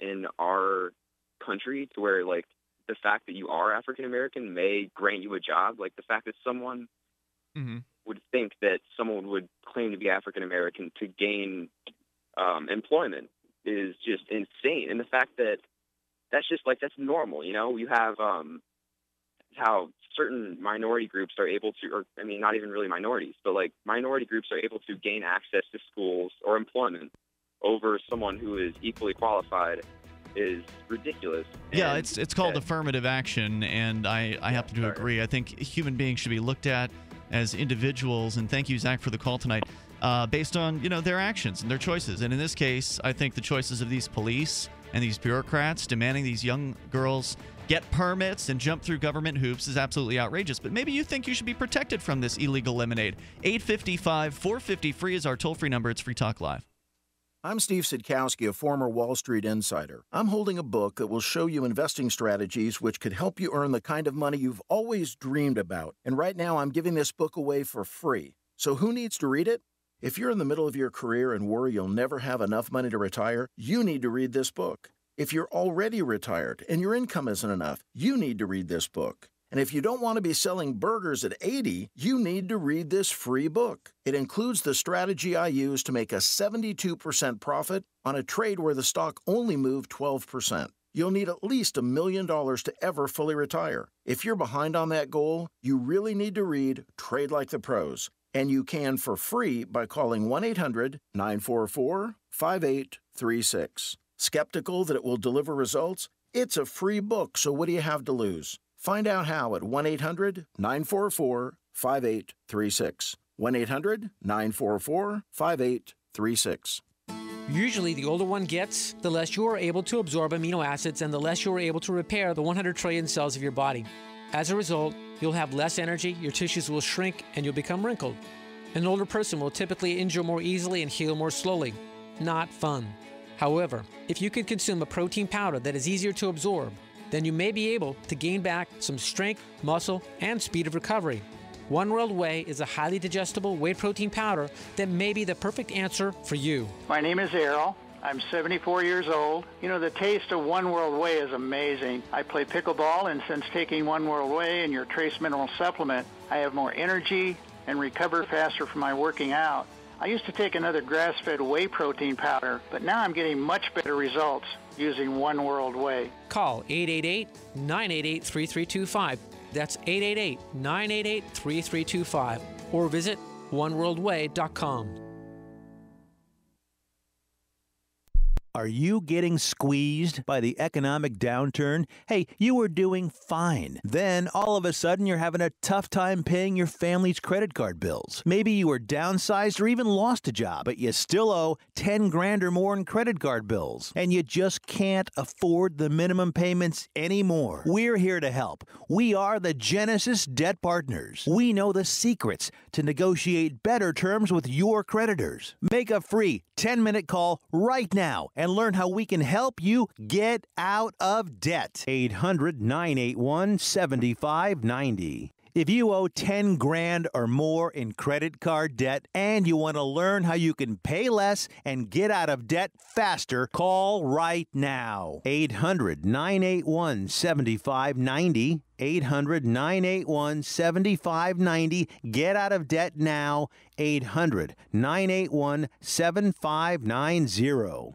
in our country to where, like, the fact that you are African-American may grant you a job. Like, the fact that someone would think that someone would claim to be African-American to gain employment is just insane. And the fact that that's just, like, that's normal, you know? You have how certain minority groups are able to, or, I mean, not even really minorities, but, like, minority groups are able to gain access to schools or employment over someone who is equally qualified is ridiculous. Yeah, and it's called affirmative action, and I happen to agree. I think human beings should be looked at as individuals, and thank you, Zach, for the call tonight, based on, you know, their actions and their choices. And in this case, I think the choices of these police and these bureaucrats demanding these young girls get permits and jump through government hoops is absolutely outrageous. But maybe you think you should be protected from this illegal lemonade. 855-450-FREE is our toll-free number. It's Free Talk Live. I'm Steve Sudkowski, a former Wall Street insider. I'm holding a book that will show you investing strategies which could help you earn the kind of money you've always dreamed about. And right now, I'm giving this book away for free. So who needs to read it? If you're in the middle of your career and worry you'll never have enough money to retire, you need to read this book. If you're already retired and your income isn't enough, you need to read this book. And if you don't want to be selling burgers at 80, you need to read this free book. It includes the strategy I use to make a 72% profit on a trade where the stock only moved 12%. You'll need at least $1 million to ever fully retire. If you're behind on that goal, you really need to read Trade Like the Pros. And you can for free by calling 1-800-944-5836. Skeptical that it will deliver results? It's a free book, so what do you have to lose? Find out how at 1-800-944-5836. 1-800-944-5836. Usually, the older one gets, the less you are able to absorb amino acids and the less you are able to repair the 100 trillion cells of your body. As a result, you'll have less energy, your tissues will shrink, and you'll become wrinkled. An older person will typically injure more easily and heal more slowly. Not fun. However, if you can consume a protein powder that is easier to absorb, then you may be able to gain back some strength, muscle, and speed of recovery. One World Whey is a highly digestible whey protein powder that may be the perfect answer for you. My name is Errol. I'm 74 years old. You know, the taste of One World Whey is amazing. I play pickleball, and since taking One World Whey and your trace mineral supplement, I have more energy and recover faster from my working out. I used to take another grass-fed whey protein powder, but now I'm getting much better results using One World Whey. Call 888-988-3325. That's 888-988-3325. Or visit oneworldway.com. Are you getting squeezed by the economic downturn? Hey, you were doing fine. Then, all of a sudden, you're having a tough time paying your family's credit card bills. Maybe you were downsized or even lost a job, but you still owe 10 grand or more in credit card bills. And you just can't afford the minimum payments anymore. We're here to help. We are the Genesis Debt Partners. We know the secrets to negotiate better terms with your creditors. Make a free 10-minute call right now and learn how we can help you get out of debt. 800-981-7590. If you owe 10 grand or more in credit card debt and you want to learn how you can pay less and get out of debt faster, call right now. 800-981-7590. 800-981-7590. Get out of debt now. 800-981-7590.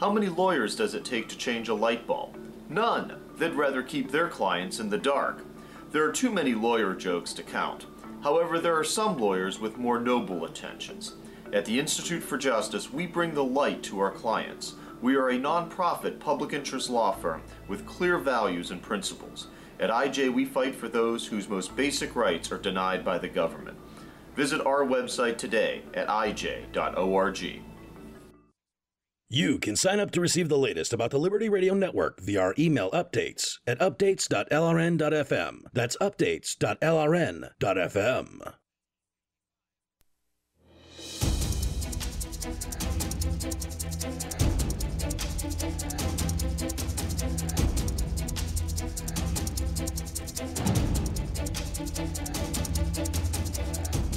How many lawyers does it take to change a light bulb? None. They'd rather keep their clients in the dark. There are too many lawyer jokes to count. However, there are some lawyers with more noble intentions. At the Institute for Justice, we bring the light to our clients. We are a nonprofit public interest law firm with clear values and principles. At IJ, we fight for those whose most basic rights are denied by the government. Visit our website today at ij.org. You can sign up to receive the latest about the Liberty Radio Network via our email updates at updates.lrn.fm. That's updates.lrn.fm.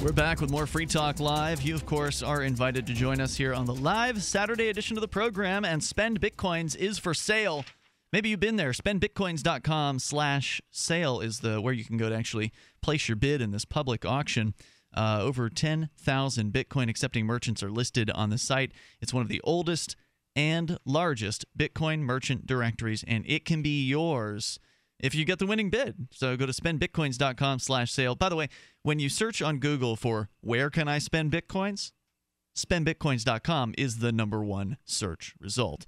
We're back with more Free Talk Live. You, of course, are invited to join us here on the live Saturday edition of the program, and Spend Bitcoins is for sale. Maybe you've been there. SpendBitcoins.com/sale is where you can go to actually place your bid in this public auction. Over 10,000 Bitcoin-accepting merchants are listed on the site. It's one of the oldest and largest Bitcoin merchant directories, and it can be yours if you get the winning bid. So go to spendbitcoins.com/sale. By the way, when you search on Google for where can I spend Bitcoins, spendbitcoins.com is the #1 search result.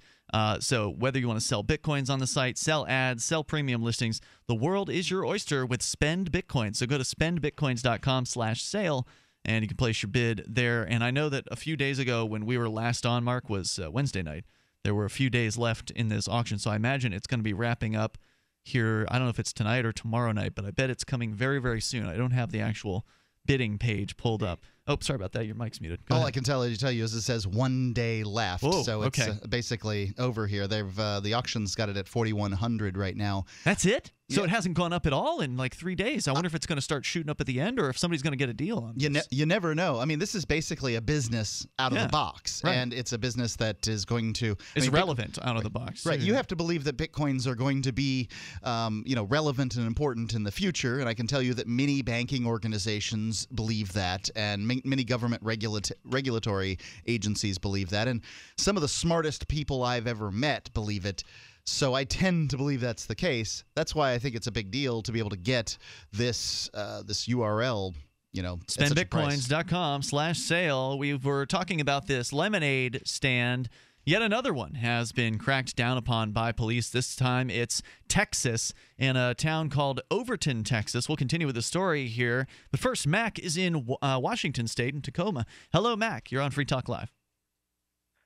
So whether you want to sell Bitcoins on the site, sell ads, sell premium listings, the world is your oyster with Spend Bitcoins. So go to spendbitcoins.com/sale, and you can place your bid there. And I know that a few days ago when we were last on, Mark, was Wednesday night. There were a few days left in this auction, so I imagine it's going to be wrapping up here. I don't know if it's tonight or tomorrow night, but I bet it's coming very, very soon. I don't have the actual bidding page pulled up. Oh, sorry about that. Your mic's muted. Go ahead. I can tell you is it says 1 day left. Whoa, so it's basically over here. They've the auction's got it at 4,100 right now. That's it? So it hasn't gone up at all in like 3 days. I wonder if it's going to start shooting up at the end, or if somebody's going to get a deal on this. You never know. I mean, this is basically a business out of the box, and it's a business that is going to— It's relevant out of the box. Right. You have to believe that Bitcoins are going to be relevant and important in the future, and I can tell you that many banking organizations believe that, and many government regulatory agencies believe that, and some of the smartest people I've ever met believe it. So I tend to believe that's the case. That's why I think it's a big deal to be able to get this this URL. You know, spendbitcoins.com/sale. We were talking about this lemonade stand. Yet another one has been cracked down upon by police. This time it's Texas, in a town called Overton, Texas. We'll continue with the story here. But first, Mac is in Washington State, in Tacoma. Hello, Mac. You're on Free Talk Live.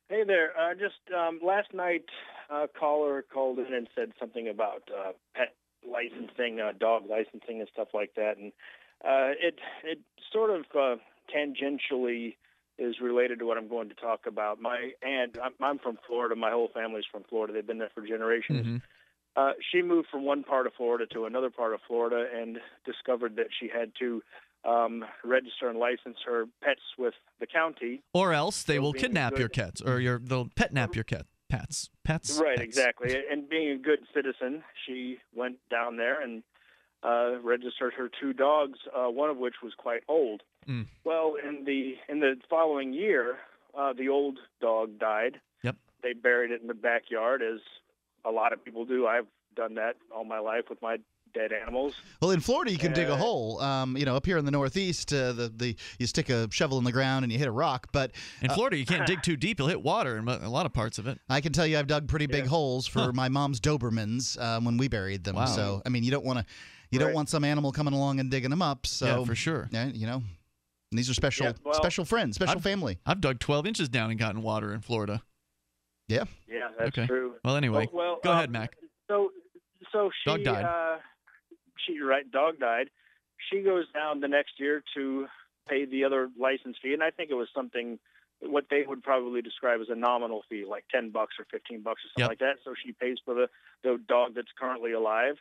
Hey there. Just last night, a caller called in and said something about pet licensing, dog licensing and stuff like that. And it sort of tangentially is related to what I'm going to talk about. My aunt— I'm from Florida. My whole family's from Florida. They've been there for generations. Mm-hmm. She moved from one part of Florida to another part of Florida and discovered that she had to register and license her pets with the county, or else they will kidnap your cats, or they'll petnap your cat. Pets. Right, pets. Exactly. And being a good citizen, she went down there and registered her 2 dogs, one of which was quite old. Mm. Well, in the following year, the old dog died. Yep. They buried it in the backyard, as a lot of people do. I've done that all my life with my dead animals. Well, in Florida, you can dig a hole. Up here in the Northeast, you stick a shovel in the ground and you hit a rock. But in Florida, you can't dig too deep. You'll hit water in a lot of parts of it. I can tell you, I've dug pretty big holes for my mom's Dobermans when we buried them. Wow. So, I mean, you don't want some animal coming along and digging them up. So, yeah, for sure. Yeah, you know, and these are special friends, special family. I've dug 12 inches down and gotten water in Florida. Yeah. Yeah, that's true. Well, anyway, go ahead, Mac. So she— dog died. Dog died. She goes down the next year to pay the other license fee, and I think it was something what they would probably describe as a nominal fee, like $10 or $15 or something like that. So she pays for the dog that's currently alive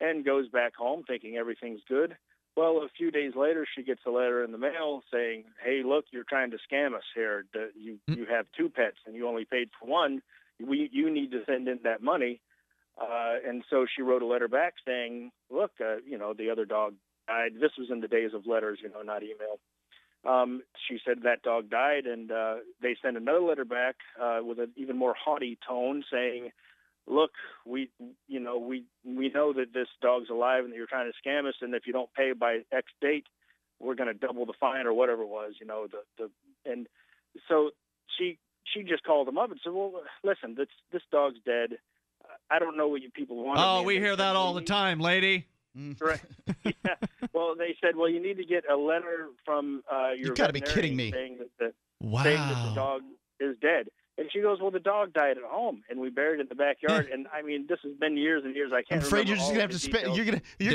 and goes back home thinking everything's good. Well, a few days later, she gets a letter in the mail saying, "Hey, look, you're trying to scam us here. You have 2 pets and you only paid for one. You need to send in that money." And so she wrote a letter back saying, "Look, the other dog died." This was in the days of letters, not email. She said that dog died, and they sent another letter back with an even more haughty tone saying, "Look, we know that this dog's alive and that you're trying to scam us, and if you don't pay by X date, we're going to double the fine," or whatever it was, and so she just called them up and said, "Well, listen, this dog's dead. I don't know what you people want." Oh, we hear that all the time, lady. Right. Yeah. Well, they said, "Well, you need to get a letter from your veterinarian." You've got to be kidding me. Saying that the dog is dead. And she goes, well, the dog died at home, and we buried it in the backyard. And I mean, this has been years and years. I can't. I'm afraid you're just gonna have to spend. You're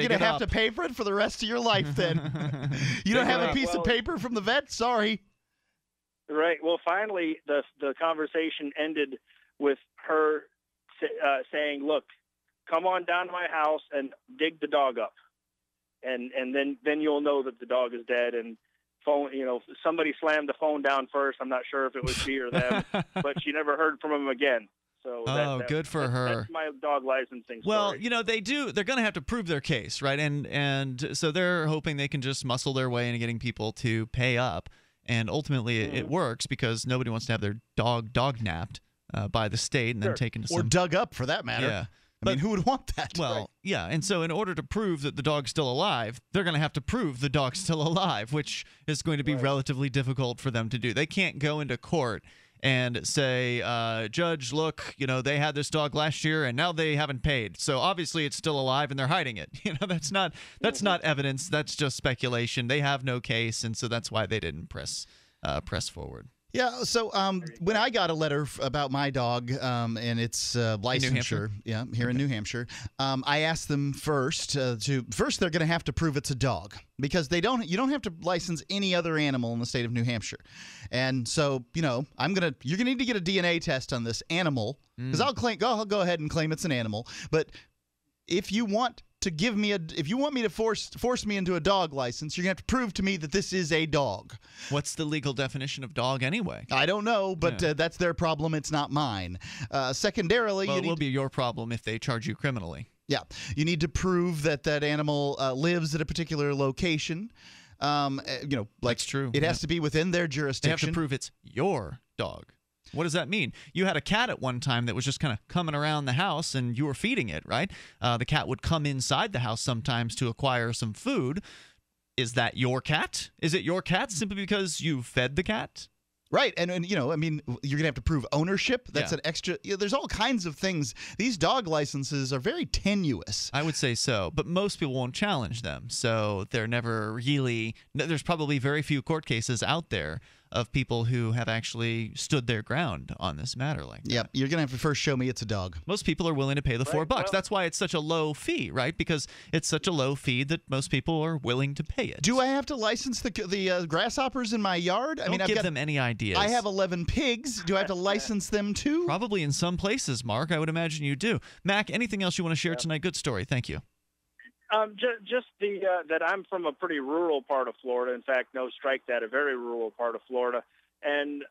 gonna have to pay for it for the rest of your life. Then you don't have a piece of paper from the vet. Sorry. Right. Well, finally, the conversation ended with her saying, "Look, come on down to my house and dig the dog up, and then you'll know that the dog is dead." And phone, you know, somebody slammed the phone down first. I'm not sure if it was she or them, but she never heard from him again. So good for her. That's my dog licensing story. Well, you know, they do. They're going to have to prove their case, right? And so they're hoping they can just muscle their way into getting people to pay up. And ultimately, it works because nobody wants to have their dog napped by the state and then taken to or dug up, for that matter. Yeah. I mean, who would want that? Well, right? Yeah, and so in order to prove that the dog's still alive, they're going to have to prove the dog's still alive, which is going to be relatively difficult for them to do. They can't go into court and say, Judge, look, you know, they had this dog last year and now they haven't paid. So obviously it's still alive and they're hiding it. You know, that's not evidence. That's just speculation. They have no case, and so that's why they didn't press forward. Yeah, so when I got a letter about my dog and its licensure, in New Hampshire, I asked them first they're going to have to prove it's a dog, because you don't have to license any other animal in the state of New Hampshire. And so, you know, you're going to need to get a DNA test on this animal, because I'll go ahead and claim it's an animal, but if you want to force me into a dog license, you're gonna have to prove to me that this is a dog. What's the legal definition of dog anyway? I don't know, but that's their problem. It's not mine. Secondarily, it will be your problem if they charge you criminally. Yeah, you need to prove that animal lives at a particular location. You know, like that's true. It has to be within their jurisdiction. They have to prove it's your dog. What does that mean? You had a cat at one time that was just kind of coming around the house and you were feeding it, right? The cat would come inside the house sometimes to acquire some food. Is that your cat? Is it your cat simply because you fed the cat? Right. And you know, I mean, you're going to have to prove ownership. That's an extra. You know, there's all kinds of things. These dog licenses are very tenuous. I would say so. But most people won't challenge them. So they're never really – there's probably very few court cases out there of people who have actually stood their ground on this matter like that. Yep, you're going to have to first show me it's a dog. Most people are willing to pay the $4. That's why it's such a low fee, right? Because it's such a low fee that most people are willing to pay it. Do I have to license the grasshoppers in my yard? I mean, I've got them any ideas. I have 11 pigs. Do I have to license them too? Probably in some places, Mark. I would imagine you do. Mac, anything else you want to share tonight? Good story. Thank you. That I'm from a pretty rural part of Florida. In fact, no, strike that, a very rural part of Florida. And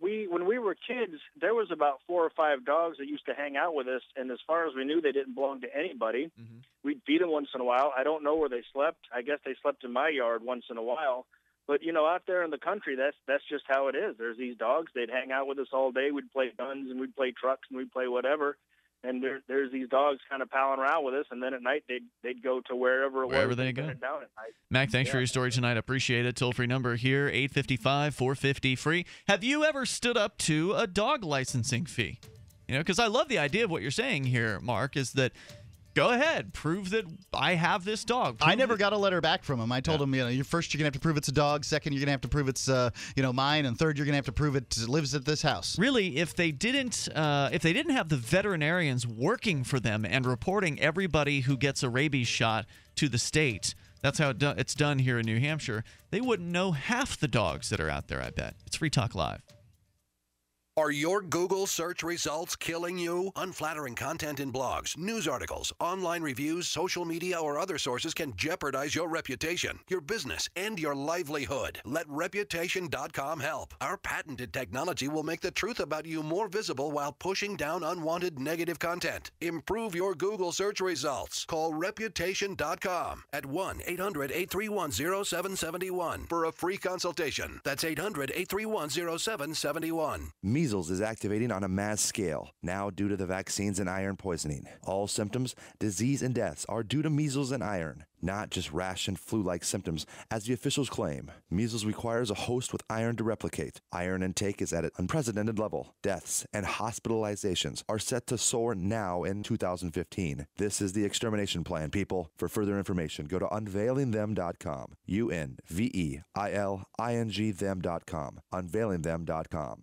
when we were kids, there was about 4 or 5 dogs that used to hang out with us. And as far as we knew, they didn't belong to anybody. Mm-hmm. We'd feed them once in a while. I don't know where they slept. I guess they slept in my yard once in a while. But, you know, out there in the country, that's just how it is. There's these dogs. They'd hang out with us all day. We'd play guns and we'd play trucks and we'd play whatever. And there's these dogs kind of palling around with us, and then at night they'd go to wherever they go. Down at night. Mac, thanks for your story tonight. I appreciate it. Toll-free number here, 855-450-FREE. Have you ever stood up to a dog licensing fee? You know, because I love the idea of what you're saying here, Mark, is that go ahead, prove that I have this dog. I never got a letter back from him. I told him, you know, first you're going to have to prove it's a dog, second you're going to have to prove it's, you know, mine, and third you're going to have to prove it lives at this house. Really, if they didn't have the veterinarians working for them and reporting everybody who gets a rabies shot to the state, that's how it's done here in New Hampshire, they wouldn't know half the dogs that are out there, I bet. It's Free Talk Live. Are your Google search results killing you? Unflattering content in blogs, news articles, online reviews, social media, or other sources can jeopardize your reputation, your business, and your livelihood. Let Reputation.com help. Our patented technology will make the truth about you more visible while pushing down unwanted negative content. Improve your Google search results. Call Reputation.com at 1-800-831-0771 for a free consultation. That's 800-831-0771. Measles is activating on a mass scale now due to the vaccines and iron poisoning. All symptoms, disease, and deaths are due to measles and iron, not just rash and flu-like symptoms, as the officials claim. Measles requires a host with iron to replicate. Iron intake is at an unprecedented level. Deaths and hospitalizations are set to soar now in 2015. This is the extermination plan, people. For further information, go to unveilingthem.com. UNVEILINGthem.com. Unveilingthem.com.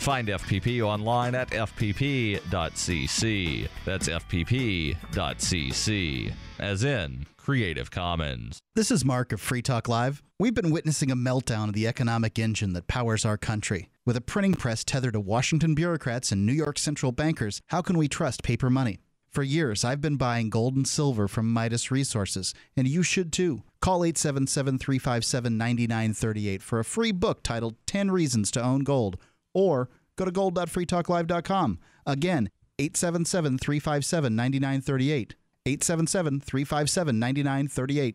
Find FPP online at fpp.cc. That's fpp.cc, as in Creative Commons. This is Mark of Free Talk Live. We've been witnessing a meltdown of the economic engine that powers our country. With a printing press tethered to Washington bureaucrats and New York central bankers, how can we trust paper money? For years, I've been buying gold and silver from Midas Resources, and you should too. Call 877-357-9938 for a free book titled 10 Reasons to Own Gold, or go to gold.freetalklive.com. Again, 877-357-9938. 877-357-9938.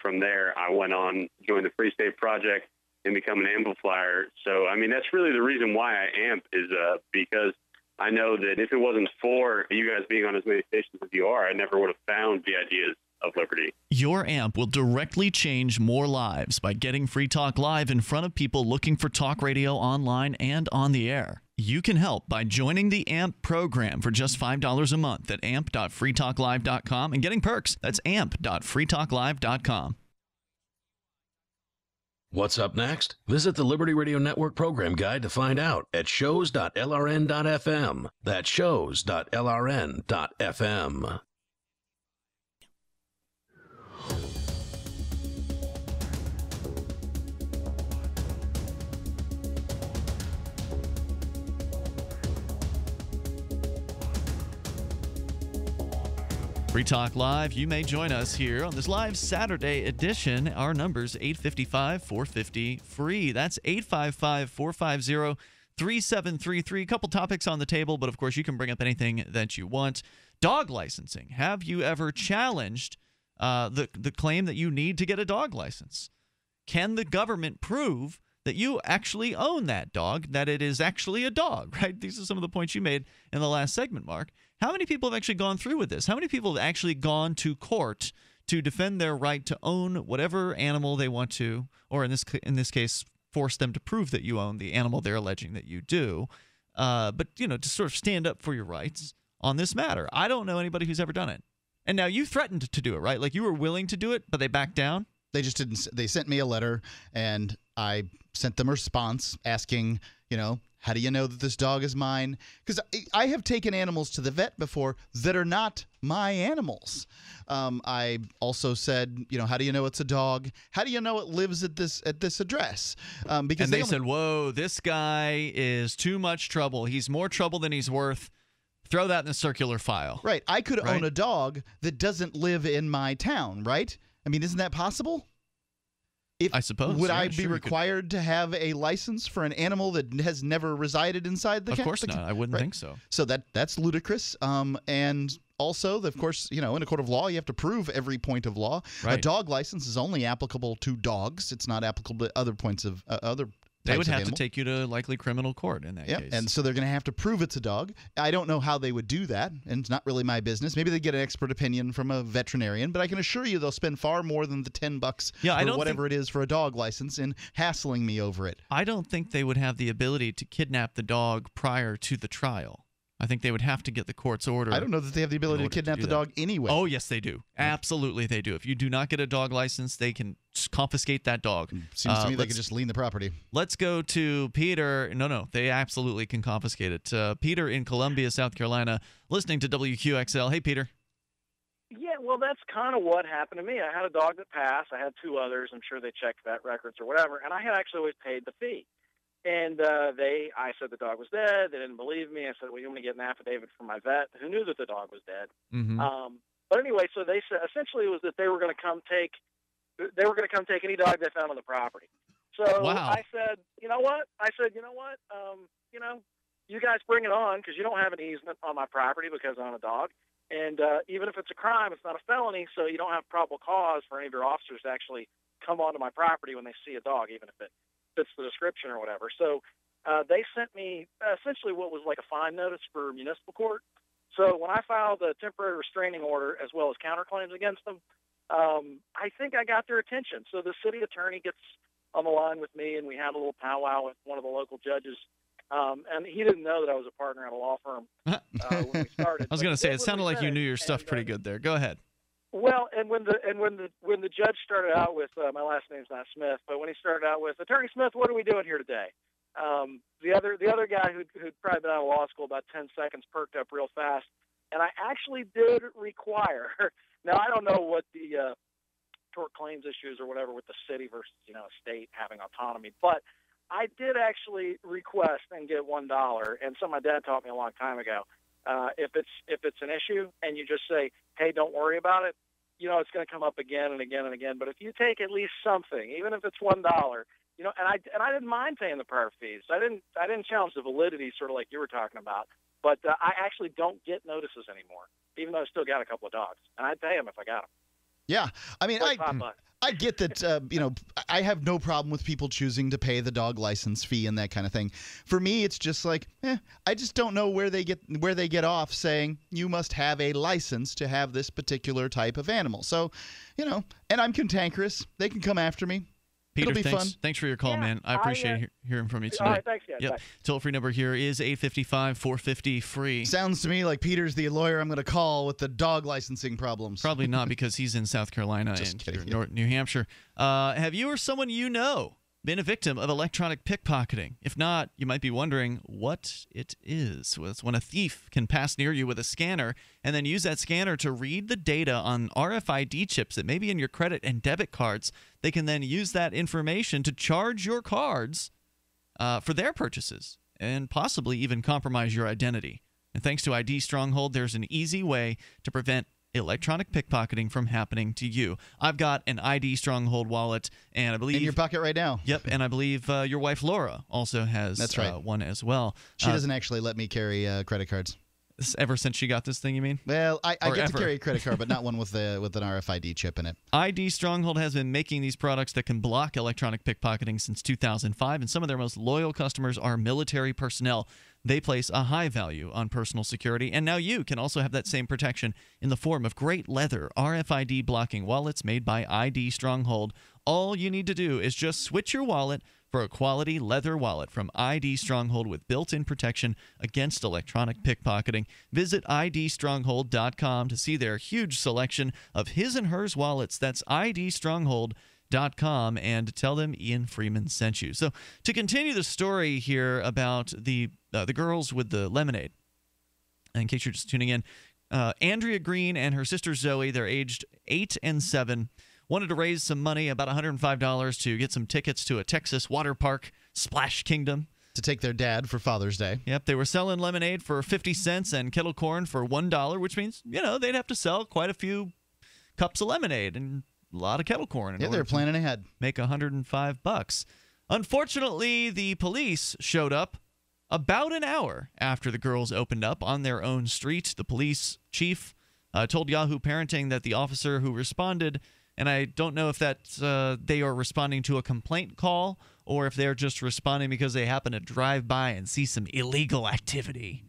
From there, I went on, joined the Free State Project, and become an amplifier. So, I mean, that's really the reason why I amp is because I know that if it wasn't for you guys being on as many stations as you are, I never would have found the ideas of liberty. Your amp will directly change more lives by getting Free Talk Live in front of people looking for talk radio online and on the air. You can help by joining the AMP program for just $5 a month at amp.freetalklive.com and getting perks. That's amp.freetalklive.com. What's up next? Visit the Liberty Radio Network program guide to find out at shows.lrn.fm. That's shows.lrn.fm. Free Talk Live, you may join us here on this live Saturday edition. Our number's 855-450-FREE. That's 855-450-3733. A couple topics on the table, but of course you can bring up anything that you want. Dog licensing. Have you ever challenged the claim that you need to get a dog license? Can the government prove that you actually own that dog, that it is actually a dog, right? These are some of the points you made in the last segment, Mark. How many people have actually gone through with this? How many people have actually gone to court to defend their right to own whatever animal they want to, or in this case, force them to prove that you own the animal they're alleging that you do, but, you know, to sort of stand up for your rights on this matter? I don't know anybody who's ever done it. And now you threatened to do it, right? Like, you were willing to do it, but they backed down? They just didn't. They sent me a letter, and I sent them a response asking, you know, how do you know that this dog is mine? Because I have taken animals to the vet before that are not my animals. I also said, you know, how do you know it's a dog? How do you know it lives at this address? Because and they said, whoa, this guy is too much trouble. He's more trouble than he's worth. Throw that in the circular file. Right. I could own a dog that doesn't live in my town, right? I mean, isn't that possible? I suppose. Would I be required to have a license for an animal that has never resided inside the county? Of course not. I wouldn't think so. So that's ludicrous. And also, of course, you know, in a court of law, you have to prove every point of law. Right. A dog license is only applicable to dogs. It's not applicable to other points of other They would have to take you to likely criminal court in that case. And so they're going to have to prove it's a dog. I don't know how they would do that, and it's not really my business. Maybe they get an expert opinion from a veterinarian, but I can assure you they'll spend far more than the $10 or whatever it is for a dog license in hassling me over it. I don't think they would have the ability to kidnap the dog prior to the trial. I think they would have to get the court's order. I don't know that they have the ability to kidnap the dog anyway. Oh, yes, they do. Absolutely, they do. If you do not get a dog license, they can confiscate that dog. Seems to me they can just lien the property. Let's go to Peter. No, no, they absolutely can confiscate it. Peter in Columbia, South Carolina, listening to WQXL. Hey, Peter. Yeah, well, that's kind of what happened to me. I had a dog that passed. I had two others. I'm sure they checked vet records or whatever, and I had actually always paid the fee. And I said the dog was dead. They didn't believe me. I said, well, you want me to get an affidavit from my vet who knew that the dog was dead. Mm-hmm. But anyway, so they said essentially it was that they were going to come take, they were going to come take any dog they found on the property. So I said, you know what? You know, you guys bring it on because you don't have an easement on my property because I'm a dog. And even if it's a crime, it's not a felony, so you don't have probable cause for any of your officers to actually come onto my property when they see a dog, even if it fits the description or whatever. So they sent me essentially what was like a fine notice for municipal court. So when I filed a temporary restraining order as well as counterclaims against them, I think I got their attention. So the city attorney gets on the line with me, and we had a little powwow with one of the local judges. And he didn't know that I was a partner at a law firm when we started. I was going to say, it sounded like you knew your stuff pretty good there. Go ahead. Well, and when the judge started out with my last name's not Smith, but when he started out with Attorney Smith, what are we doing here today? The other guy who'd probably been out of law school about 10 seconds perked up real fast, and I actually did require. Now I don't know what the tort claims issues or whatever with the city versus a state having autonomy, but I did actually request and get $1, and so my dad taught me a long time ago. If it's an issue and you just say, hey, don't worry about it, it's going to come up again and again and again. But if you take at least something, even if it's $1, and I didn't mind paying the prior fees. I didn't challenge the validity, sort of like you were talking about. But I actually don't get notices anymore, even though I still got a couple of dogs, and I'd pay them if I got them. Yeah, I mean, I get that, I have no problem with people choosing to pay the dog license fee and that kind of thing. For me, it's just like, I just don't know where they get off saying you must have a license to have this particular type of animal. So, and I'm cantankerous. They can come after me. Peter, thanks for your call, man. I appreciate hearing from you tonight. All right, thanks, guys. Yep. Toll-free number here is 855-450-FREE. Sounds to me like Peter's the lawyer I'm going to call with the dog licensing problems. Probably not, because he's in South Carolina and New Hampshire. Have you or someone you know been a victim of electronic pickpocketing? If not, you might be wondering what it is. Well, it's when a thief can pass near you with a scanner and then use that scanner to read the data on RFID chips that may be in your credit and debit cards. They can then use that information to charge your cards for their purchases and possibly even compromise your identity. And thanks to ID Stronghold, there's an easy way to prevent electronic pickpocketing from happening to you. I've got an ID Stronghold wallet, and I believe in your pocket right now. Yep, and I believe your wife Laura also has one as well. She doesn't actually let me carry credit cards. Ever since she got this thing, you mean? Well, I get to carry a credit card, but not one with an RFID chip in it. ID Stronghold has been making these products that can block electronic pickpocketing since 2005, and some of their most loyal customers are military personnel. They place a high value on personal security, and now you can also have that same protection in the form of great leather RFID blocking wallets made by ID Stronghold. All you need to do is just switch your wallet for a quality leather wallet from ID Stronghold with built-in protection against electronic pickpocketing. Visit IDStronghold.com to see their huge selection of his and hers wallets. That's IDStronghold.com, and tell them Ian Freeman sent you. So to continue the story here about the girls with the lemonade, in case you're just tuning in, Andrea Green and her sister Zoe, they're aged 8 and 7, wanted to raise some money, about $105, to get some tickets to a Texas water park, Splash Kingdom. To take their dad for Father's Day. Yep, they were selling lemonade for 50 cents and kettle corn for $1, which means, they'd have to sell quite a few cups of lemonade and a lot of kettle corn. Yeah, they're planning ahead. Make $105. Unfortunately, the police showed up about an hour after the girls opened up on their own street. The police chief told Yahoo Parenting that the officer who responded, and I don't know if that's they are responding to a complaint call or if they're just responding because they happen to drive by and see some illegal activity.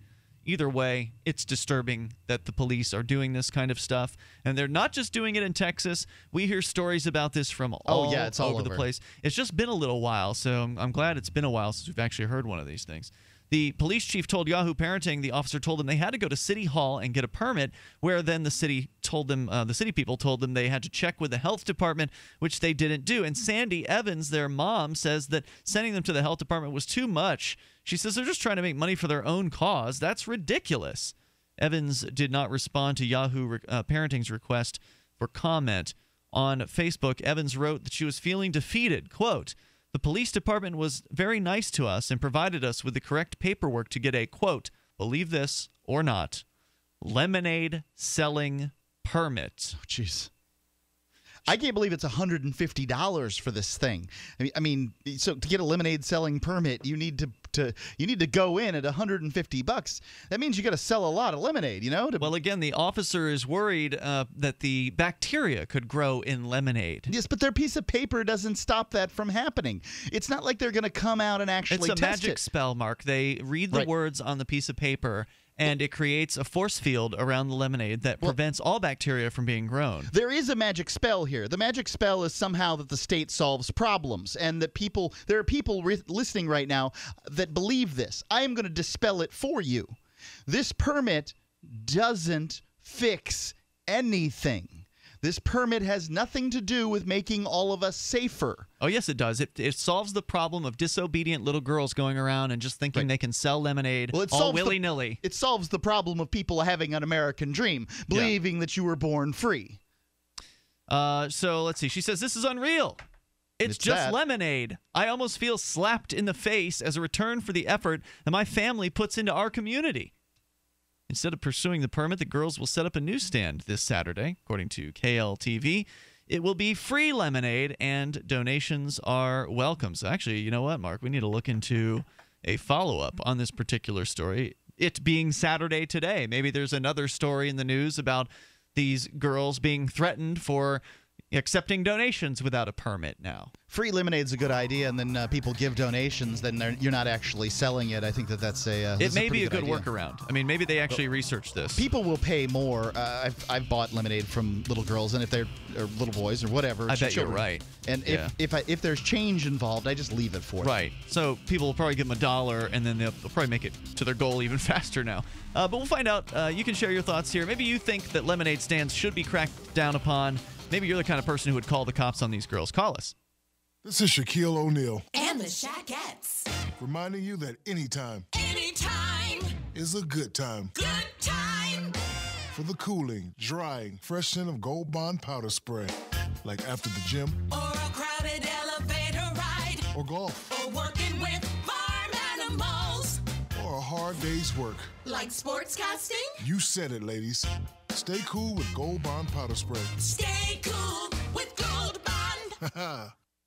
Either way, it's disturbing that the police are doing this kind of stuff. And they're not just doing it in Texas. We hear stories about this from all over the place. It's just been a little while, so I'm glad it's been a while since we've actually heard one of these things. The police chief told Yahoo Parenting, the officer told them they had to go to City Hall and get a permit, where then the city told them, the city people told them they had to check with the health department, which they didn't do. And Sandy Evans, their mom, says that sending them to the health department was too much. She says they're just trying to make money for their own cause. That's ridiculous. Evans did not respond to Yahoo Parenting's request for comment. On Facebook, Evans wrote that she was feeling defeated. Quote, "The police department was very nice to us and provided us with the correct paperwork to get a, quote, believe this or not, lemonade selling permit." Oh, jeez. I can't believe it's $150 for this thing. I mean, so to get a lemonade selling permit, you need to go in at $150. That means you got to sell a lot of lemonade, you know? Well, again, the officer is worried that the bacteria could grow in lemonade. Yes, but their piece of paper doesn't stop that from happening. It's not like they're going to come out and actually test it. It's a magic spell, Mark. They read the words on the piece of paper, and it creates a force field around the lemonade that prevents all bacteria from being grown. There is a magic spell here. The magic spell is somehow that the state solves problems, and that people, there are people listening right now that believe this. I am going to dispel it for you. This permit doesn't fix anything. This permit has nothing to do with making all of us safer. Oh, yes, it does. It solves the problem of disobedient little girls going around and just thinking they can sell lemonade all willy-nilly. It solves the problem of people having an American dream, believing that you were born free. So let's see. She says, "This is unreal. It's just that lemonade. I almost feel slapped in the face as a return for the effort that my family puts into our community." Instead of pursuing the permit, the girls will set up a newsstand this Saturday, according to KLTV. It will be free lemonade, and donations are welcome. So actually, you know what, Mark? We need to look into a follow-up on this particular story, it being Saturday today. Maybe there's another story in the news about these girls being threatened for accepting donations without a permit now. Free lemonade's a good idea, and then people give donations, then you're not actually selling it. I think that that's a it may be a good workaround. I mean, maybe they actually researched this. People will pay more. I've bought lemonade from little girls, and if they're or little boys or whatever, I bet children. You're right. And if there's change involved, I just leave it for them. Right. So people will probably give them $1, and then they'll probably make it to their goal even faster now. But we'll find out. You can share your thoughts here. Maybe you think that lemonade stands should be cracked down upon. Maybe you're the kind of person who would call the cops on these girls. Call us. This is Shaquille O'Neal. And the Shaquettes. Reminding you that anytime is a good time. Good time. For the cooling, drying, fresh scent of Gold Bond powder spray. Like after the gym. Or a crowded elevator ride. Or golf. Or working with farm animals. Or a hard day's work. Like sportscasting. You said it, ladies. Stay cool with Gold Bond powder spray. Stay cool with Gold Bond.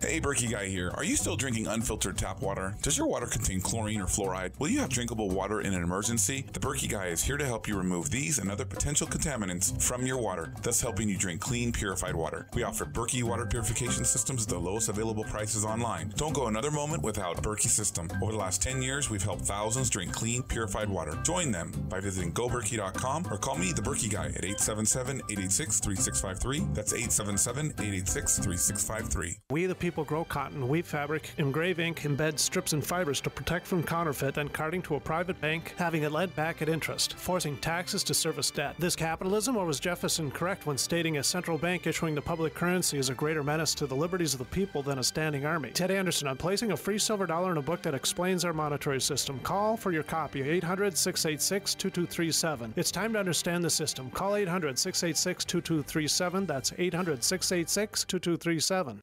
Hey, Berkey Guy here. Are you still drinking unfiltered tap water? Does your water contain chlorine or fluoride? Will you have drinkable water in an emergency? The Berkey Guy is here to help you remove these and other potential contaminants from your water, thus helping you drink clean, purified water. We offer Berkey water purification systems at the lowest available prices online. Don't go another moment without Berkey system. Over the last 10 years, we've helped thousands drink clean, purified water. Join them by visiting goberkey.com or call me, the Berkey Guy, at 877-886-3653. That's 877-886-3653. We the people grow cotton, weave fabric, engrave ink, embed strips and fibers to protect from counterfeit, then carting to a private bank, having it lent back at interest, forcing taxes to service debt. This capitalism, or was Jefferson correct when stating a central bank issuing the public currency is a greater menace to the liberties of the people than a standing army? Ted Anderson, on placing a free silver dollar in a book that explains our monetary system. Call for your copy, 800-686-2237. It's time to understand the system. Call 800-686-2237. That's 800-686-2237.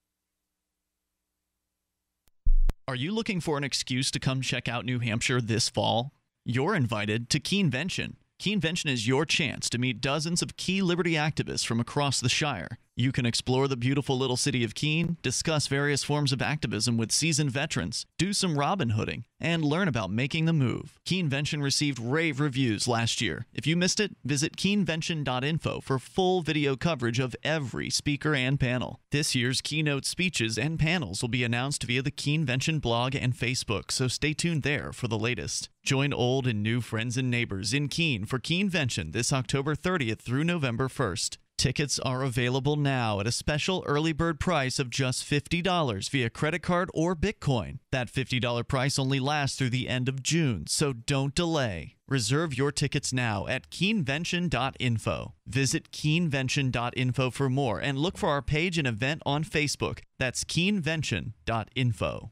Are you looking for an excuse to come check out New Hampshire this fall? You're invited to Keenvention. Keenvention is your chance to meet dozens of key liberty activists from across the Shire. You can explore the beautiful little city of Keene, discuss various forms of activism with seasoned veterans, do some Robin Hooding, and learn about making the move. Keenvention received rave reviews last year. If you missed it, visit keenvention.info for full video coverage of every speaker and panel. This year's keynote speeches and panels will be announced via the Keenvention blog and Facebook, so stay tuned there for the latest. Join old and new friends and neighbors in Keene for Keenvention this October 30th through November 1st. Tickets are available now at a special early bird price of just $50 via credit card or Bitcoin. That $50 price only lasts through the end of June, so don't delay. Reserve your tickets now at keenvention.info. Visit keenvention.info for more and look for our page and event on Facebook. That's keenvention.info.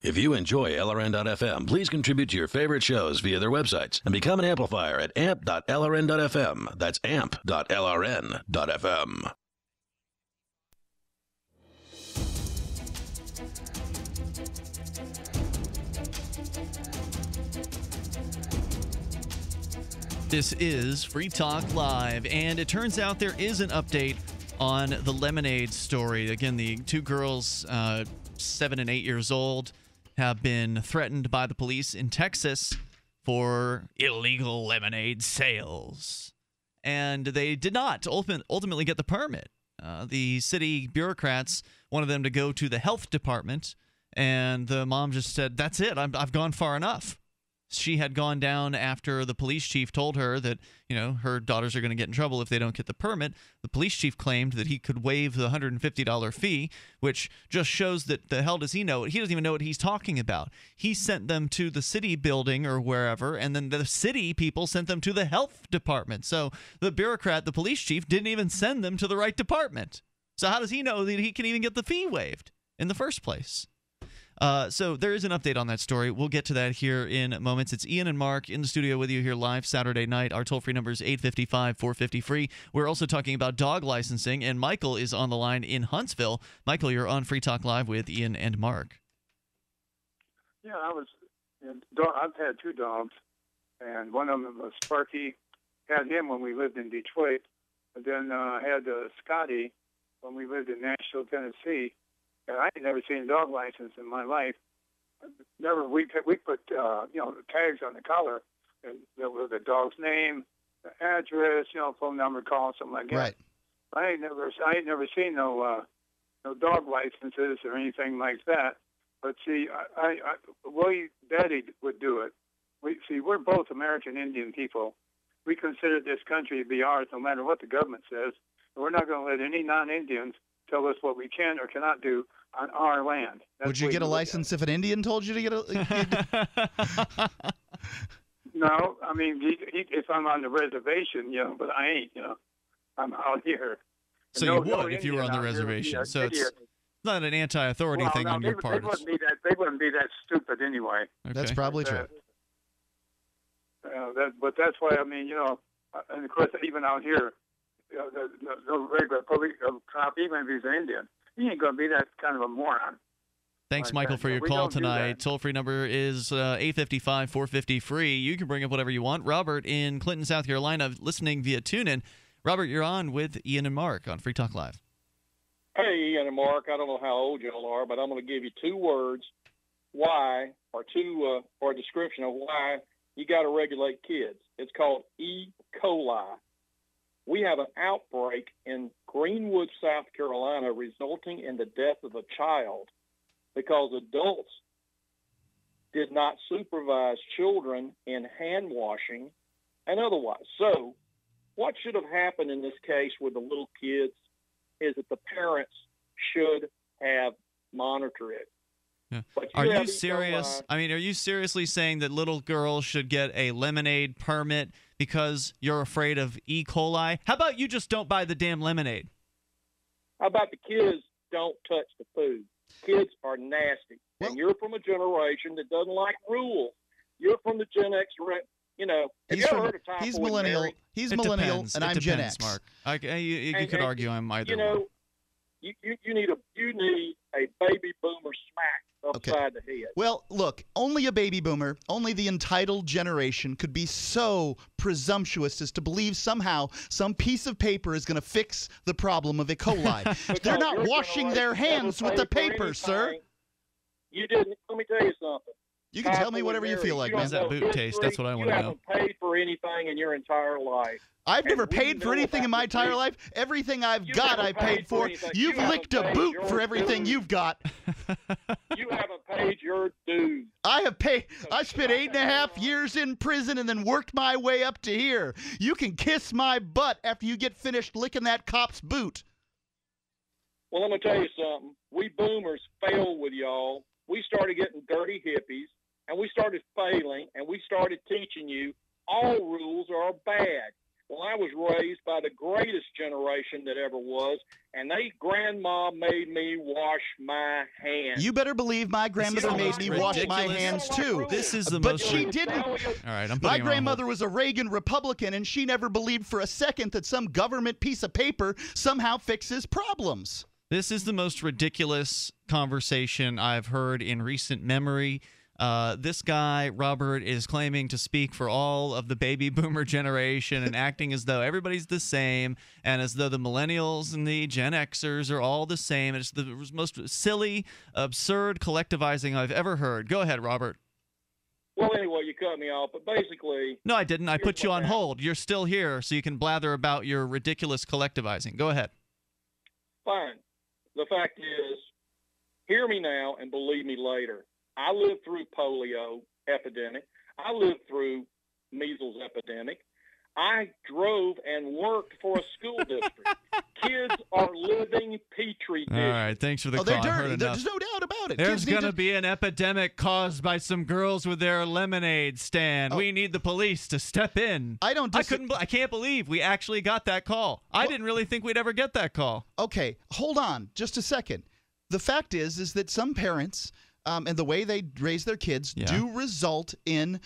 If you enjoy LRN.FM, please contribute to your favorite shows via their websites and become an amplifier at amp.lrn.fm. That's amp.lrn.fm. This is Free Talk Live, and it turns out there is an update on the lemonade story. Again, the two girls, 7 and 8 years old, have been threatened by the police in Texas for illegal lemonade sales. And they did not ultimately get the permit. The city bureaucrats wanted them to go to the health department, and the mom just said, that's it, I've gone far enough. She had gone down after the police chief told her that, you know, her daughters are going to get in trouble if they don't get the permit. The police chief claimed that he could waive the $150 fee, which just shows that the hell does he know? He doesn't even know what he's talking about. He sent them to the city building or wherever, and then the city people sent them to the health department. So the bureaucrat, the police chief, didn't even send them to the right department. So how does he know that he can even get the fee waived in the first place? So there is an update on that story. We'll get to that here in moments. It's Ian and Mark in the studio with you here live Saturday night. Our toll-free number is 855-450-FREE. We're also talking about dog licensing, and Michael is on the line in Huntsville. Michael, you're on Free Talk Live with Ian and Mark. Yeah, I've had two dogs, and one of them was Sparky. Had him when we lived in Detroit, and then had Scotty when we lived in Nashville, Tennessee. I had never seen a dog license in my life. Never. We put you know, tags on the collar, and there was the dog's name, the address, you know, phone number, call, something like that. Right. I ain't never seen no dog licenses or anything like that. But see, Willie Daddy would do it. We're both American Indian people. We consider this country to be ours, no matter what the government says. And we're not going to let any non-Indians tell us what we can or cannot do on our land. Would you get a license if an Indian told you to get a... No, I mean, if I'm on the reservation, you know, but I ain't, you know. I'm out here. So you would if you were on the reservation. So it's not an anti-authority thing on your part. They wouldn't be that stupid anyway. That's probably true. But that's why, I mean, you know, and of course, even out here, the regular public cop, even if he's an Indian, he ain't going to be that kind of a moron. Thanks, Michael, for your call tonight. Toll-free number is 855-450-FREE. You can bring up whatever you want. Robert in Clinton, South Carolina, listening via TuneIn. Robert, you're on with Ian and Mark on Free Talk Live. Hey, Ian and Mark. I don't know how old you all are, but I'm going to give you two words why, or to or a description of why you got to regulate kids. It's called E. coli. We have an outbreak in Greenwood, South Carolina, resulting in the death of a child because adults did not supervise children in hand washing and otherwise. So what should have happened in this case with the little kids is that the parents should have monitored it. Yeah. Are you serious? I mean, are you seriously saying that little girls should get a lemonade permit because you're afraid of E. coli? How about you just don't buy the damn lemonade? How about the kids don't touch the food? Kids are nasty. And you're from a generation that doesn't like rules. You're from the Gen X, you know. He's millennial. He's millennial, and I'm Gen X. Mark, you could argue I'm either. You know, you need a baby boomer smack. Upside the head. Well, look, only a baby boomer, only the entitled generation could be so presumptuous as to believe somehow some piece of paper is going to fix the problem of E. coli. They're not washing their hands with the paper, sir. You didn't. Let me tell you something. You can tell me whatever you feel like, man. How's that boot taste? That's what I want to know. You haven't paid for anything in your entire life. I've never paid for anything in my entire life. Everything I've got, I paid for. You've licked a boot for everything you've got. You haven't paid your dues. I have paid. I spent 8.5 years in prison and then worked my way up to here. You can kiss my butt after you get finished licking that cop's boot. Well, let me tell you something. We boomers failed with y'all. We started getting dirty hippies, and we started failing, and we started teaching you all rules are bad. Well, I was raised by the greatest generation that ever was, and they grandma made me wash my hands. You better believe my grandmother made me wash my hands too. This is the most. But she didn't. All right, I'm my grandmother was a Reagan Republican, and she never believed for a second that some government piece of paper somehow fixes problems. This is the most ridiculous conversation I've heard in recent memory. This guy, Robert, is claiming to speak for all of the baby boomer generation and acting as though everybody's the same and as though the millennials and the Gen Xers are all the same. It's the most silly, absurd collectivizing I've ever heard. Go ahead, Robert. Well, anyway, you cut me off, but basically... No, I didn't. I put you on hold. You're still here, so you can blather about your ridiculous collectivizing. Go ahead. Fine. The fact is, hear me now and believe me later. I lived through polio epidemic. I lived through measles epidemic. I drove and worked for a school district. Kids are living Petri dishes. All right, thanks for the call. They're dirty. There's no doubt about it. There's going to be an epidemic caused by some girls with their lemonade stand. We need the police to step in. I can't believe we actually got that call. I didn't really think we'd ever get that call. Okay, hold on just a second. The fact is that some parents... and the way they raise their kids do result in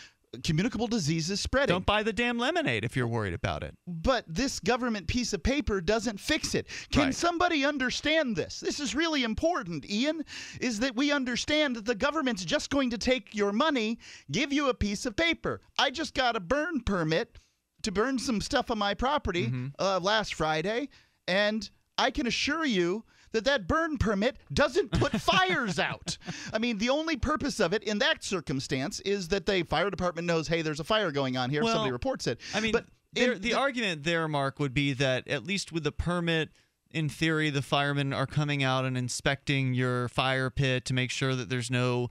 communicable diseases spreading. Don't buy the damn lemonade if you're worried about it. But this government piece of paper doesn't fix it. Can somebody understand this? This is really important, Ian, is that we understand that the government's just going to take your money, give you a piece of paper. I just got a burn permit to burn some stuff on my property last Friday, and I can assure you that burn permit doesn't put fires out. I mean, the only purpose of it in that circumstance is that the fire department knows, hey, there's a fire going on here. Well, somebody reports it. I mean, but the argument there, Mark, would be that at least with the permit, in theory, the firemen are coming out and inspecting your fire pit to make sure that there's no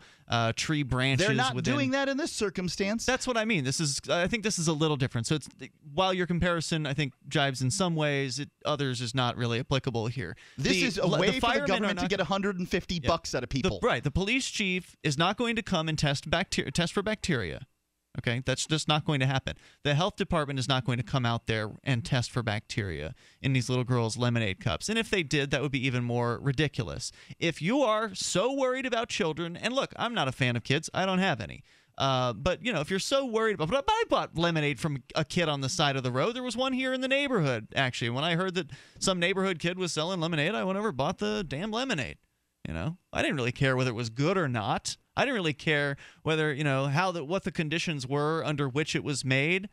tree branches. They're not doing that in this circumstance. That's what I mean. This is, I think, this is a little different. So it's, while your comparison, I think, jives in some ways, others is not really applicable here. This is a way for the government to get 150 bucks out of people. The police chief is not going to come and test for bacteria. Okay, that's just not going to happen. The health department is not going to come out there and test for bacteria in these little girls' lemonade cups. And if they did, that would be even more ridiculous. If you are so worried about children, and look, I'm not a fan of kids. I don't have any. But, you know, if you're so worried about it, I bought lemonade from a kid on the side of the road. There was one here in the neighborhood, actually. When I heard that some neighborhood kid was selling lemonade, I went over and bought the damn lemonade. You know, I didn't really care whether it was good or not. I didn't really care whether, you know, what the conditions were under which it was made.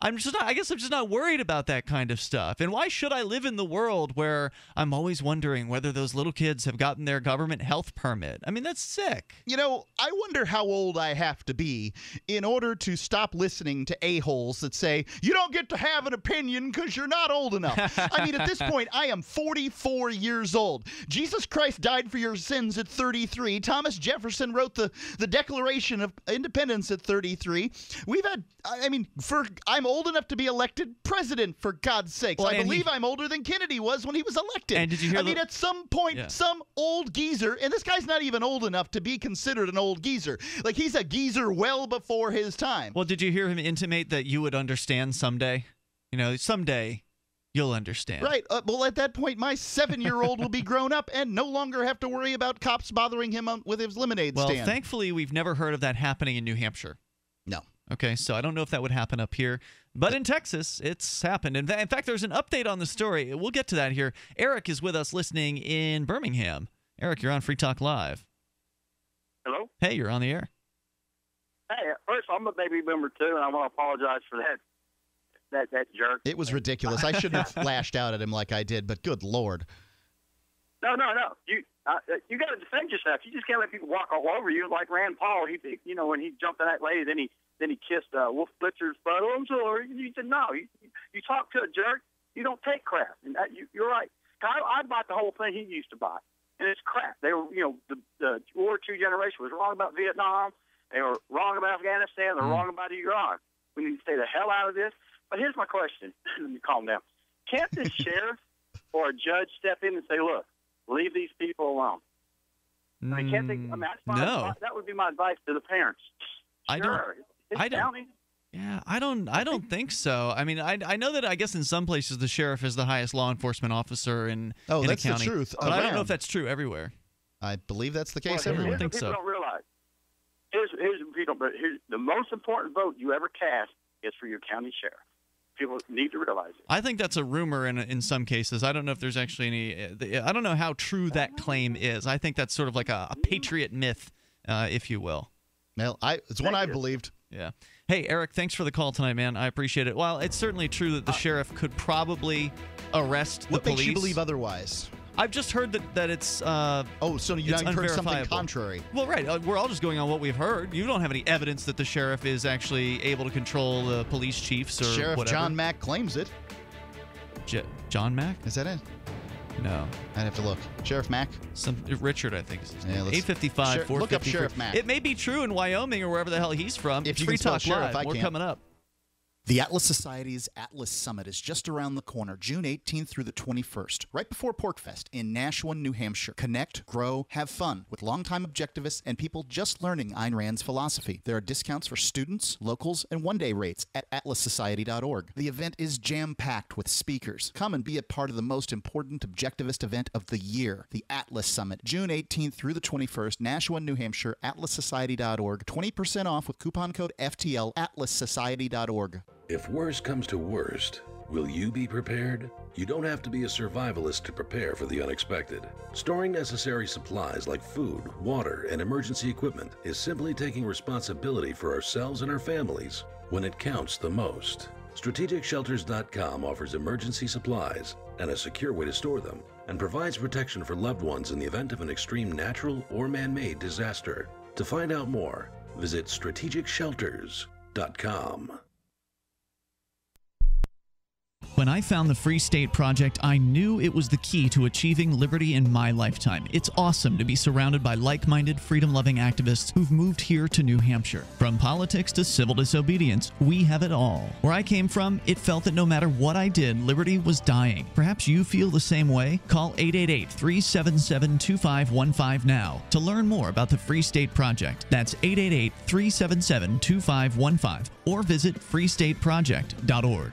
I guess I'm just not worried about that kind of stuff. And why should I live in the world where I'm always wondering whether those little kids have gotten their government health permit? I mean, that's sick. You know, I wonder how old I have to be in order to stop listening to a-holes that say, you don't get to have an opinion because you're not old enough. I mean, at this point, I am 44 years old. Jesus Christ died for your sins at 33. Thomas Jefferson wrote the Declaration of Independence at 33. We've had, I mean, I'm old enough to be elected president, for God's sakes. Well, I believe I'm older than Kennedy was when he was elected. And did you hear I mean, at some point, some old geezer, and this guy's not even old enough to be considered an old geezer. Like, he's a geezer well before his time. Well, did you hear him intimate that you would understand someday? You know, someday you'll understand. Right. Well, at that point, my 7-year-old will be grown up and no longer have to worry about cops bothering him with his lemonade stand. Well, thankfully, we've never heard of that happening in New Hampshire. No. Okay, so I don't know if that would happen up here, but in Texas, it's happened. In fact, there's an update on the story. We'll get to that here. Eric is with us listening in Birmingham. Eric, you're on Free Talk Live. Hello? Hey, you're on the air. Hey, first, I'm a baby boomer, too, and I want to apologize for that jerk. It was ridiculous. I shouldn't have flashed out at him like I did, but good Lord. No. You got to defend yourself. You just can't let people walk all over you like Rand Paul. He, you know, when he jumped on that lady, then he kissed Wolf Blitcher's butt. Oh, I'm sorry. You said, no, you talk to a jerk, you don't take crap. And you're right. I bought the whole thing he used to buy, and it's crap. They were, you know, the War II generation was wrong about Vietnam. They were wrong about Afghanistan. They were wrong about Iran. We need to stay the hell out of this. But here's my question. Let me calm down. Can't the sheriff or a judge step in and say, look, leave these people alone? I mean, that's my advice. That would be my advice to the parents. I don't think so. I mean, I know that I guess in some places the sheriff is the highest law enforcement officer in that's a county. The truth. But I don't know if that's true everywhere. I believe that's the case everywhere. I think so. People don't realize. Here's the most important vote you ever cast is for your county sheriff. People need to realize it. I think that's a rumor in some cases. I don't know if there's actually any. I don't know how true that claim is. I think that's sort of like a patriot myth, if you will. Well, it's one I believed. Yeah. Hey, Eric, thanks for the call tonight, man. I appreciate it. Well, it's certainly true that the sheriff could probably arrest the police. What makes you believe otherwise? I've just heard that it's so you've heard something contrary. Well, right. We're all just going on what we've heard. You don't have any evidence that the sheriff is actually able to control the police chiefs or Sheriff whatever. John Mack claims it. John Mack? Is that it? No. I'd have to look. Sheriff Mack? Richard, I think. 855-453. Look up Sheriff Mack. It may be true in Wyoming or wherever the hell he's from. If you can spell Sheriff, I can. We're coming up. The Atlas Society's Atlas Summit is just around the corner, June 18th through the 21st, right before Porkfest in Nashua, New Hampshire. Connect, grow, have fun with longtime objectivists and people just learning Ayn Rand's philosophy. There are discounts for students, locals, and one-day rates at atlassociety.org. The event is jam-packed with speakers. Come and be a part of the most important objectivist event of the year, the Atlas Summit, June 18th through the 21st, Nashua, New Hampshire, atlassociety.org, 20% off with coupon code FTL, atlassociety.org. If worse comes to worst, will you be prepared? You don't have to be a survivalist to prepare for the unexpected. Storing necessary supplies like food, water, and emergency equipment is simply taking responsibility for ourselves and our families when it counts the most. StrategicShelters.com offers emergency supplies and a secure way to store them, and provides protection for loved ones in the event of an extreme natural or man-made disaster. To find out more, visit StrategicShelters.com. When I found the Free State Project, I knew it was the key to achieving liberty in my lifetime. It's awesome to be surrounded by like-minded, freedom-loving activists who've moved here to New Hampshire. From politics to civil disobedience, we have it all. Where I came from, it felt that no matter what I did, liberty was dying. Perhaps you feel the same way? Call 888-377-2515 now to learn more about the Free State Project. That's 888-377-2515 or visit freestateproject.org.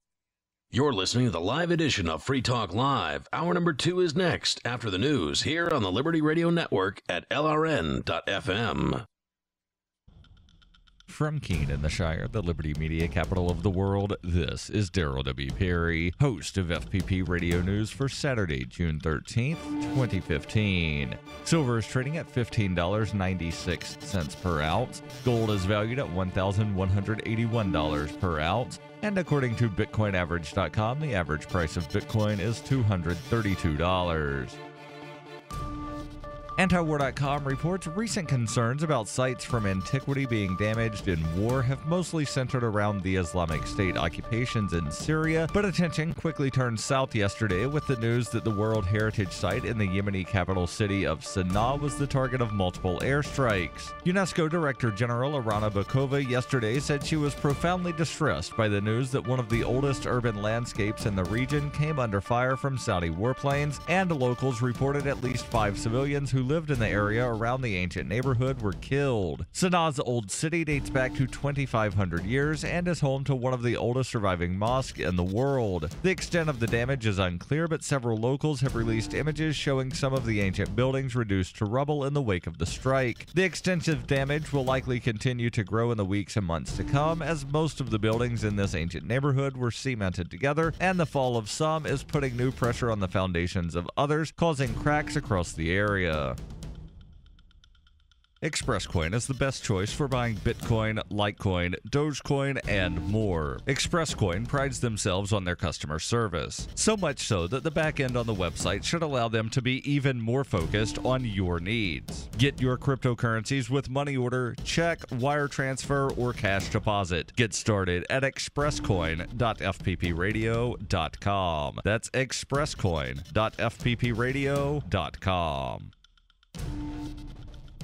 You're listening to the live edition of Free Talk Live. Hour number 2 is next, after the news, here on the Liberty Radio Network at LRN.FM. From Keene in the Shire, the Liberty Media capital of the world, this is Darryl W. Perry, host of FPP Radio News for Saturday, June 13th, 2015. Silver is trading at $15.96 per ounce. Gold is valued at $1,181 per ounce. And according to BitcoinAverage.com, the average price of Bitcoin is $232. Antiwar.com reports recent concerns about sites from antiquity being damaged in war have mostly centered around the Islamic State occupations in Syria, but attention quickly turned south yesterday with the news that the World Heritage Site in the Yemeni capital city of Sana'a was the target of multiple airstrikes. UNESCO Director General Irina Bokova yesterday said she was profoundly distressed by the news that one of the oldest urban landscapes in the region came under fire from Saudi warplanes, and locals reported at least 5 civilians who lived in the area around the ancient neighborhood were killed. Sana'a's old city dates back to 2,500 years and is home to one of the oldest surviving mosques in the world. The extent of the damage is unclear, but several locals have released images showing some of the ancient buildings reduced to rubble in the wake of the strike. The extensive damage will likely continue to grow in the weeks and months to come, as most of the buildings in this ancient neighborhood were cemented together, and the fall of some is putting new pressure on the foundations of others, causing cracks across the area. ExpressCoin is the best choice for buying Bitcoin, Litecoin, Dogecoin, and more. ExpressCoin prides themselves on their customer service, so much so that the back end on the website should allow them to be even more focused on your needs. Get your cryptocurrencies with money order, check, wire transfer, or cash deposit. Get started at expresscoin.fppradio.com. That's expresscoin.fppradio.com.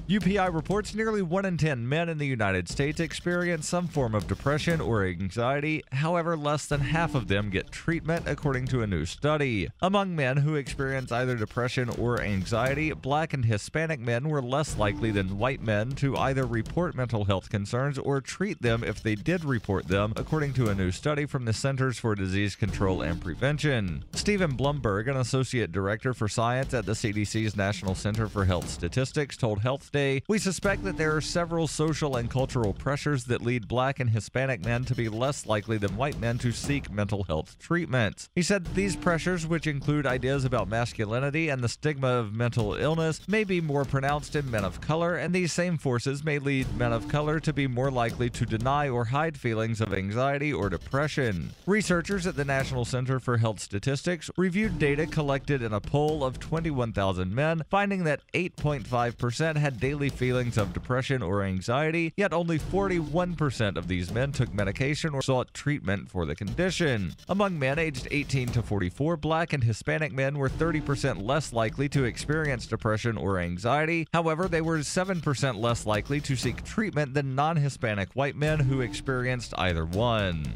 UPI reports nearly 1 in 10 men in the United States experience some form of depression or anxiety. However, less than half of them get treatment, according to a new study. Among men who experience either depression or anxiety, Black and Hispanic men were less likely than white men to either report mental health concerns or treat them if they did report them, according to a new study from the Centers for Disease Control and Prevention. Stephen Blumberg, an associate director for science at the CDC's National Center for Health Statistics, told Health Day, "We suspect that there are several social and cultural pressures that lead Black and Hispanic men to be less likely than white men to seek mental health treatment." He said these pressures, which include ideas about masculinity and the stigma of mental illness, may be more pronounced in men of color, and these same forces may lead men of color to be more likely to deny or hide feelings of anxiety or depression. Researchers at the National Center for Health Statistics reviewed data collected in a poll of 21,000 men, finding that 8.5% had daily feelings of depression or anxiety, yet only 41% of these men took medication or sought treatment for the condition. Among men aged 18 to 44, Black and Hispanic men were 30% less likely to experience depression or anxiety. However, they were 7% less likely to seek treatment than non-Hispanic white men who experienced either one.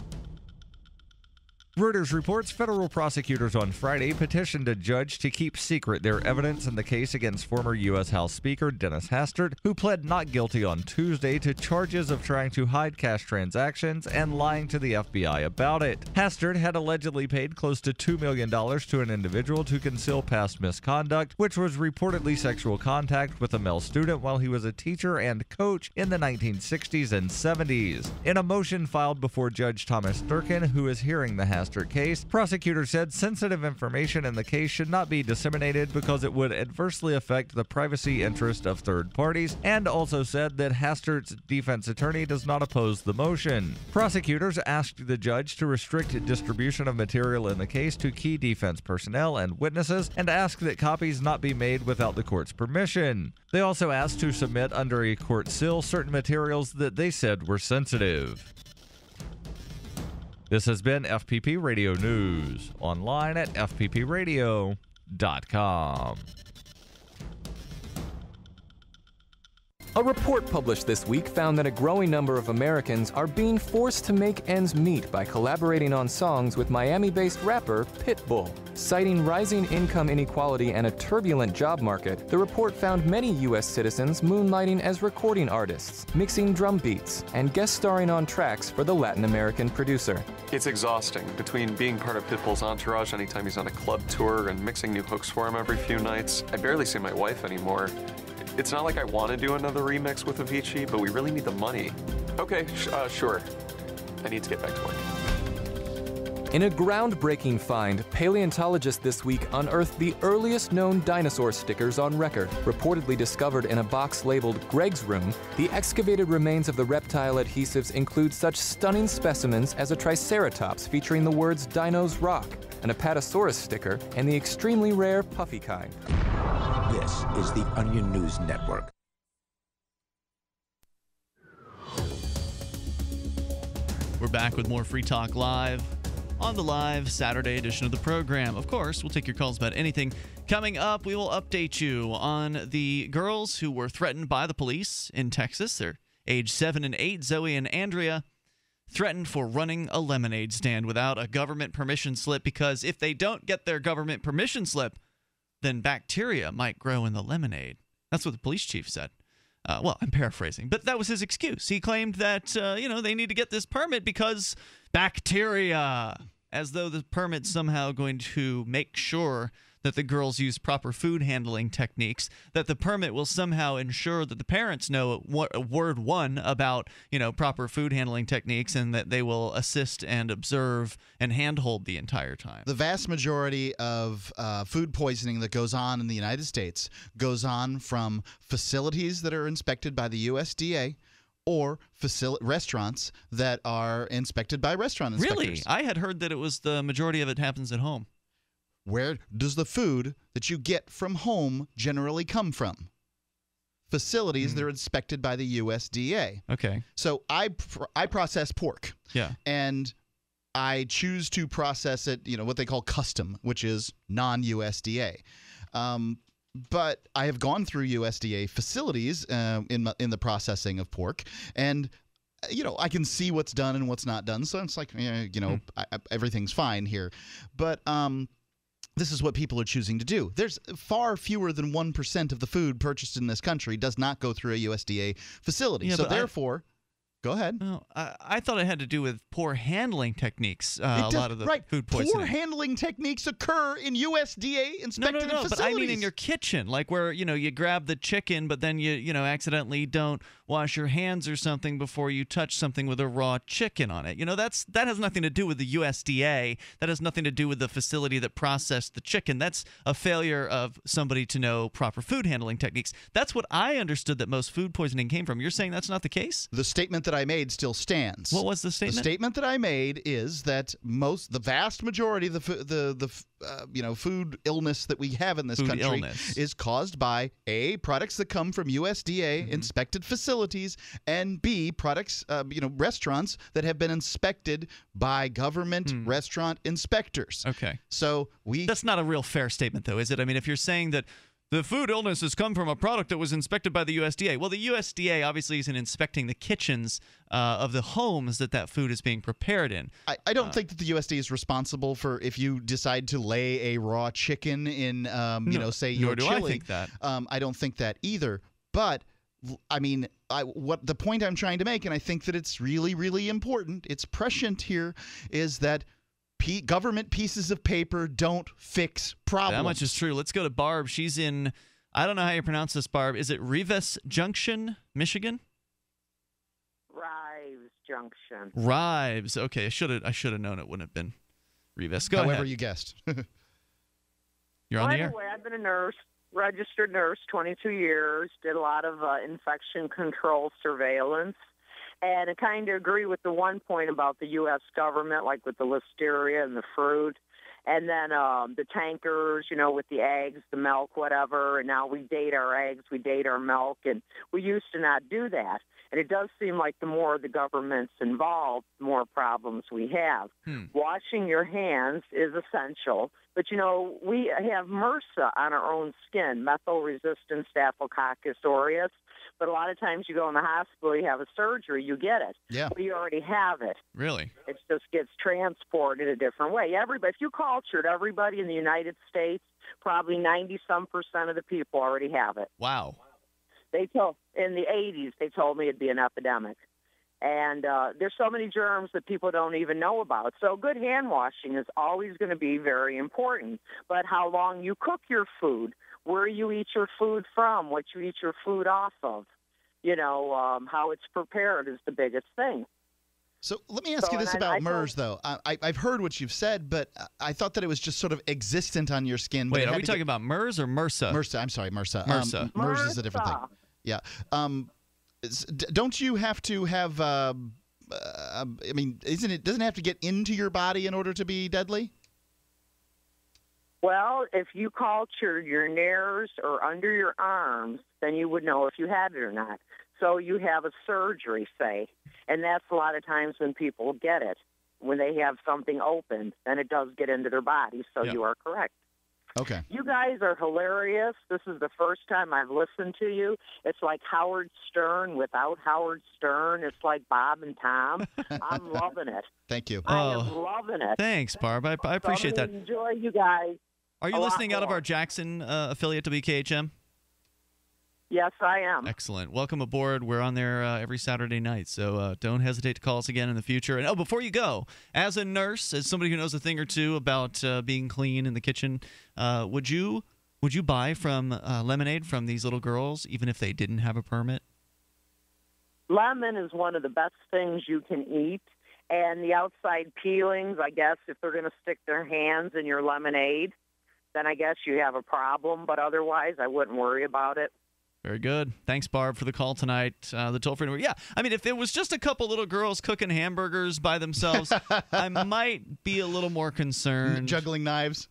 Reuters reports federal prosecutors on Friday petitioned a judge to keep secret their evidence in the case against former U.S. House Speaker Dennis Hastert, who pled not guilty on Tuesday to charges of trying to hide cash transactions and lying to the FBI about it. Hastert had allegedly paid close to $2 million to an individual to conceal past misconduct, which was reportedly sexual contact with a male student while he was a teacher and coach in the 1960s and 70s. In a motion filed before Judge Thomas Durkin, who is hearing the Hastert case, prosecutors said sensitive information in the case should not be disseminated because it would adversely affect the privacy interest of third parties, and also said that Hastert's defense attorney does not oppose the motion. Prosecutors asked the judge to restrict distribution of material in the case to key defense personnel and witnesses, and asked that copies not be made without the court's permission. They also asked to submit under a court seal certain materials that they said were sensitive. This has been FPP Radio News, online at fppradio.com. A report published this week found that a growing number of Americans are being forced to make ends meet by collaborating on songs with Miami-based rapper Pitbull. Citing rising income inequality and a turbulent job market, the report found many U.S. citizens moonlighting as recording artists, mixing drum beats, and guest starring on tracks for the Latin American producer. It's exhausting between being part of Pitbull's entourage anytime he's on a club tour and mixing new hooks for him every few nights. I barely see my wife anymore. It's not like I want to do another remix with Avicii, but we really need the money. Okay, sure. I need to get back to work. In a groundbreaking find, paleontologists this week unearthed the earliest known dinosaur stickers on record. Reportedly discovered in a box labeled Greg's Room, the excavated remains of the reptile adhesives include such stunning specimens as a Triceratops featuring the words Dino's Rock, an Apatosaurus sticker, and the extremely rare puffykind. This is the Onion News Network. We're back with more Free Talk Live on the live Saturday edition of the program. Of course, we'll take your calls about anything. Coming up, we will update you on the girls who were threatened by the police in Texas. They're age 7 and 8, Zoe and Andrea, threatened for running a lemonade stand without a government permission slip, because if they don't get their government permission slip, then bacteria might grow in the lemonade. That's what the police chief said. Well, I'm paraphrasing, but that was his excuse. He claimed that, you know, they need to get this permit because bacteria, as though the permit's somehow going to make sure that the girls use proper food handling techniques, that the permit will somehow ensure that the parents know word one about, you know, proper food handling techniques, and that they will assist and observe and handhold the entire time. The vast majority of food poisoning that goes on in the United States goes on from facilities that are inspected by the USDA, or restaurants that are inspected by restaurant inspectors. Really? I had heard that it was the majority of it happens at home. Where does the food that you get from home generally come from? Facilities that are inspected by the USDA. Okay. So I process pork. Yeah. And I choose to process it, you know, what they call custom, which is non-USDA. But I have gone through USDA facilities in the processing of pork, and you know, I can see what's done and what's not done. So it's like, you know, everything's fine here. But this is what people are choosing to do. There's far fewer than 1% of the food purchased in this country does not go through a USDA facility. Yeah, so therefore, go ahead. Well, I thought it had to do with poor handling technics, a lot of the food poisoning. Poor handling techniques occur in USDA-inspected facilities. But I mean in your kitchen, like where, you know, you grab the chicken, but then you know, accidentally don't wash your hands or something before you touch something with a raw chicken on it. You know, that has nothing to do with the USDA. That has nothing to do with the facility that processed the chicken. That's a failure of somebody to know proper food handling techniques. That's what I understood that most food poisoning came from. You're saying that's not the case? The statement that I made still stands. What was the statement? The statement that I made is that the vast majority of the you know, food illness that we have in this country is caused by A, products that come from USDA inspected facilities, and B, products, you know, restaurants that have been inspected by government restaurant inspectors. Okay. So that's not a real fair statement, though, is it? I mean, if you're saying that The food illness has come from a product that was inspected by the USDA. Well, the USDA obviously isn't inspecting the kitchens of the homes that that food is being prepared in. I don't think that the USDA is responsible for if you decide to lay a raw chicken in, you know, say your chili. Nor do I think that. I don't think that either. But, I mean, what the point I'm trying to make, and I think that it's really, really important, it's prescient here, is that government pieces of paper don't fix problems. That much is true. Let's go to Barb. She's in, I don't know how you pronounce this, Barb. Is it Rivas Junction, Michigan? Rives Junction. Rives. Okay, I should have known it wouldn't have been Rivas. Go ahead. However you guessed. You're on the air. By the way, I've been a nurse, registered nurse, 22 years, did a lot of infection control surveillance. And I kind of agree with the one point about the U.S. government, like with the listeria and the fruit, and then the tankers, you know, with the eggs, the milk, whatever. And now we date our eggs, we date our milk, and we used to not do that. And it does seem like the more the government's involved, the more problems we have. Washing your hands is essential. But, you know, we have MRSA on our own skin, methyl-resistant Staphylococcus aureus. But a lot of times you go in the hospital, you have a surgery, you get it. Yeah. But you already have it. Really? It just gets transported a different way. Everybody, if you cultured everybody in the United States, probably 90-some% of the people already have it. Wow. They told, in the 80s, they told me it'd be an epidemic. And there's so many germs that people don't even know about. So good hand washing is always going to be very important. But how long you cook your food, where you eat your food from, what you eat your food off of, you know, how it's prepared is the biggest thing. So let me ask you this about MERS, though. I've heard what you've said, but I thought that it was just sort of existent on your skin. Wait, are we talking about MERS or MRSA? MRSA. I'm sorry, MRSA. MRSA. MERS is a different thing. Yeah. Don't you have to have I mean, doesn't it have to get into your body in order to be deadly? Well, if you cultured your nares or under your arms, then you would know if you had it or not. So you have a surgery, say, and that's a lot of times when people get it. When they have something open, then it does get into their body, so you are correct. Okay. You guys are hilarious. This is the first time I've listened to you. It's like Howard Stern without Howard Stern. It's like Bob and Tom. I'm loving it. Thank you. I'm loving it. Thanks, Barb. I appreciate that. Enjoy you guys. Are you listening out of our Jackson affiliate to WKHM? Yes, I am. Excellent. Welcome aboard. We're on there every Saturday night, so don't hesitate to call us again in the future. And before you go, as a nurse, as somebody who knows a thing or two about being clean in the kitchen, would you buy from lemonade from these little girls, even if they didn't have a permit? Lemon is one of the best things you can eat, and the outside peelings, I guess, if they're going to stick their hands in your lemonade, then I guess you have a problem. But otherwise, I wouldn't worry about it. Very good. Thanks, Barb, for the call tonight. The toll-free number. Yeah, I mean, if it was just a couple little girls cooking hamburgers by themselves, I might be a little more concerned. Juggling knives.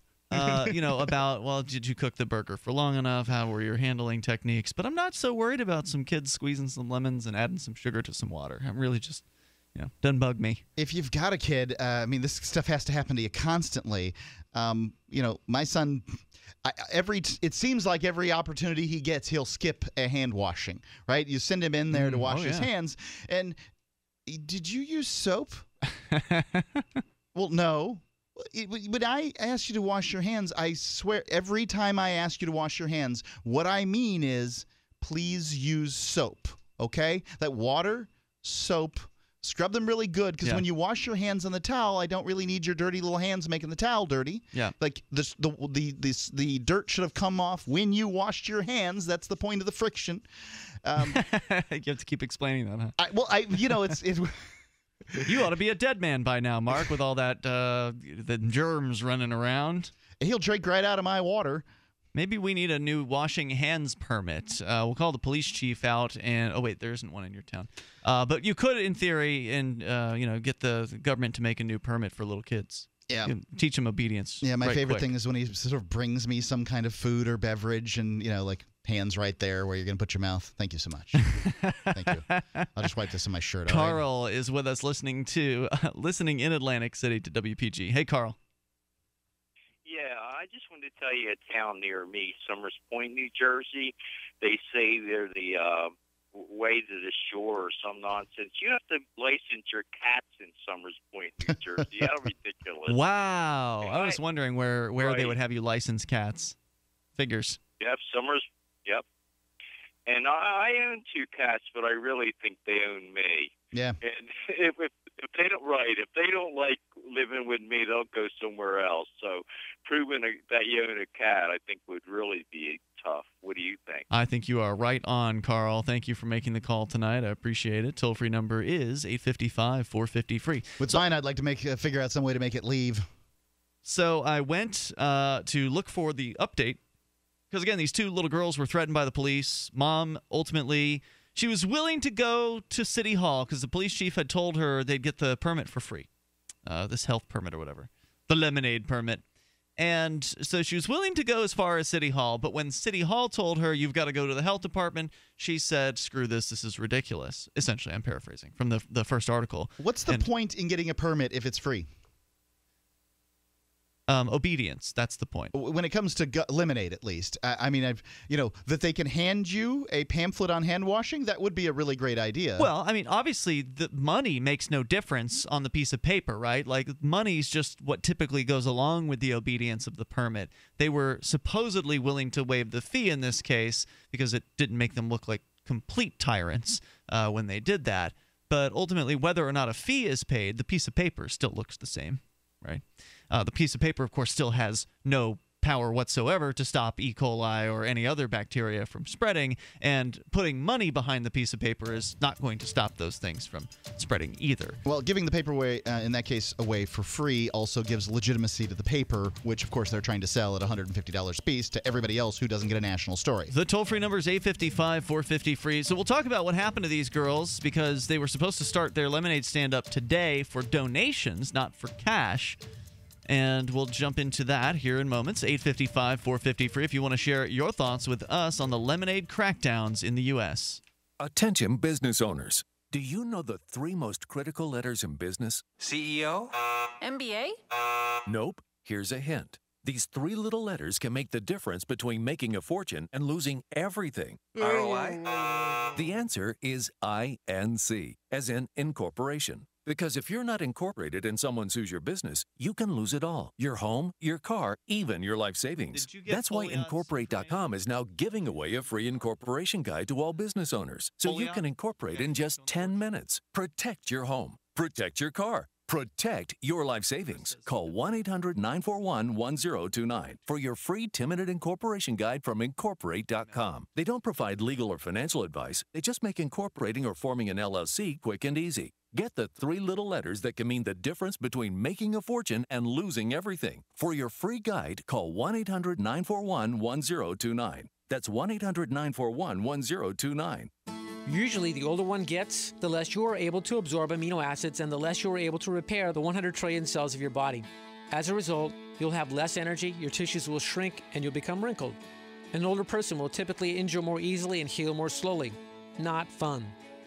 You know, about, well, did you cook the burger for long enough? How were your handling techniques? But I'm not so worried about some kids squeezing some lemons and adding some sugar to some water. I'm really just... Yeah, doesn't bug me. If you've got a kid, I mean, this stuff has to happen to you constantly. You know, my son, it seems like every opportunity he gets, he'll skip a hand washing, right? You send him in there to wash his hands, and did you use soap? Well, no. When I ask you to wash your hands, I swear every time I ask you to wash your hands, what I mean is please use soap, okay? That water, soap. Scrub them really good, because when you wash your hands on the towel, I don't really need your dirty little hands making the towel dirty. Yeah. Like, the dirt should have come off when you washed your hands. That's the point of the friction. You have to keep explaining that, huh? You know, it's... You ought to be a dead man by now, Mark, with all that the germs running around. He'll drink right out of my water. Maybe we need a new washing hands permit. We'll call the police chief out and – oh, wait, there isn't one in your town. But you could, in theory, and you know, get the government to make a new permit for little kids. Yeah. You teach them obedience. Yeah, my favorite thing is when he sort of brings me some kind of food or beverage and, you know, like hands right there where you're going to put your mouth. Thank you so much. Thank you. I'll just wipe this in my shirt. Carl is with us listening in Atlantic City to WPG. Hey, Carl. Yeah, I just wanted to tell you a town near me, Somers Point, New Jersey. They say they're the way to the shore or some nonsense. You have to license your cats in Somers Point, New Jersey. How ridiculous. Wow. I was wondering where right. they would have you license cats. Figures. Yep, Somers. Yep. And I own two cats, but I really think they own me. Yeah. And if they don't if they don't like living with me, they'll go somewhere else. So proving that you own a cat, I think, would really be tough. What do you think? I think you are right on, Carl. Thank you for making the call tonight. I appreciate it. Toll-free number is 855-450-FREE. With mine, I'd like to figure out some way to make it leave. So I went to look for the update because, again, these two little girls were threatened by the police. Mom, ultimately, she was willing to go to City Hall because the police chief had told her they'd get the permit for free, this health permit or whatever, the lemonade permit. And so she was willing to go as far as City Hall, but when City Hall told her, you've got to go to the health department, she said, screw this, this is ridiculous. Essentially, I'm paraphrasing from the first article. What's the point in getting a permit if it's free? Obedience, that's the point. When it comes to lemonade, at least. I mean, you know, that they can hand you a pamphlet on hand washing, that would be a really great idea. Well, I mean, obviously, the money makes no difference on the piece of paper, right? Like, money's just what typically goes along with the obedience of the permit. They were supposedly willing to waive the fee in this case because it didn't make them look like complete tyrants when they did that. But ultimately, whether or not a fee is paid, the piece of paper still looks the same, right? The piece of paper, of course, still has no power whatsoever to stop E. coli or any other bacteria from spreading, and putting money behind the piece of paper is not going to stop those things from spreading either. Well, giving the paper away, in that case, away for free also gives legitimacy to the paper, which, of course, they're trying to sell at $150 a piece to everybody else who doesn't get a national story. The toll-free number is 855-450-FREE. So we'll talk about what happened to these girls because they were supposed to start their lemonade stand-up today for donations, not for cash. And we'll jump into that here in moments. 855-450-FREE if you want to share your thoughts with us on the lemonade crackdowns in the U.S. Attention business owners. Do you know the three most critical letters in business? CEO? MBA? Nope. Here's a hint. These three little letters can make the difference between making a fortune and losing everything. ROI? The answer is INC, as in incorporation. Because if you're not incorporated and someone sues your business, you can lose it all. Your home, your car, even your life savings. That's why Incorporate.com is now giving away a free incorporation guide to all business owners. So you can incorporate in just 10 minutes. Protect your home. Protect your car. Protect your life savings. Call 1-800-941-1029 for your free 10-minute incorporation guide from Incorporate.com. They don't provide legal or financial advice. They just make incorporating or forming an LLC quick and easy. Get the three little letters that can mean the difference between making a fortune and losing everything. For your free guide, call 1-800-941-1029. That's 1-800-941-1029. Usually, the older one gets, the less you are able to absorb amino acids and the less you are able to repair the 100 trillion cells of your body. As a result, you'll have less energy, your tissues will shrink, and you'll become wrinkled. An older person will typically injure more easily and heal more slowly. Not fun.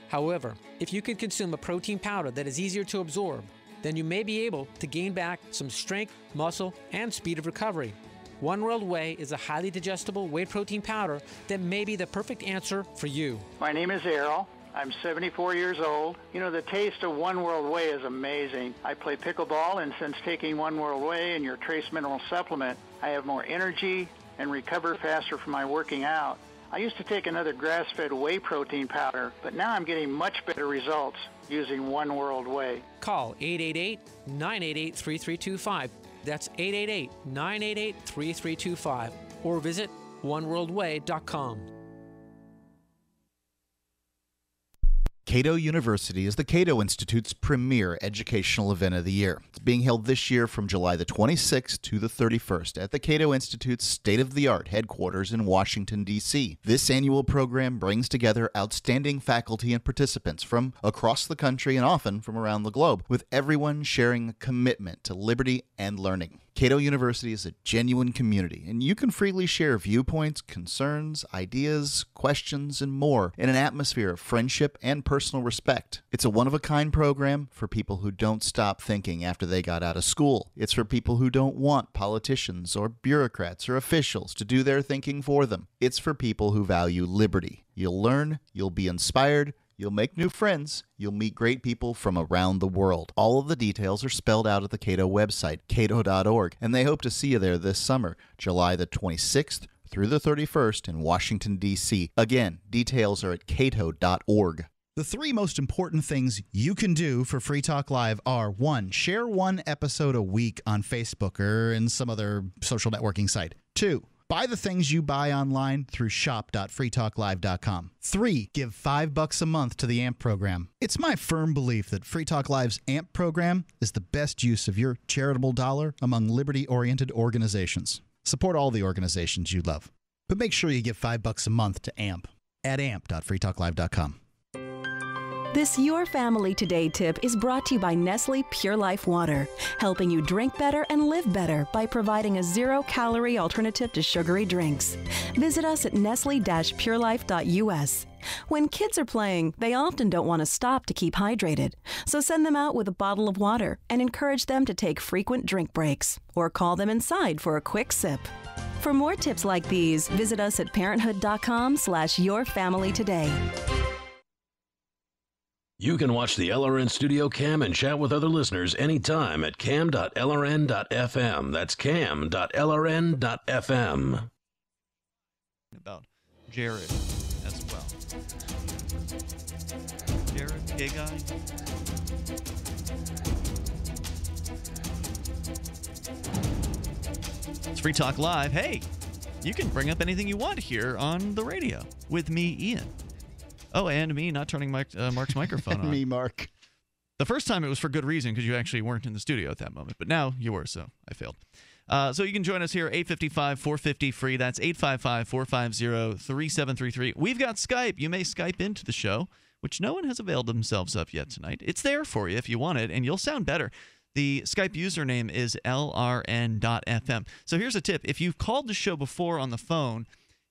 However, if you could consume a protein powder that is easier to absorb, then you may be able to gain back some strength, muscle, and speed of recovery. One World Whey is a highly digestible whey protein powder that may be the perfect answer for you. My name is Errol. I'm 74 years old. You know, the taste of One World Whey is amazing. I play pickleball, and since taking One World Whey and your trace mineral supplement, I have more energy and recover faster from my working out. I used to take another grass-fed whey protein powder, but now I'm getting much better results using One World Whey. Call 888-988-3325. That's 888-988-3325. Or visit oneworldway.com. Cato University is the Cato Institute's premier educational event of the year. It's being held this year from July the 26th to the 31st at the Cato Institute's state-of-the-art headquarters in Washington, D.C. This annual program brings together outstanding faculty and participants from across the country and often from around the globe, with everyone sharing a commitment to liberty and learning. Cato University is a genuine community, and you can freely share viewpoints, concerns, ideas, questions, and more in an atmosphere of friendship and personal respect. It's a one-of-a-kind program for people who don't stop thinking after they got out of school. It's for people who don't want politicians or bureaucrats or officials to do their thinking for them. It's for people who value liberty. You'll learn, you'll be inspired, you'll make new friends, you'll meet great people from around the world. All of the details are spelled out at the Cato website, cato.org, and they hope to see you there this summer, July the 26th through the 31st in Washington, D.C. Again, details are at cato.org. The three most important things you can do for Free Talk Live are, 1, share one episode a week on Facebook or in some other social networking site. 2, buy the things you buy online through shop.freetalklive.com. 3, give $5 a month to the AMP program. It's my firm belief that Free Talk Live's AMP program is the best use of your charitable dollar among liberty-oriented organizations. Support all the organizations you love, but make sure you give $5 a month to AMP at amp.freetalklive.com. This Your Family Today tip is brought to you by Nestle Pure Life Water, helping you drink better and live better by providing a zero-calorie alternative to sugary drinks. Visit us at nestle-purelife.us. When kids are playing, they often don't want to stop to keep hydrated, so send them out with a bottle of water and encourage them to take frequent drink breaks or call them inside for a quick sip. For more tips like these, visit us at parenthood.com/yourfamilytoday. You can watch the LRN Studio Cam and chat with other listeners anytime at cam.lrn.fm. That's cam.lrn.fm. About Jared as well. Jared, gay guy. It's Free Talk Live. Hey, you can bring up anything you want here on the radio with me, Ian. Oh, and me not turning Mark's microphone on. Me, Mark. The first time it was for good reason because you actually weren't in the studio at that moment. But now you were, so I failed. So you can join us here, 855-450-FREE. That's 855-450-3733. We've got Skype. You may Skype into the show, which no one has availed themselves of yet tonight. It's there for you if you want it, and you'll sound better. The Skype username is LRN.FM. So here's a tip. If you've called the show before on the phone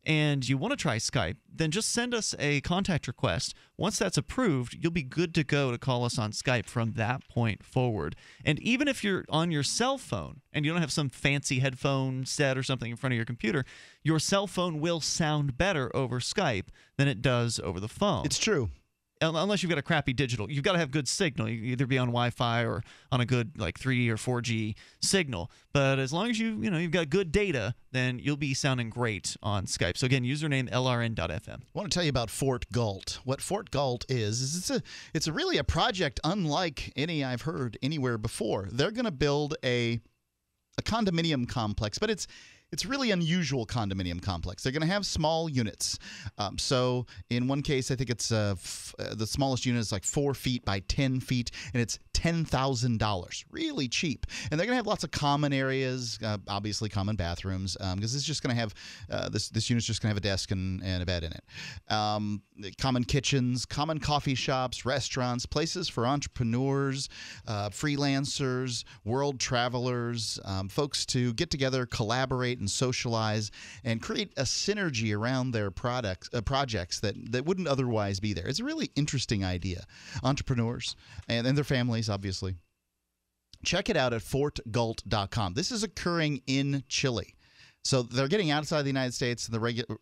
and you want to try Skype, then just send us a contact request. Once that's approved, you'll be good to go to call us on Skype from that point forward. And even if you're on your cell phone and you don't have some fancy headphone set or something in front of your computer, your cell phone will sound better over Skype than it does over the phone. It's true. Unless you've got a crappy digital. You've got to have good signal. You either be on Wi-Fi or on a good like 3G or 4G signal. But as long as you've got good data, then you'll be sounding great on Skype. So again, username LRN.FM. I want to tell you about Fort Galt. What Fort Galt is it's really a project unlike any I've heard anywhere before. They're going to build a condominium complex, but it's really unusual condominium complex. They're going to have small units. So in one case, I think it's the smallest unit is like 4 feet by 10 feet, and it's $10,000. Really cheap. And they're going to have lots of common areas, obviously common bathrooms, because it's just going to have this unit's just going to have a desk and a bed in it. Common kitchens, common coffee shops, restaurants, places for entrepreneurs, freelancers, world travelers, folks to get together, collaborate, and socialize and create a synergy around their projects that wouldn't otherwise be there. It's a really interesting idea. Entrepreneurs and their families, obviously. Check it out at fortgalt.com. This is occurring in Chile. So they're getting outside of the United States, and it's a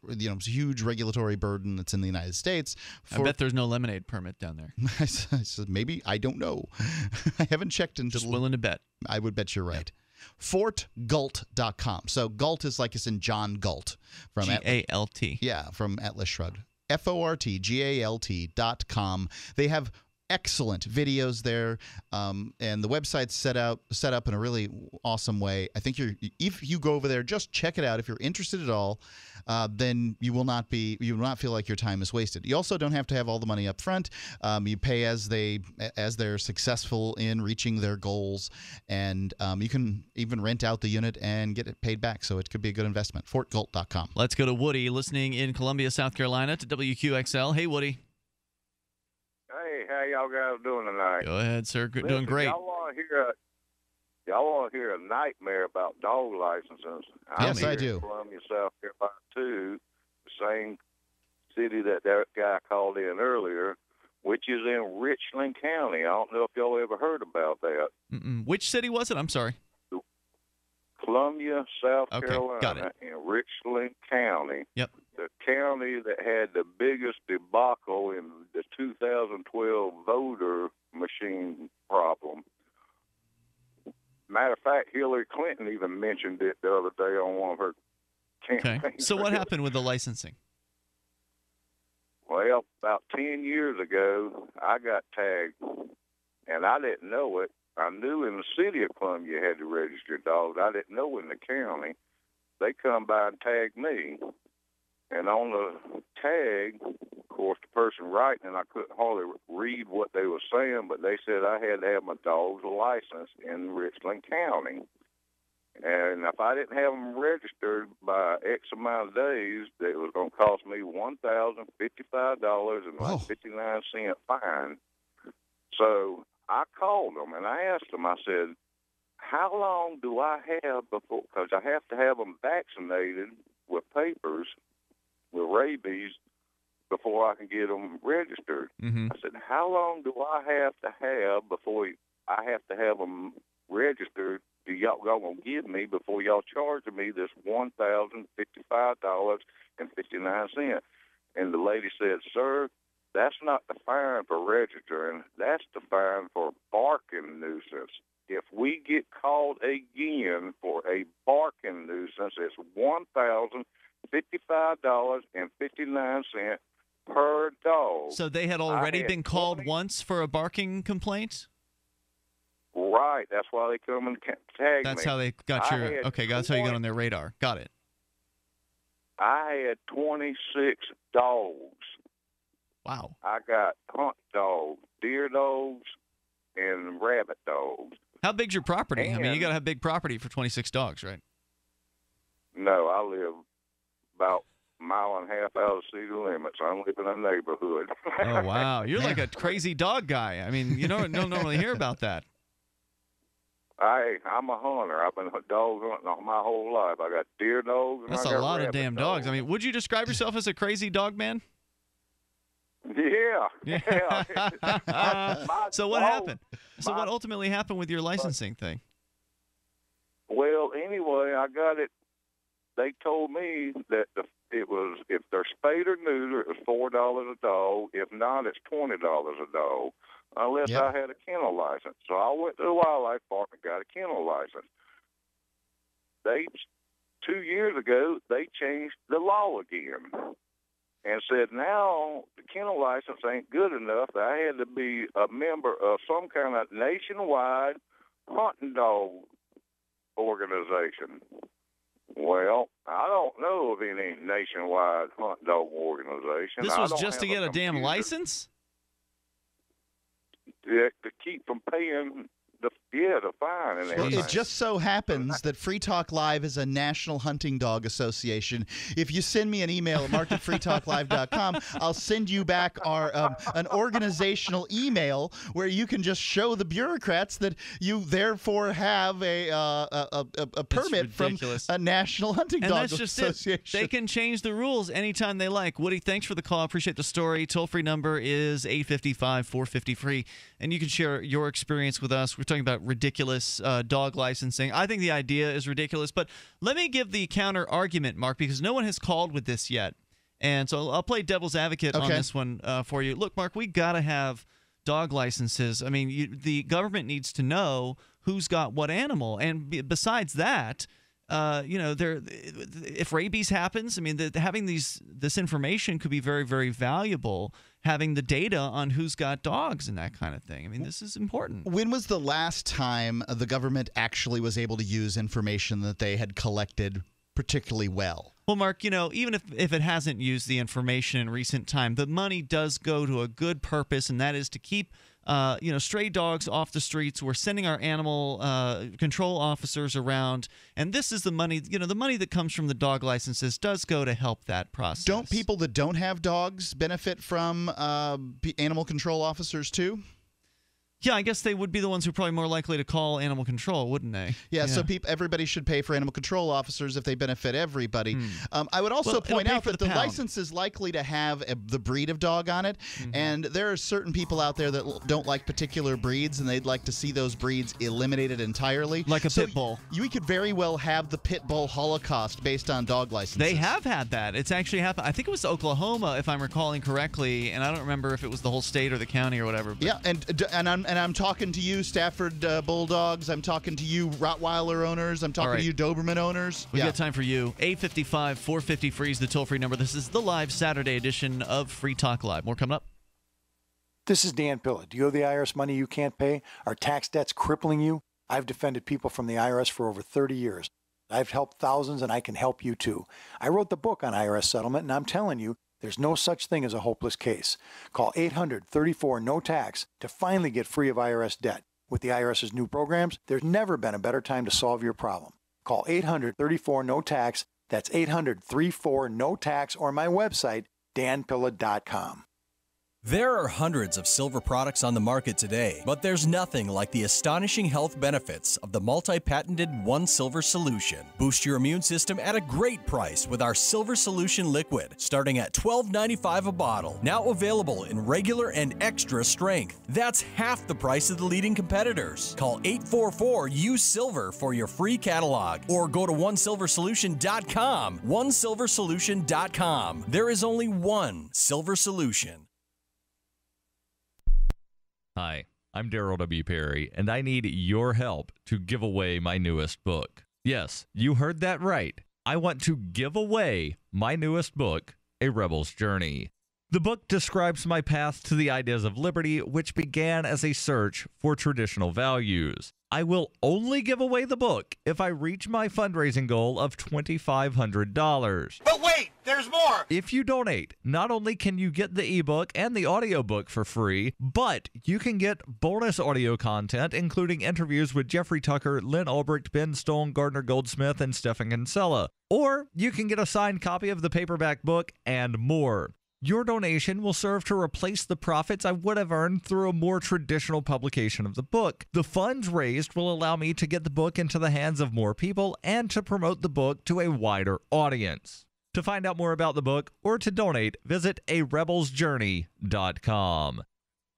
huge regulatory burden that's in the United States. I bet there's no lemonade permit down there. I said, maybe. I don't know. I haven't checked into it. Just willing to bet. I would bet you're right. Yeah. FortGalt.com. So Galt is like it's in John Galt. From G-A-L-T. Yeah, from Atlas Shrugged. FortGalt.com. They have excellent videos there, and the website's set up in a really awesome way. I think if you go over there, just check it out. If you're interested at all, then you will not feel like your time is wasted. You also don't have to have all the money up front. You pay as they're successful in reaching their goals, and you can even rent out the unit and get it paid back. So it could be a good investment. FortGalt.com. Let's go to Woody, listening in Columbia, South Carolina, to WQXL. Hey, Woody. How y'all guys doing tonight? Go ahead, sir. Doing great. I want to hear Y'all want to hear a nightmare about dog licenses. Yes, I do. I'm here in Columbia, South Carolina, too, the same city that that guy called in earlier, which is in Richland County. I don't know if y'all ever heard about that. Mm-mm. Which city was it? I'm sorry. Columbia, South Carolina, got it. In Richland County. Yep. The county that had the biggest debacle in the 2012 voter machine problem. Matter of fact, Hillary Clinton even mentioned it the other day on one of her campaigns. Okay. So what happened with the licensing? Well, about 10 years ago, I got tagged, and I didn't know it. I knew in the city of Columbia you had to register dogs. I didn't know in the county. They come by and tag me. And on the tag, of course, the person writing, and I couldn't hardly read what they were saying, but they said I had to have my dog's license in Richland County. And if I didn't have them registered by X amount of days, it was going to cost me $1,055.59 fine. So I called them, and I asked them, I said, how long do I have before, because I have to have them vaccinated with papers, with rabies, before I can get them registered. Mm-hmm. I said, how long do I have to have before I have to have them registered? Do y'all going to give me before y'all charge me this $1,055.59? And the lady said, sir, that's not the fine for registering. That's the fine for barking nuisance. If we get called again for a barking nuisance, it's $1,055.59 per dog. So they had already been called once for a barking complaint? Right. That's why they come and tag me. That's how they got your... Okay, that's how you got on their radar. Got it. I had 26 dogs. Wow. I got hunt dogs, deer dogs, and rabbit dogs. How big's your property? And, I mean, you got to have big property for 26 dogs, right? No, I live about a mile and a half out of city limits. I live in a neighborhood. Oh, wow. You're like a crazy dog guy. I mean, you don't normally hear about that. I'm a hunter. I've been dog hunting all my whole life. I got deer dogs. That's a lot of damn dogs. I mean, would you describe yourself as a crazy dog man? Yeah. So what happened? So what ultimately happened with your licensing thing? Well, anyway, I got it. They told me that it was, if they're spayed or neutered, it was $4 a dog. If not, it's $20 a dog, unless I had a kennel license. So I went to the wildlife park and got a kennel license. 2 years ago, they changed the law again and said now the kennel license ain't good enough. I had to be a member of some kind of nationwide hunting dog organization. Well, I don't know of any nationwide hunt dog organization. This was just to get a damn license? Yeah, to keep from paying the fine and everything. It just so happens that Free Talk Live is a national hunting dog association. If you send me an email at mark@freetalklive.com, I'll send you back our an organizational email where you can just show the bureaucrats that you therefore have a permit from a national hunting dog association. It. They can change the rules anytime they like. Woody, thanks for the call. I appreciate the story. Toll-free number is 855-450-FREE, and you can share your experience with us. We're talking about ridiculous dog licensing. I think the idea is ridiculous, but let me give the counter argument, Mark, because no one has called with this yet, and so I'll play devil's advocate on this one for you. Look, Mark, we gotta have dog licenses. I mean, the government needs to know who's got what animal, and besides that, you know, if rabies happens, I mean, having this information could be very, very valuable. Having the data on who's got dogs and that kind of thing. I mean, this is important. When was the last time the government actually was able to use information that they had collected particularly well? Well, Mark, you know, even if it hasn't used the information in recent time, the money does go to a good purpose, and that is to keep you know, stray dogs off the streets. We're sending our animal control officers around, and this is the money. You know, the money that comes from the dog licenses does go to help that process. Don't people that don't have dogs benefit from animal control officers too? Yeah, I guess they would be the ones who are probably more likely to call animal control, wouldn't they? Yeah, so everybody should pay for animal control officers if they benefit everybody. I would also point out that the license is likely to have the breed of dog on it, and there are certain people out there that don't like particular breeds, and they'd like to see those breeds eliminated entirely. Like a pit bull. We could very well have the pit bull holocaust based on dog licenses. They have had that. It's actually happened. I think it was Oklahoma, if I'm recalling correctly, and I don't remember if it was the whole state or the county or whatever. But. Yeah, and I'm talking to you, Stafford Bulldogs. I'm talking to you, Rottweiler owners. I'm talking to you, Doberman owners. We've got time for you. 855-450-FREE is the toll-free number. This is the live Saturday edition of Free Talk Live. More coming up. This is Dan Pilla. Do you owe the IRS money you can't pay? Are tax debts crippling you? I've defended people from the IRS for over 30 years. I've helped thousands, and I can help you too. I wrote the book on IRS settlement, and I'm telling you, there's no such thing as a hopeless case. Call 800-34-NO-TAX to finally get free of IRS debt. With the IRS's new programs, there's never been a better time to solve your problem. Call 800-34-NO-TAX. That's 800-34-NO-TAX or my website, danpilla.com. There are hundreds of silver products on the market today, but there's nothing like the astonishing health benefits of the multi-patented One Silver Solution. Boost your immune system at a great price with our Silver Solution Liquid, starting at $12.95 a bottle, now available in regular and extra strength. That's half the price of the leading competitors. Call 844-USilver for your free catalog, or go to onesilversolution.com, onesilversolution.com. There is only one Silver Solution. Hi, I'm Daryl W. Perry, and I need your help to give away my newest book. Yes, you heard that right. I want to give away my newest book, A Rebel's Journey. The book describes my path to the ideas of liberty, which began as a search for traditional values. I will only give away the book if I reach my fundraising goal of $2,500. But wait, there's more! If you donate, not only can you get the ebook and the audiobook for free, but you can get bonus audio content, including interviews with Jeffrey Tucker, Lynn Ulbricht, Ben Stone, Gardner Goldsmith, and Stephen Kinsella. Or you can get a signed copy of the paperback book and more. Your donation will serve to replace the profits I would have earned through a more traditional publication of the book. The funds raised will allow me to get the book into the hands of more people and to promote the book to a wider audience. To find out more about the book or to donate, visit arebelsjourney.com.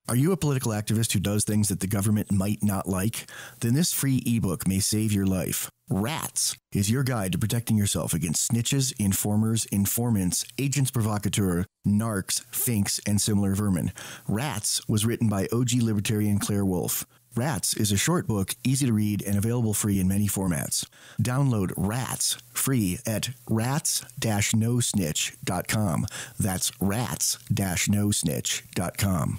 Are you a political activist who does things that the government might not like? Then this free ebook may save your life. Rats is your guide to protecting yourself against snitches, informers, informants, agents provocateur, narcs, finks, and similar vermin. Rats was written by OG libertarian Claire Wolfe. Rats is a short book, easy to read, and available free in many formats. Download Rats free at rats-nosnitch.com. That's rats-nosnitch.com.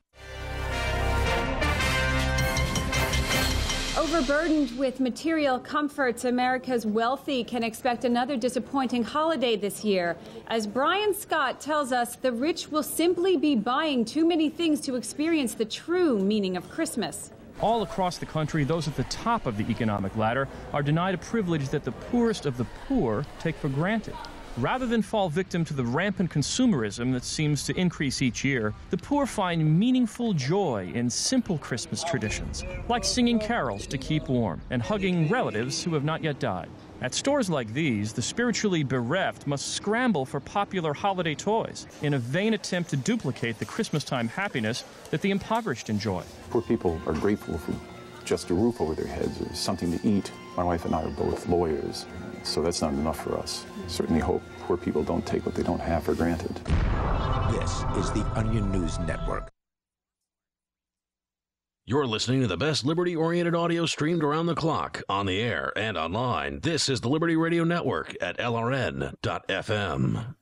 Overburdened with material comforts, America's wealthy can expect another disappointing holiday this year. As Brian Scott tells us, the rich will simply be buying too many things to experience the true meaning of Christmas. All across the country, those at the top of the economic ladder are denied a privilege that the poorest of the poor take for granted. Rather than fall victim to the rampant consumerism that seems to increase each year, the poor find meaningful joy in simple Christmas traditions, like singing carols to keep warm and hugging relatives who have not yet died. At stores like these, the spiritually bereft must scramble for popular holiday toys in a vain attempt to duplicate the Christmastime happiness that the impoverished enjoy. Poor people are grateful for just a roof over their heads or something to eat. My wife and I are both lawyers, so that's not enough for us. I certainly hope poor people don't take what they don't have for granted. This is the Onion News Network. You're listening to the best liberty-oriented audio streamed around the clock, on the air, and online. This is the Liberty Radio Network at LRN.FM.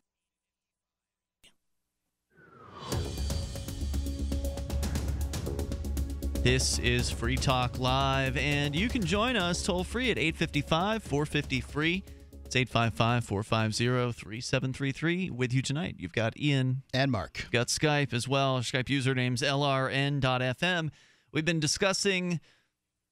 This is Free Talk Live, and you can join us toll-free at 855-450-FREE. It's 855-450-3733. With you tonight, you've got Ian. And Mark. You've got Skype as well. Skype username's LRN.FM. We've been discussing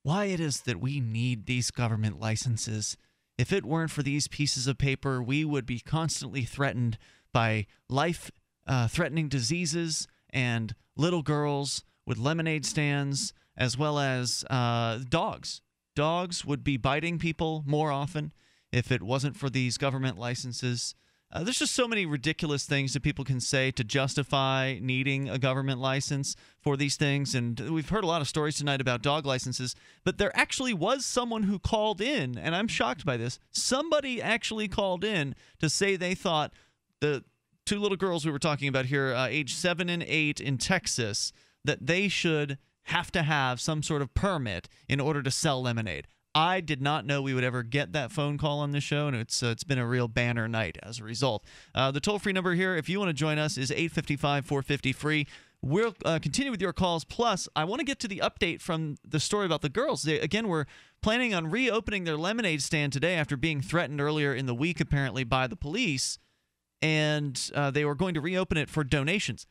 why it is that we need these government licenses. If it weren't for these pieces of paper, we would be constantly threatened by life-threatening diseases and little girls with lemonade stands, as well as dogs. Dogs would be biting people more often if it wasn't for these government licenses. There's just so many ridiculous things that people can say to justify needing a government license for these things. And we've heard a lot of stories tonight about dog licenses, but there actually was someone who called in, and I'm shocked by this. Somebody actually called in to say they thought the two little girls we were talking about here, age 7 and 8 in Texas, that they should have to have some sort of permit in order to sell lemonade. I did not know we would ever get that phone call on the show, and it's been a real banner night as a result. The toll-free number here, if you want to join us, is 855-450-FREE. We'll continue with your calls. Plus, I want to get to the update from the story about the girls. They, again, were planning on reopening their lemonade stand today after being threatened earlier in the week, apparently, by the police, and they were going to reopen it for donations.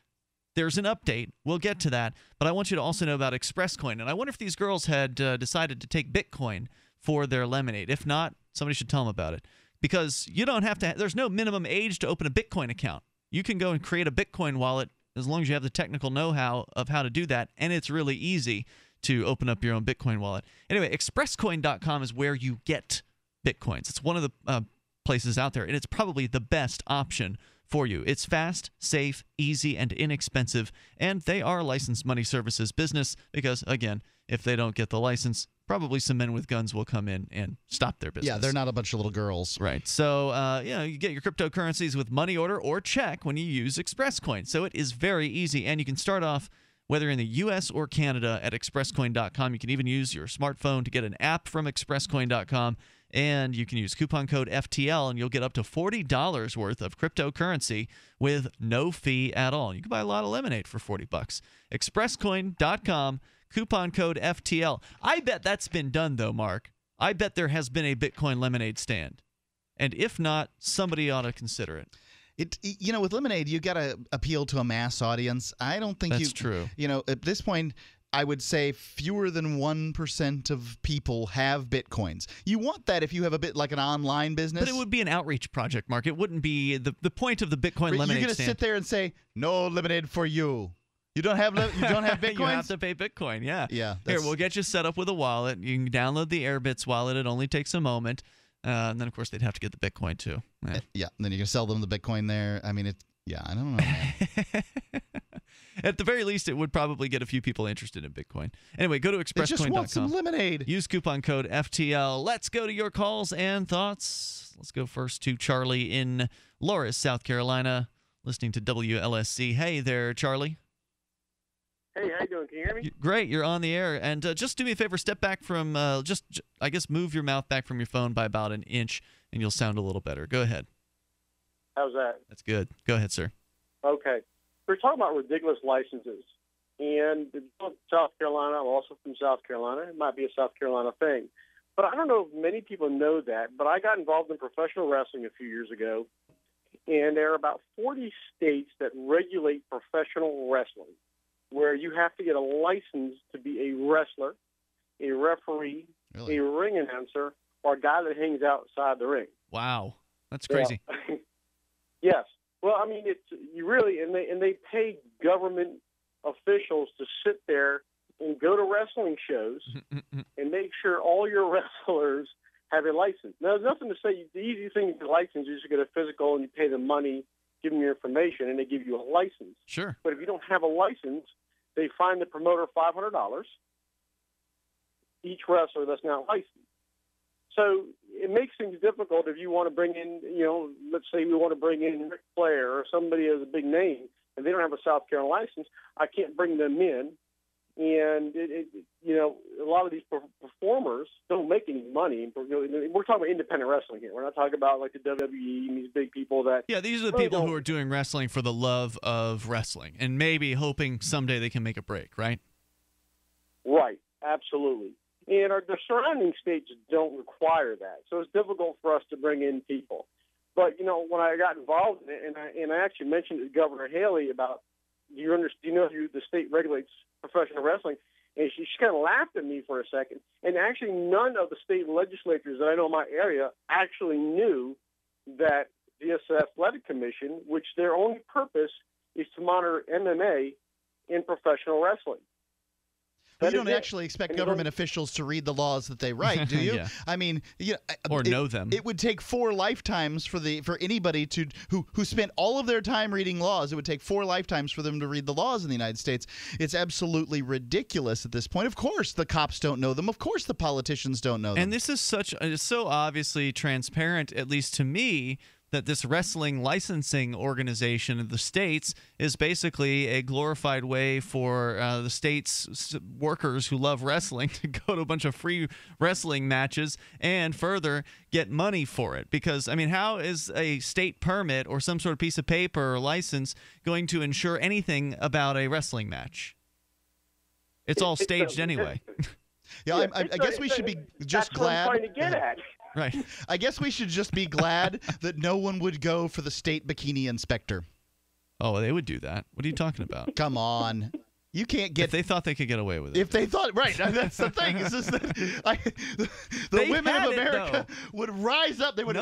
There's an update. We'll get to that. But I want you to also know about ExpressCoin. And I wonder if these girls had decided to take Bitcoin for their lemonade. If not, somebody should tell them about it. Because you don't have to – there's no minimum age to open a Bitcoin account. You can go and create a Bitcoin wallet as long as you have the technical know-how of how to do that. And it's really easy to open up your own Bitcoin wallet. Anyway, expresscoin.com is where you get Bitcoins. It's one of the places out there, and it's probably the best option for you. It's fast, safe, easy, and inexpensive, and they are a licensed money services business because, again, if they don't get the license, probably some men with guns will come in and stop their business. Yeah, they're not a bunch of little girls. Right. So, you know, you get your cryptocurrencies with money order or check when you use ExpressCoin. So it is very easy, and you can start off whether in the U.S. or Canada at expresscoin.com. You can even use your smartphone to get an app from expresscoin.com. And you can use coupon code FTL, and you'll get up to $40 worth of cryptocurrency with no fee at all. You can buy a lot of lemonade for $40. Expresscoin.com, coupon code FTL. I bet that's been done, though, Mark. I bet there has been a Bitcoin lemonade stand. And if not, somebody ought to consider it. You know, with lemonade, you got to appeal to a mass audience. I don't think that's true. You know, at this point, I would say fewer than 1% of people have Bitcoins. You want that if you have a bit like an online business. But it would be an outreach project, Mark. It wouldn't be the point of the Bitcoin lemonade stand. You're going to sit there and say, no lemonade for you. You don't have Bitcoin. You have to pay Bitcoin, yeah. Yeah. Here, we'll get you set up with a wallet. You can download the Airbits wallet. It only takes a moment. And then, of course, they'd have to get the Bitcoin, too. Yeah. Yeah. And then you can sell them the Bitcoin there. I mean, yeah, I don't know. At the very least, it would probably get a few people interested in Bitcoin. Anyway, go to expresscoin.com. Just want some lemonade. Use coupon code FTL. Let's go to your calls and thoughts. Let's go first to Charlie in Loris, South Carolina, listening to WLSC. Hey there, Charlie. Hey, how you doing? Can you hear me? Great. You're on the air. And just do me a favor. Step back from I guess move your mouth back from your phone by about an inch, and you'll sound a little better. Go ahead. How's that? That's good. Go ahead, sir. Okay. We're talking about ridiculous licenses, and South Carolina, I'm also from South Carolina. It might be a South Carolina thing, but I don't know if many people know that, but I got involved in professional wrestling a few years ago, and there are about 40 states that regulate professional wrestling, where you have to get a license to be a wrestler, a referee, really? A ring announcer, or a guy that hangs outside the ring. Wow. That's crazy. Yeah. Yes. Well, I mean, they pay government officials to sit there and go to wrestling shows and make sure all your wrestlers have a license. Now, there's nothing to say. The easy thing to get a license is you get a physical and you pay them money, give them your information, and they give you a license. Sure. But if you don't have a license, they fine the promoter $500 each wrestler that's not licensed. So it makes things difficult if you want to bring in, you know, let's say we want to bring in Ric Flair or somebody as a big name, and they don't have a South Carolina license, I can't bring them in. And, you know, a lot of these performers don't make any money. We're talking about independent wrestling here. We're not talking about, like, the WWE and these big people that... Yeah, these are the people who are doing wrestling for the love of wrestling and maybe hoping someday they can make a break, right? Right, absolutely. And the surrounding states don't require that, so it's difficult for us to bring in people. But, when I got involved in it, and I actually mentioned to Governor Haley about, do you know the state regulates professional wrestling? And she kind of laughed at me for a second. And actually none of the state legislatures that I know in my area actually knew that the Athletic Commission, which their only purpose is to monitor MMA in professional wrestling. But you don't actually expect government officials to read the laws that they write, do you? Yeah. I mean, or know them. It would take four lifetimes for anybody who spent all of their time reading laws. It would take four lifetimes for them to read the laws in the United States. It's absolutely ridiculous at this point. Of course, the cops don't know them. Of course, the politicians don't know them. And this is so obviously transparent, at least to me, that this wrestling licensing organization in the states is basically a glorified way for the state's workers who love wrestling to go to a bunch of free wrestling matches and further get money for it. Because, I mean, how is a state permit or some sort of piece of paper or license going to ensure anything about a wrestling match? It's all staged anyway. Yeah, I guess we should be just glad. That's what I'm trying to get at. Right. I guess we should just be glad that no one would go for the state bikini inspector. Oh, they would do that. What are you talking about? Come on. You can't get. If they thought they could get away with it. If they thought. Right. That's the thing. Is that the women of America would rise up. They would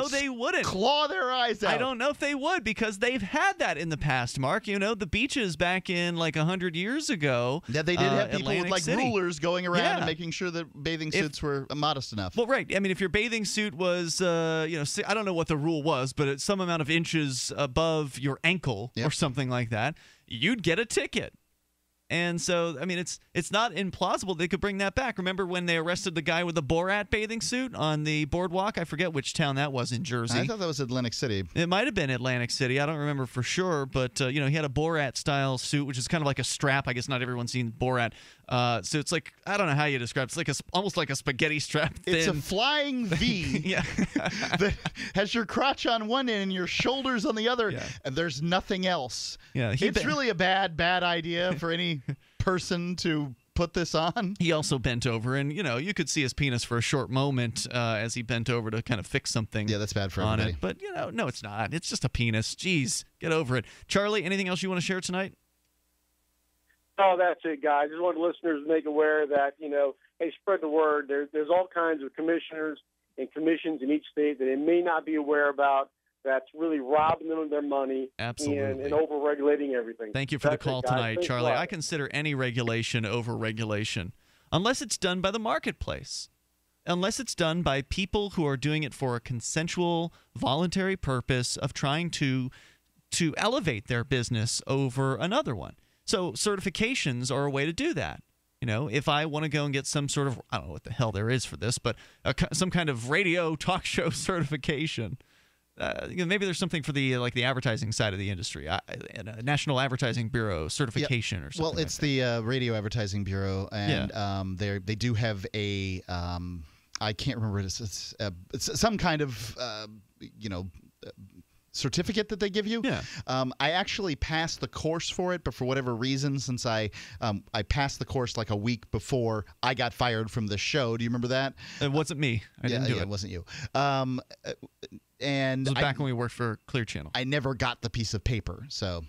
claw their eyes out. I don't know if they would, because they've had that in the past, Mark. The beaches back in like 100 years ago. Yeah, they did have people Atlantic with like City. Rulers going around and making sure that bathing suits were modest enough. Well, right. I mean, if your bathing suit was, I don't know what the rule was, but it's some amount of inches above your ankle or something like that, you'd get a ticket. And so, I mean, it's not implausible they could bring that back. Remember when they arrested the guy with the Borat bathing suit on the boardwalk? I forget which town that was in Jersey. I thought that was Atlantic City. It might have been Atlantic City. I don't remember for sure. But, he had a Borat-style suit, which is kind of like a strap. I guess not everyone's seen Borat. So it's like, I don't know how you describe it. It's like almost like a spaghetti strap. It's a flying V that has your crotch on one end and your shoulders on the other, and there's nothing else. Yeah, it's really a bad idea for any person to put this on. He also bent over, and you could see his penis for a short moment as he bent over to kind of fix something. Yeah, that's bad for everybody. It. But no, it's not. It's just a penis. Jeez, get over it. Charlie, anything else you want to share tonight? Oh, that's it, guys. I just want listeners to make aware that hey, spread the word. There's all kinds of commissioners and commissions in each state that they may not be aware about. That's really robbing them of their money and over-regulating everything. Thank you for the call tonight, Charlie. I consider any regulation over-regulation, unless it's done by the marketplace, unless it's done by people who are doing it for a consensual, voluntary purpose of trying to elevate their business over another one. So certifications are a way to do that. If I want to go and get some sort of, I don't know what the hell there is for this, but some kind of radio talk show certification. Maybe there's something for the the advertising side of the industry, National Advertising Bureau certification or something. Well, it's like the Radio Advertising Bureau, and they do have a I can't remember what it's some kind of certificate that they give you. Yeah. I actually passed the course for it, but for whatever reason, since I passed the course like a week before I got fired from the show. Do you remember that? It wasn't me. I didn't do it. It wasn't you. And back when we worked for Clear Channel. I never got the piece of paper, so.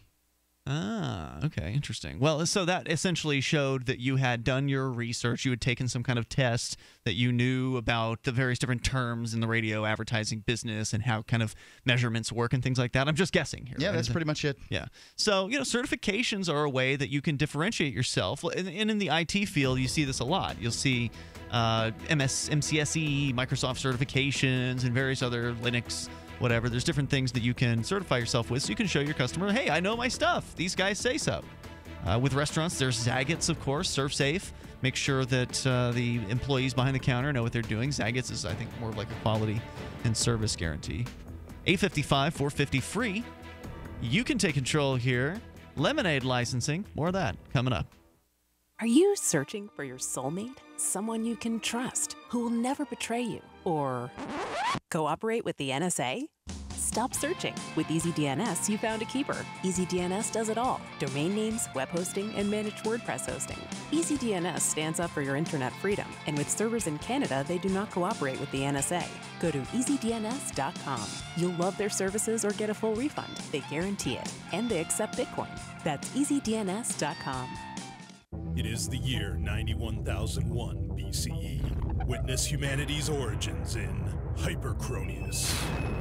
Ah, okay, interesting. Well, so that essentially showed that you had done your research, you had taken some kind of test, that you knew about the various different terms in the radio advertising business and how kind of measurements work and things like that. I'm just guessing here. Yeah, right? That's pretty much it. Yeah. So, certifications are a way that you can differentiate yourself. And in the IT field, you see this a lot. You'll see MCSE, Microsoft certifications, and various other Linux whatever. There's different things that you can certify yourself with, so you can show your customer, hey, I know my stuff. These guys say so. With restaurants, there's Zagat's, of course, ServSafe. Make sure that the employees behind the counter know what they're doing. Zagat's is, I think, more of like a quality and service guarantee. 855 450 free. You can take control here. Lemonade licensing. More of that coming up. Are you searching for your soulmate? Someone you can trust, who will never betray you or cooperate with the NSA? Stop searching. With EasyDNS, you found a keeper. EasyDNS does it all. Domain names, web hosting, and managed WordPress hosting. EasyDNS stands up for your internet freedom, and with servers in Canada, they do not cooperate with the NSA. Go to EasyDNS.com. You'll love their services or get a full refund. They guarantee it, and they accept Bitcoin. That's EasyDNS.com. It is the year 91,001 BCE. Witness humanity's origins in Hypercronius,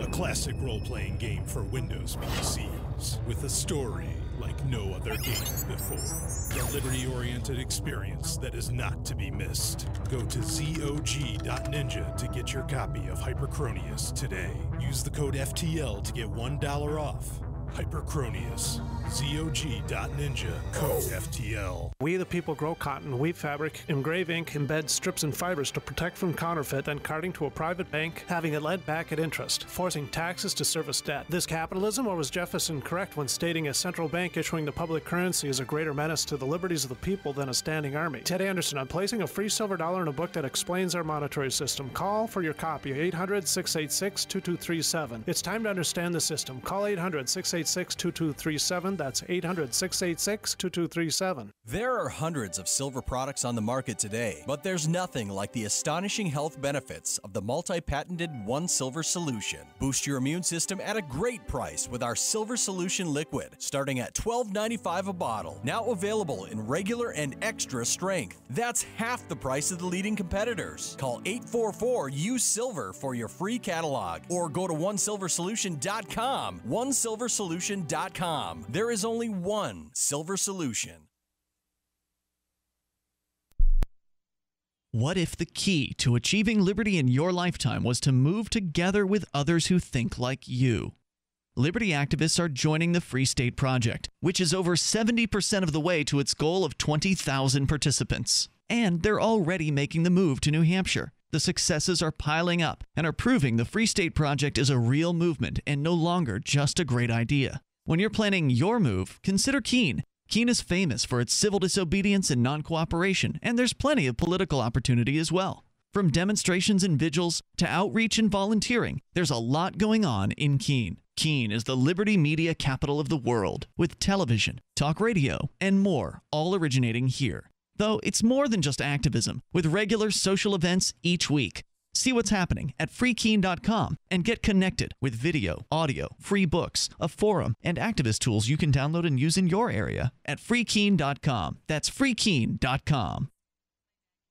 a classic role-playing game for Windows PCs with a story like no other game before. The liberty-oriented experience that is not to be missed. Go to zog.ninja to get your copy of Hypercronius today. Use the code FTL to get $1 off. Hypercronius. ZOG.ninja. Code FTL. We the people grow cotton, weave fabric, engrave ink, embed strips and fibers to protect from counterfeit, then carting to a private bank, having it lent back at interest, forcing taxes to service debt. This capitalism, or was Jefferson correct when stating a central bank issuing the public currency is a greater menace to the liberties of the people than a standing army? Ted Anderson, on placing a free silver dollar in a book that explains our monetary system. Call for your copy, 800-686-2237. It's time to understand the system. Call 800-686-2237. That's 800-686-2237. There are hundreds of silver products on the market today, but there's nothing like the astonishing health benefits of the multi-patented One Silver Solution. Boost your immune system at a great price with our Silver Solution liquid, starting at $12.95 a bottle, now available in regular and extra strength. That's half the price of the leading competitors. Call 844-USilver for your free catalog, or go to onesilversolution.com. onesilversolution.com. There is only one Silver Solution. What if the key to achieving liberty in your lifetime was to move together with others who think like you? Liberty activists are joining the Free State Project, which is over 70% of the way to its goal of 20,000 participants. And they're already making the move to New Hampshire. The successes are piling up and are proving the Free State Project is a real movement and no longer just a great idea. When you're planning your move, consider Keene. Keene is famous for its civil disobedience and non-cooperation, and there's plenty of political opportunity as well. From demonstrations and vigils to outreach and volunteering, there's a lot going on in Keene. Keene is the liberty media capital of the world, with television, talk radio, and more all originating here. Though it's more than just activism, with regular social events each week. See what's happening at freekeene.com and get connected with video, audio, free books, a forum, and activist tools you can download and use in your area at freekeene.com. That's freekeene.com.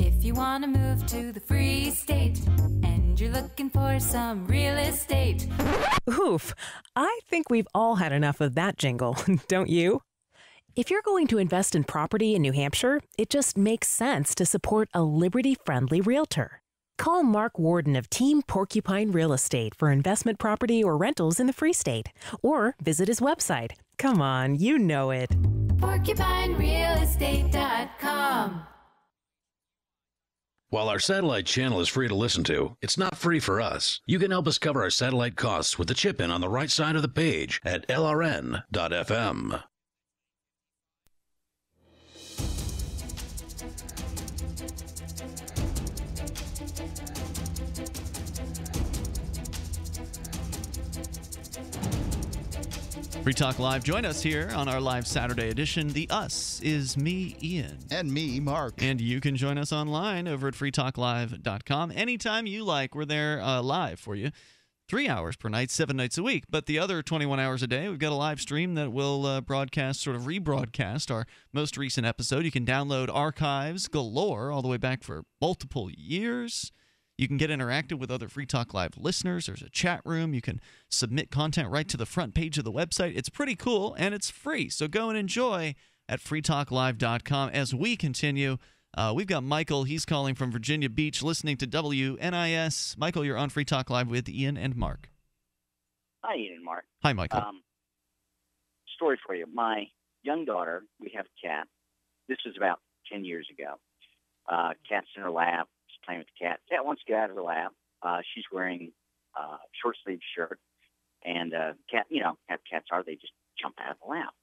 If you want to move to the free state and you're looking for some real estate. Oof, I think we've all had enough of that jingle, don't you? If you're going to invest in property in New Hampshire, it just makes sense to support a liberty-friendly realtor. Call Mark Warden of Team Porcupine Real Estate for investment property or rentals in the free state, or visit his website. Come on, you know it. PorcupineRealEstate.com. While our satellite channel is free to listen to, it's not free for us. You can help us cover our satellite costs with the chip-in on the right side of the page at LRN.FM. Free Talk Live. Join us here on our live Saturday edition. The us is me, Ian. And me, Mark. And you can join us online over at freetalklive.com anytime you like. We're there live for you 3 hours per night, 7 nights a week. But the other 21 hours a day, we've got a live stream that will broadcast, sort of rebroadcast our most recent episode. You can download archives galore all the way back for multiple years. You can get interactive with other Free Talk Live listeners. There's a chat room. You can submit content right to the front page of the website. It's pretty cool, and it's free. So go and enjoy at freetalklive.com. As we continue, we've got Michael. He's calling from Virginia Beach, listening to WNIS. Michael, you're on Free Talk Live with Ian and Mark. Hi, Ian and Mark. Hi, Michael. Story for you. My young daughter, we have a cat. This was about 10 years ago. Cat's in her lap. She's playing with the cat. Cat wants to get out of her lap. She's wearing a short-sleeved shirt. And cat, you know, how cats are, they just jump out of the lap.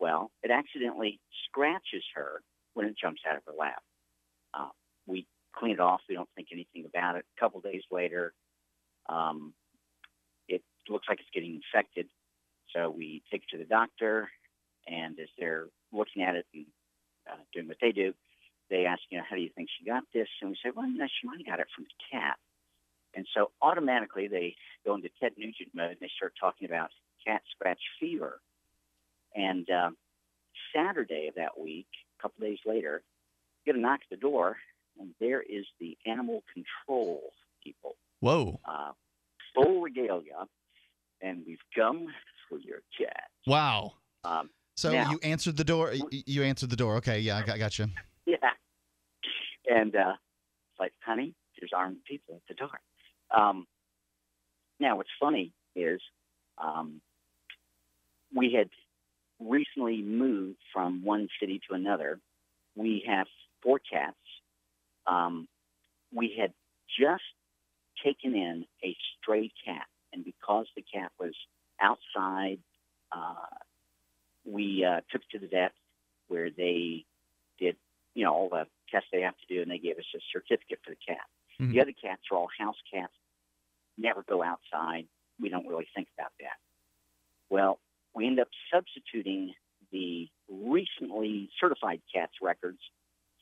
Well, it accidentally scratches her when it jumps out of her lap. We clean it off. We don't think anything about it. A couple days later, it looks like it's getting infected. So we take it to the doctor, and as they're looking at it and doing what they do, they ask, you know, how do you think she got this? And we say, well, no, she might have got it from the cat. And so automatically they go into Ted Nugent mode, and they start talking about cat scratch fever. And Saturday of that week, a couple days later, get a knock at the door, and there is the animal control people. Whoa. Full regalia, and we've come for your cat. Wow. So now, you answered the door. You answered the door. Okay, yeah, I got you. Yeah. And it's like, honey, there's armed people at the door. Now, what's funny is we had recently moved from one city to another. We have four cats. We had just taken in a stray cat, and because the cat was outside, we took it to the vet where they did, you know, all the tests they have to do, and they gave us a certificate for the cat. Mm-hmm. The other cats are all house cats, never go outside. We don't really think about that. Well, we end up substituting the recently certified cats records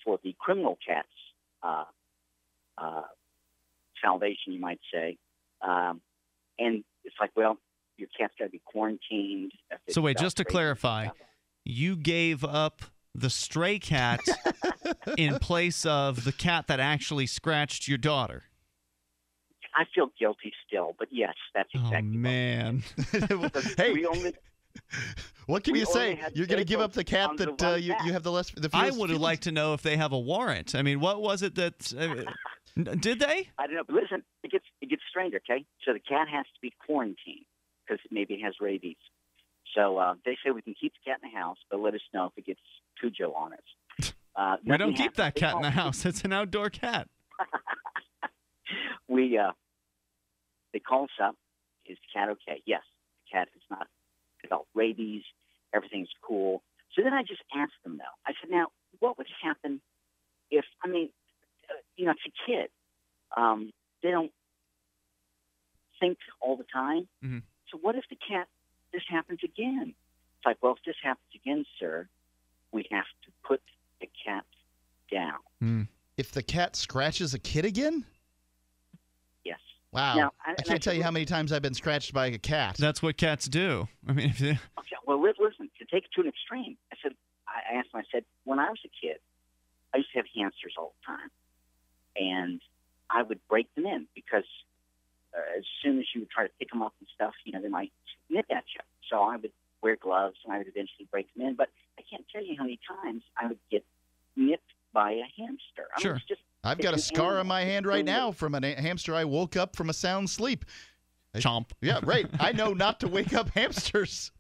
for the criminal cats salvation, you might say. And it's like, well, your cat's got to be quarantined. So wait, just to clarify, you gave up the stray cat in place of the cat that actually scratched your daughter. I feel guilty still, but yes, that's exactly. Oh, man. Hey. What can you say? You're going to give up the cat that you have the less. I would have liked to know if they have a warrant. I mean, what was it that did they? I don't know. But listen, it gets stranger. Okay, so the cat has to be quarantined because it maybe has rabies. So they say we can keep the cat in the house, but let us know if it gets Cujo on us. We don't keep that cat in the house. It's an outdoor cat. They call us up. Is the cat okay? Yes, the cat is not. About rabies, everything's cool. So then I just asked them, though. I said, now, what would happen if, I mean, you know, it's a kid. They don't think all the time. Mm-hmm. So what if this happens again? It's like, well, if this happens again, sir, we have to put the cat down. Mm. If the cat scratches a kid again? Yes. Wow. Now, I can't tell you how many times I've been scratched by a cat. That's what cats do. I mean, if they... Okay, well, listen, to take it to an extreme, I asked him, when I was a kid, I used to have hamsters all the time, and I would break them in because as soon as you would try to pick them up and stuff, you know, they might nip at you. So I would wear gloves, and I would eventually break them in, but I can't tell you how many times I would get nipped by a hamster. I mean, sure. I've got a scar on my hand right now from a hamster I woke up from a sound sleep. Chomp. Yeah, right. I know not to wake up hamsters.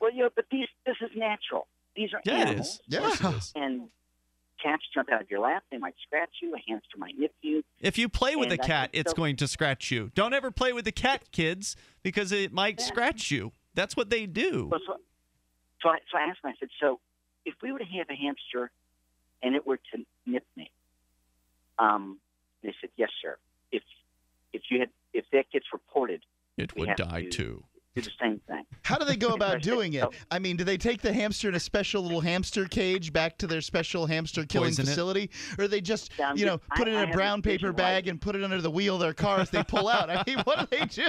Well, you know, but this is natural. These are animals. Yes. And cats jump out of your lap. They might scratch you. A hamster might nip you. If you play with a cat, it's going to scratch you. Don't ever play with the cat, kids, because it might scratch you. That's what they do. Well, so I asked him, I said, so if we were to have a hamster and it were to nip me, they said, yes, sir. If that gets reported, it would die too. Do the same thing. How do they go about doing it? I mean, do they take the hamster in a special little hamster cage back to their special hamster killing facility, or they just put it in a brown paper bag and put it under the wheel of their car as they pull out? I mean, what do they do?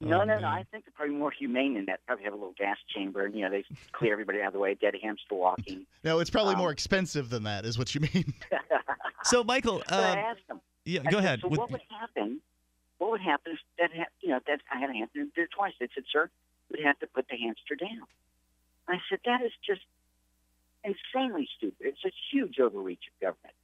No. I think they're probably more humane than that. Probably have a little gas chamber, and, you know, they clear everybody out of the way, dead hamster walking. No, it's probably more expensive than that, is what you mean. So, Michael, I asked them. Yeah, go ahead. So what would happen? What would happen if that I had a hamster there twice? They said, sir, we'd have to put the hamster down. I said, that is just insanely stupid. It's a huge overreach of government.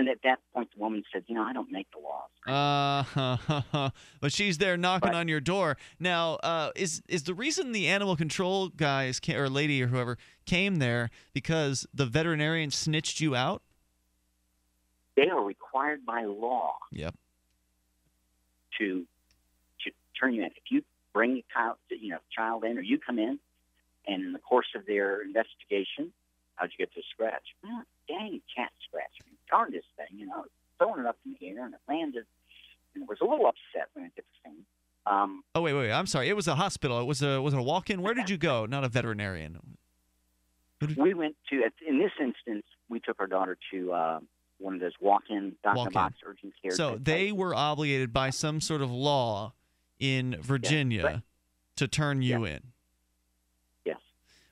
And at that point, the woman said, you know, I don't make the laws. But she's there knocking on your door. Now, is the reason the animal control guys came, or lady or whoever came there because the veterinarian snitched you out? They are required by law to turn you in. If you bring a child, you know, child in, or you come in, and in the course of their investigation, how'd you get this scratch? Well, dang cat scratch. Darn this thing, you know, throwing it up in the air, and it landed, and it was a little upset when it did the thing. Oh, wait, I'm sorry. It was a hospital. It was a walk-in. Where did you go? Not a veterinarian. We went to, in this instance, we took our daughter to one of those walk-in, doctor-box urgent care. So they were obligated by some sort of law in Virginia to turn you in. Yes.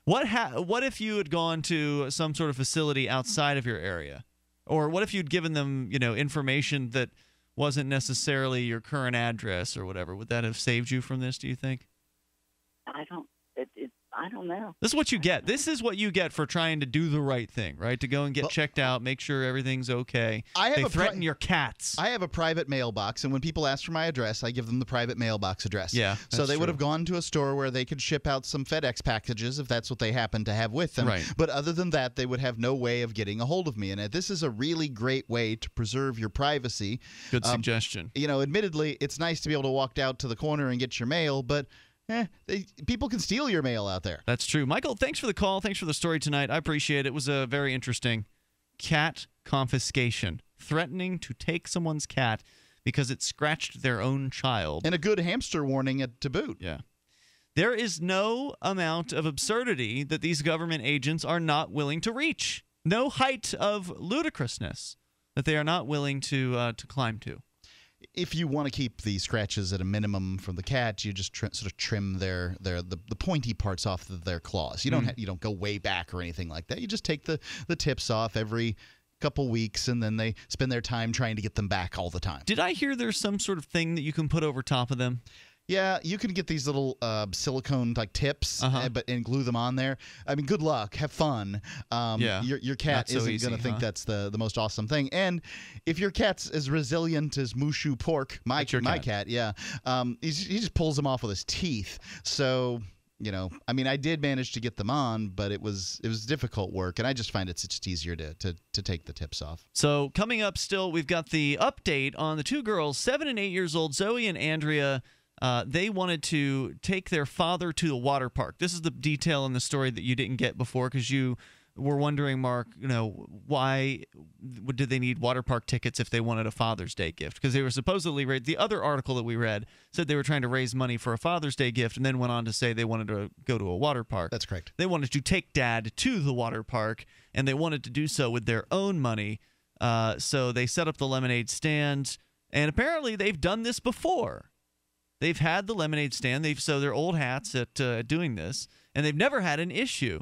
What if you had gone to some sort of facility outside of your area? Or what if you'd given them, you know, information that wasn't necessarily your current address or whatever? Would that have saved you from this, do you think? I don't know. This is what you get. This is what you get for trying to do the right thing, right? To go and get checked out, make sure everything's okay. They threaten your cats. I have a private mailbox, and when people ask for my address, I give them the private mailbox address. Yeah, so they would have gone to a store where they could ship out some FedEx packages if that's what they happened to have with them. Right. But other than that, they would have no way of getting a hold of me. And this is a really great way to preserve your privacy. Good suggestion. You know, admittedly, it's nice to be able to walk out to the corner and get your mail, but people can steal your mail out there. That's true. Michael, thanks for the call. Thanks for the story tonight. I appreciate it. It was a very interesting cat confiscation, threatening to take someone's cat because it scratched their own child. And a good hamster warning to boot. Yeah. There is no amount of absurdity that these government agents are not willing to reach. No height of ludicrousness that they are not willing to climb to. If you want to keep the scratches at a minimum from the cat, you just sort of trim the pointy parts off of their claws. You don't you don't go way back or anything like that. You just take the tips off every couple weeks, and then they spend their time trying to get them back all the time. Did I hear there's some sort of thing that you can put over top of them? Yeah, you can get these little silicone like tips, and glue them on there. I mean, good luck, have fun. Your cat isn't going to think that's the most awesome thing. And if your cat's as resilient as Mushu Pork, my cat, yeah, he just pulls them off with his teeth. So, you know, I mean, I did manage to get them on, but it was difficult work, and I just find it's just easier to take the tips off. So coming up, still we've got the update on the two girls, 7 and 8 years old, Zoe and Andrea. They wanted to take their father to the water park. This is the detail in the story that you didn't get before because you were wondering, Mark, you know, why did they need water park tickets if they wanted a Father's Day gift? Because they were supposedly – the other article that we read said they were trying to raise money for a Father's Day gift and then went on to say they wanted to go to a water park. That's correct. They wanted to take Dad to the water park, and they wanted to do so with their own money. So they set up the lemonade stand, and apparently they've done this before. They've had the lemonade stand, so they're old hats at doing this, and they've never had an issue.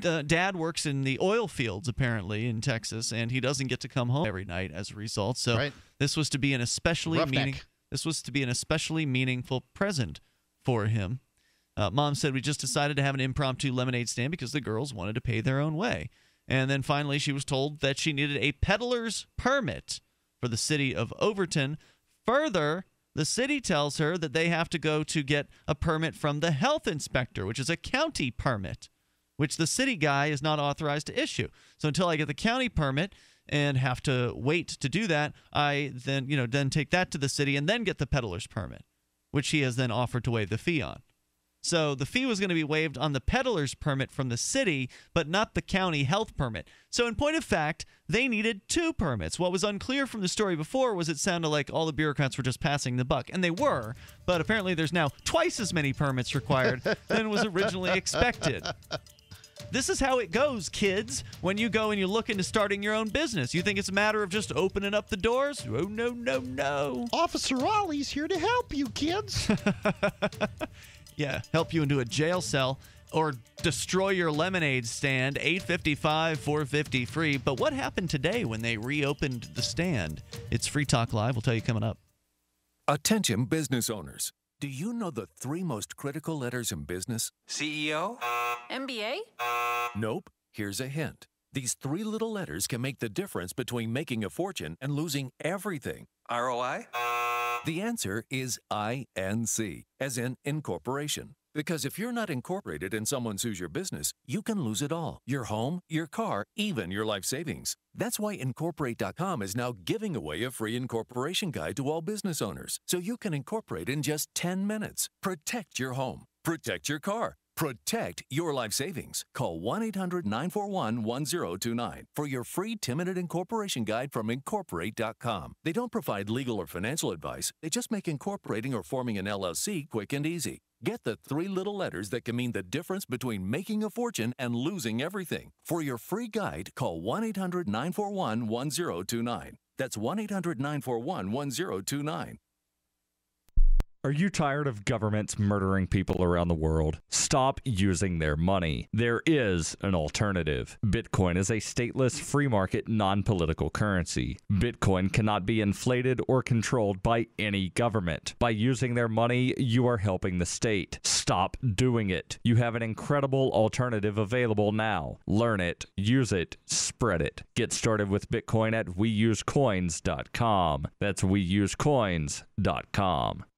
Dad works in the oil fields, apparently, in Texas, and he doesn't get to come home every night as a result. So this was to be an especially meaningful present for him. Mom said, we just decided to have an impromptu lemonade stand because the girls wanted to pay their own way. And then finally she was told that she needed a peddler's permit for the city of Overton. Further, the city tells her that they have to go to get a permit from the health inspector, which is a county permit, which the city guy is not authorized to issue. So until I get the county permit and have to wait to do that, I then, you know, take that to the city and then get the peddler's permit, which he has then offered to waive the fee on. So the fee was going to be waived on the peddler's permit from the city, but not the county health permit. So in point of fact, they needed two permits. What was unclear from the story before was it sounded like all the bureaucrats were just passing the buck, and they were, but apparently there's now twice as many permits required than was originally expected. This is how it goes, kids, when you go and you look into starting your own business. You think it's a matter of just opening up the doors? Oh, no, no, no. Officer Ollie's here to help you, kids. Yeah, help you into a jail cell or destroy your lemonade stand, 855-450 free. But what happened today when they reopened the stand? It's Free Talk Live. We'll tell you coming up. Attention business owners. Do you know the 3 most critical letters in business? CEO? MBA? Nope. Here's a hint. These three little letters can make the difference between making a fortune and losing everything. ROI? The answer is INC, as in incorporation. Because if you're not incorporated and someone sues your business, you can lose it all. Your home, your car, even your life savings. That's why Incorporate.com is now giving away a free incorporation guide to all business owners, so you can incorporate in just 10 minutes. Protect your home. Protect your car. Protect your life savings. Call 1-800-941-1029 for your free 10-minute incorporation guide from Incorporate.com. They don't provide legal or financial advice. They just make incorporating or forming an LLC quick and easy. Get the three little letters that can mean the difference between making a fortune and losing everything. For your free guide, call 1-800-941-1029. That's 1-800-941-1029. Are you tired of governments murdering people around the world? Stop using their money. There is an alternative. Bitcoin is a stateless, free market, non-political currency. Bitcoin cannot be inflated or controlled by any government. By using their money, you are helping the state. Stop doing it. You have an incredible alternative available now. Learn it, use it, spread it. Get started with Bitcoin at weusecoins.com. That's weusecoins.com.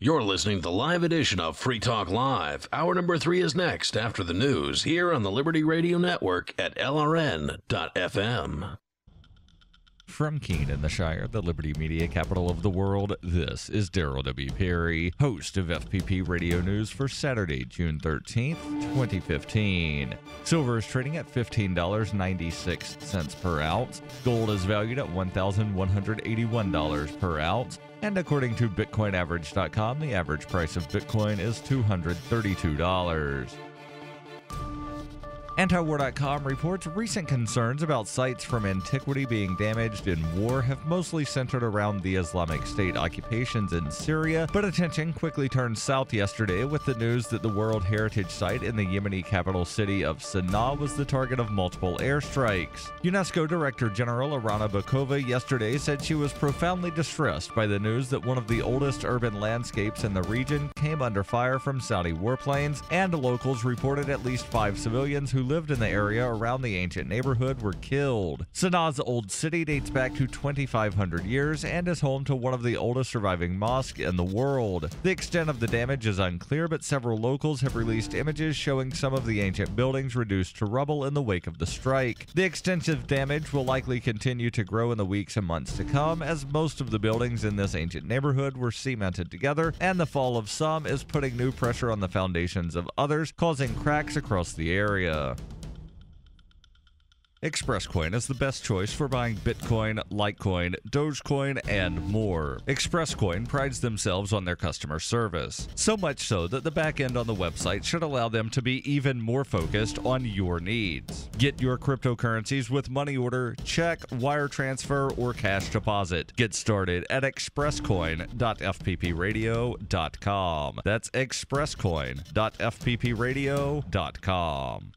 You're listening to the live edition of Free Talk Live. Hour number 3 is next after the news here on the Liberty Radio Network at LRN.FM. From Keene in the Shire, the Liberty Media capital of the world, this is Daryl W. Perry, host of FPP Radio News for Saturday, June 13th, 2015. Silver is trading at $15.96 per ounce. Gold is valued at $1,181 per ounce. And according to BitcoinAverage.com, the average price of Bitcoin is $232. Antiwar.com reports recent concerns about sites from antiquity being damaged in war have mostly centered around the Islamic State occupations in Syria, but attention quickly turned south yesterday with the news that the World Heritage Site in the Yemeni capital city of Sana'a was the target of multiple airstrikes. UNESCO Director General Irina Bokova yesterday said she was profoundly distressed by the news that one of the oldest urban landscapes in the region came under fire from Saudi warplanes, and locals reported at least 5 civilians who lived in the area around the ancient neighborhood were killed. Sana'a's old city dates back to 2,500 years and is home to one of the oldest surviving mosques in the world. The extent of the damage is unclear, but several locals have released images showing some of the ancient buildings reduced to rubble in the wake of the strike. The extensive damage will likely continue to grow in the weeks and months to come, as most of the buildings in this ancient neighborhood were cemented together, and the fall of some is putting new pressure on the foundations of others, causing cracks across the area. ExpressCoin is the best choice for buying Bitcoin, Litecoin, Dogecoin, and more. ExpressCoin prides themselves on their customer service, so much so that the back end on the website should allow them to be even more focused on your needs. Get your cryptocurrencies with money order, check, wire transfer, or cash deposit. Get started at expresscoin.fppradio.com. That's expresscoin.fppradio.com.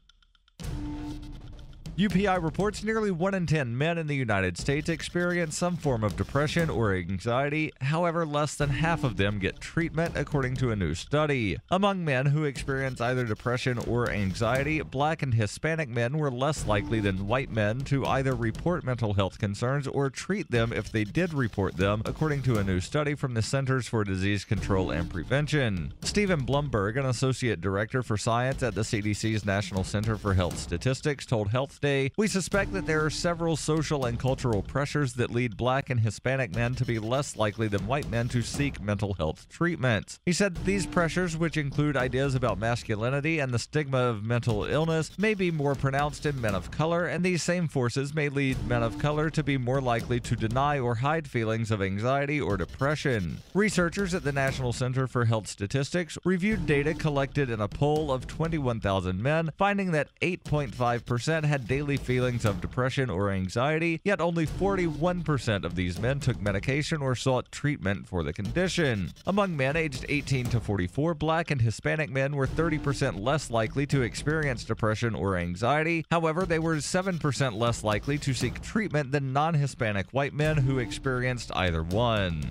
UPI reports nearly 1 in 10 men in the United States experience some form of depression or anxiety. However, less than half of them get treatment, according to a new study. Among men who experience either depression or anxiety, Black and Hispanic men were less likely than white men to either report mental health concerns or treat them if they did report them, according to a new study from the Centers for Disease Control and Prevention. Stephen Blumberg, an associate director for science at the CDC's National Center for Health Statistics, told Health Day, "We suspect that there are several social and cultural pressures that lead Black and Hispanic men to be less likely than white men to seek mental health treatments." He said these pressures, which include ideas about masculinity and the stigma of mental illness, may be more pronounced in men of color, and these same forces may lead men of color to be more likely to deny or hide feelings of anxiety or depression. Researchers at the National Center for Health Statistics reviewed data collected in a poll of 21,000 men, finding that 8.5% had daily feelings of depression or anxiety, yet only 41% of these men took medication or sought treatment for the condition. Among men aged 18 to 44, Black and Hispanic men were 30% less likely to experience depression or anxiety. However, they were 7% less likely to seek treatment than non-Hispanic white men who experienced either one.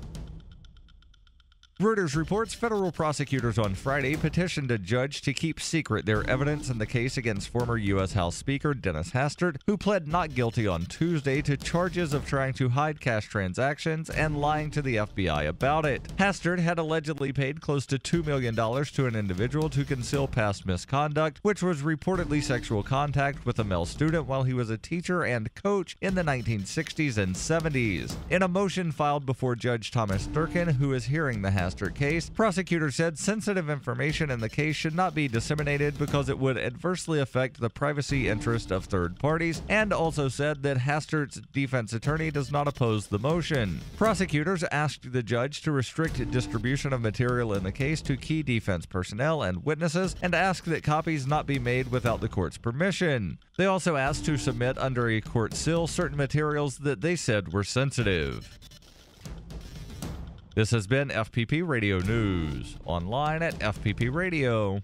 Reuters reports federal prosecutors on Friday petitioned a judge to keep secret their evidence in the case against former U.S. House Speaker Dennis Hastert, who pled not guilty on Tuesday to charges of trying to hide cash transactions and lying to the FBI about it. Hastert had allegedly paid close to $2 million to an individual to conceal past misconduct, which was reportedly sexual contact with a male student while he was a teacher and coach in the 1960s and 70s. In a motion filed before Judge Thomas Durkin, who is hearing the Hastert case, prosecutors said sensitive information in the case should not be disseminated because it would adversely affect the privacy interest of third parties, and also said that Hastert's defense attorney does not oppose the motion. Prosecutors asked the judge to restrict distribution of material in the case to key defense personnel and witnesses, and asked that copies not be made without the court's permission. They also asked to submit under a court seal certain materials that they said were sensitive. This has been FPP Radio News, online at fppradio.com.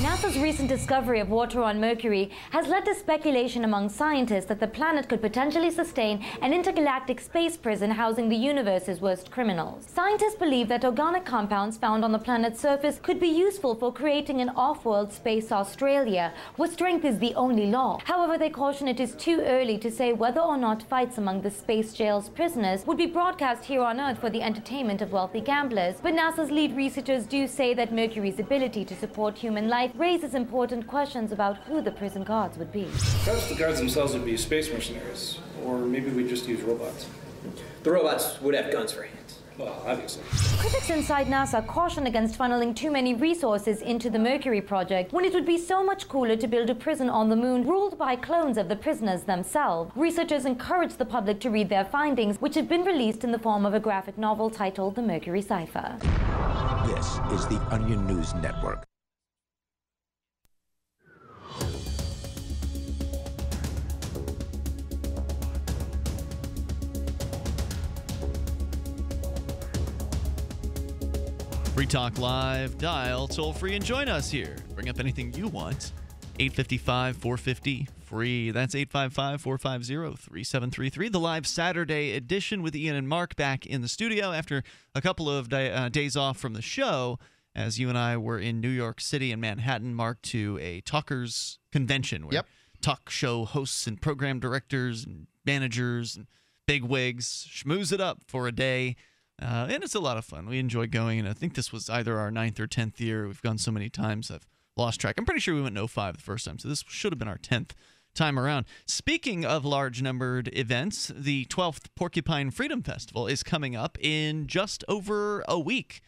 NASA's recent discovery of water on Mercury has led to speculation among scientists that the planet could potentially sustain an intergalactic space prison housing the universe's worst criminals. Scientists believe that organic compounds found on the planet's surface could be useful for creating an off-world Space Australia, where strength is the only law. However, they caution it is too early to say whether or not fights among the space jail's prisoners would be broadcast here on Earth for the entertainment of wealthy gamblers. But NASA's lead researchers do say that Mercury's ability to support human life raises important questions about who the prison guards would be. Perhaps the guards themselves would be space mercenaries, or maybe we'd just use robots. The robots would have guns for hands. Well, obviously. Critics inside NASA caution against funneling too many resources into the Mercury project when it would be so much cooler to build a prison on the moon ruled by clones of the prisoners themselves. Researchers encourage the public to read their findings, which have been released in the form of a graphic novel titled The Mercury Cipher. This is the Onion News Network. Free Talk Live, dial toll-free and join us here. Bring up anything you want. 855-450-FREE. That's 855-450-3733. The live Saturday edition with Ian and Mark back in the studio after a couple of days off from the show, as you and I were in New York City and Manhattan, Mark, to a talkers convention where talk show hosts and program directors and managers and bigwigs schmooze it up for a day. And it's a lot of fun. We enjoy going, and I think this was either our 9th or 10th year. We've gone so many times, I've lost track. I'm pretty sure we went in 05 the first time, so this should have been our 10th time around. Speaking of large-numbered events, the 12th Porcupine Freedom Festival is coming up in just over a week.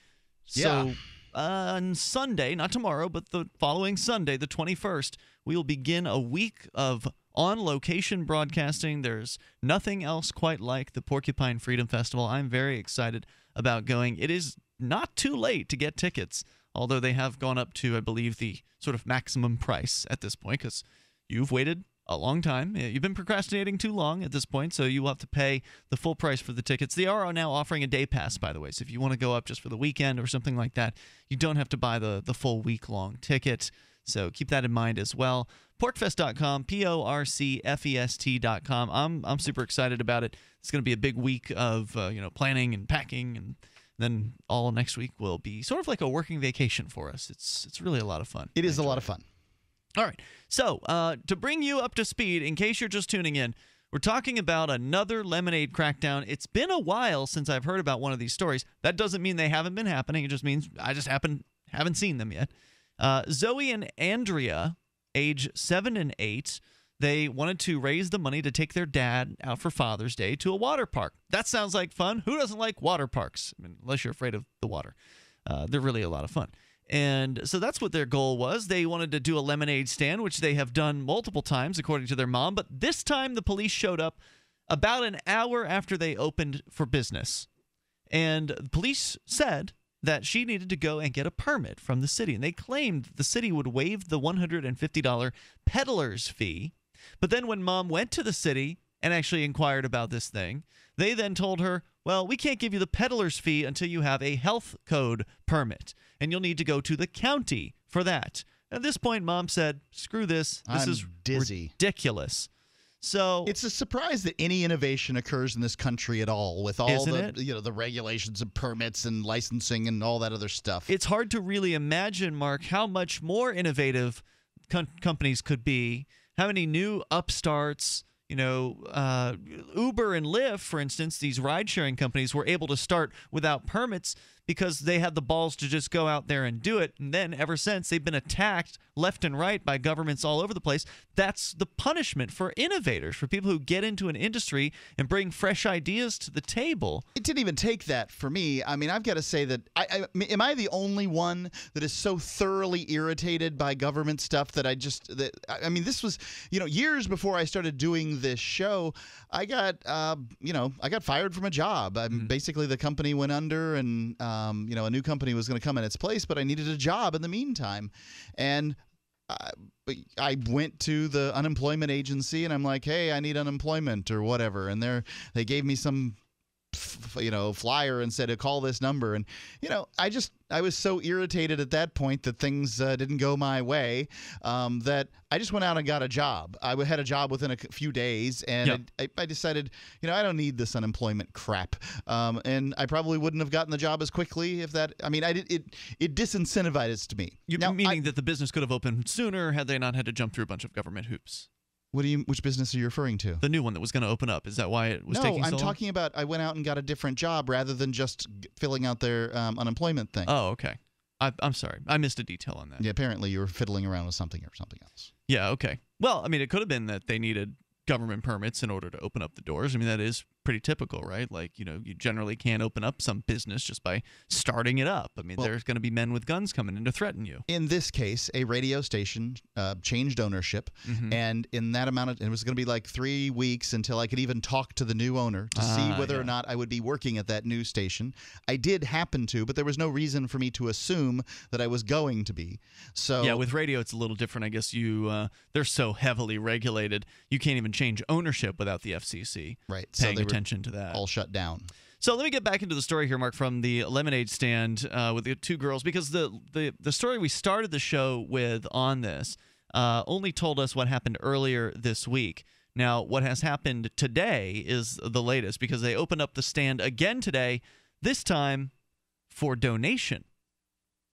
So on Sunday, not tomorrow, but the following Sunday, the 21st, we will begin a week of on-location broadcasting. There's nothing else quite like the Porcupine Freedom Festival. I'm very excited about going. It is not too late to get tickets, although they have gone up to, I believe, the sort of maximum price at this point because you've waited a long time. You've been procrastinating too long at this point, so you will have to pay the full price for the tickets. They are now offering a day pass, by the way, so if you want to go up just for the weekend or something like that, you don't have to buy the full week-long ticket. So keep that in mind as well. Porcfest.com, P-O-R-C-F-E-S-T.com. I'm super excited about it. It's going to be a big week of planning and packing, and then all next week will be sort of like a working vacation for us. It's really a lot of fun. It is a lot of fun. All right. So to bring you up to speed, in case you're just tuning in, We're talking about another lemonade crackdown. It's been a while since I've heard about one of these stories. That doesn't mean they haven't been happening. It just means I just haven't seen them yet. Zoe and Andrea, age 7 and 8, they wanted to raise the money to take their dad out for Father's Day to a water park. That sounds like fun. Who doesn't like water parks? I mean, unless you're afraid of the water. They're really a lot of fun. And so that's what their goal was. They wanted to do a lemonade stand, which they have done multiple times, according to their mom. But this time, the police showed up about an hour after they opened for business. And the police said that she needed to go and get a permit from the city. And they claimed the city would waive the $150 peddler's fee. But then when mom went to the city and actually inquired about this thing, they then told her, well, we can't give you the peddler's fee until you have a health code permit, and you'll need to go to the county for that. At this point, mom said, screw this. This is ridiculous. So it's a surprise that any innovation occurs in this country at all, with all the the regulations and permits and licensing and all that other stuff. It's hard to really imagine, Mark, how much more innovative companies could be. How many new upstarts, Uber and Lyft, for instance, these ride-sharing companies were able to start without permits because they had the balls to just go out there and do it. And then ever since, they've been attacked left and right by governments all over the place. That's the punishment for innovators, for people who get into an industry and bring fresh ideas to the table. It didn't even take that for me. I mean, I've got to say that am I the only one that is so thoroughly irritated by government stuff that this was, years before I started doing this show, I got fired from a job. Basically, the company went under and a new company was going to come in its place, but I needed a job in the meantime. And I went to the unemployment agency and I'm like, hey, I need unemployment or whatever. And they gave me some, flyer and said to call this number. And, I was so irritated at that point that things didn't go my way that I just went out and got a job. I had a job within a few days, and I decided, I don't need this unemployment crap. And I probably wouldn't have gotten the job as quickly if that – it disincentivized me. Meaning that the business could have opened sooner had they not had to jump through a bunch of government hoops. Which business are you referring to? The new one that was going to open up. Is that why it was taking so long? No, I'm talking about I went out and got a different job rather than just filling out their unemployment thing. Oh, okay. I'm sorry. I missed a detail on that. Yeah, apparently you were fiddling around with something or something else. Yeah, okay. Well, it could have been that they needed government permits in order to open up the doors. That is pretty typical, right? You generally can't open up some business just by starting it up. There's going to be men with guns coming in to threaten you. In this case, a radio station changed ownership, and in that amount of, it was going to be like 3 weeks until I could even talk to the new owner to see whether or not I would be working at that new station. I did happen to, but there was no reason for me to assume that I was going to be. So yeah, with radio, it's a little different. I guess they're so heavily regulated, you can't even change ownership without the FCC. Right. So they were to that. All shut down. So let me get back into the story here, Mark, from the lemonade stand with the two girls, because the story we started the show with on this only told us what happened earlier this week. Now, what has happened today is the latest, because they opened up the stand again today, this time for donation.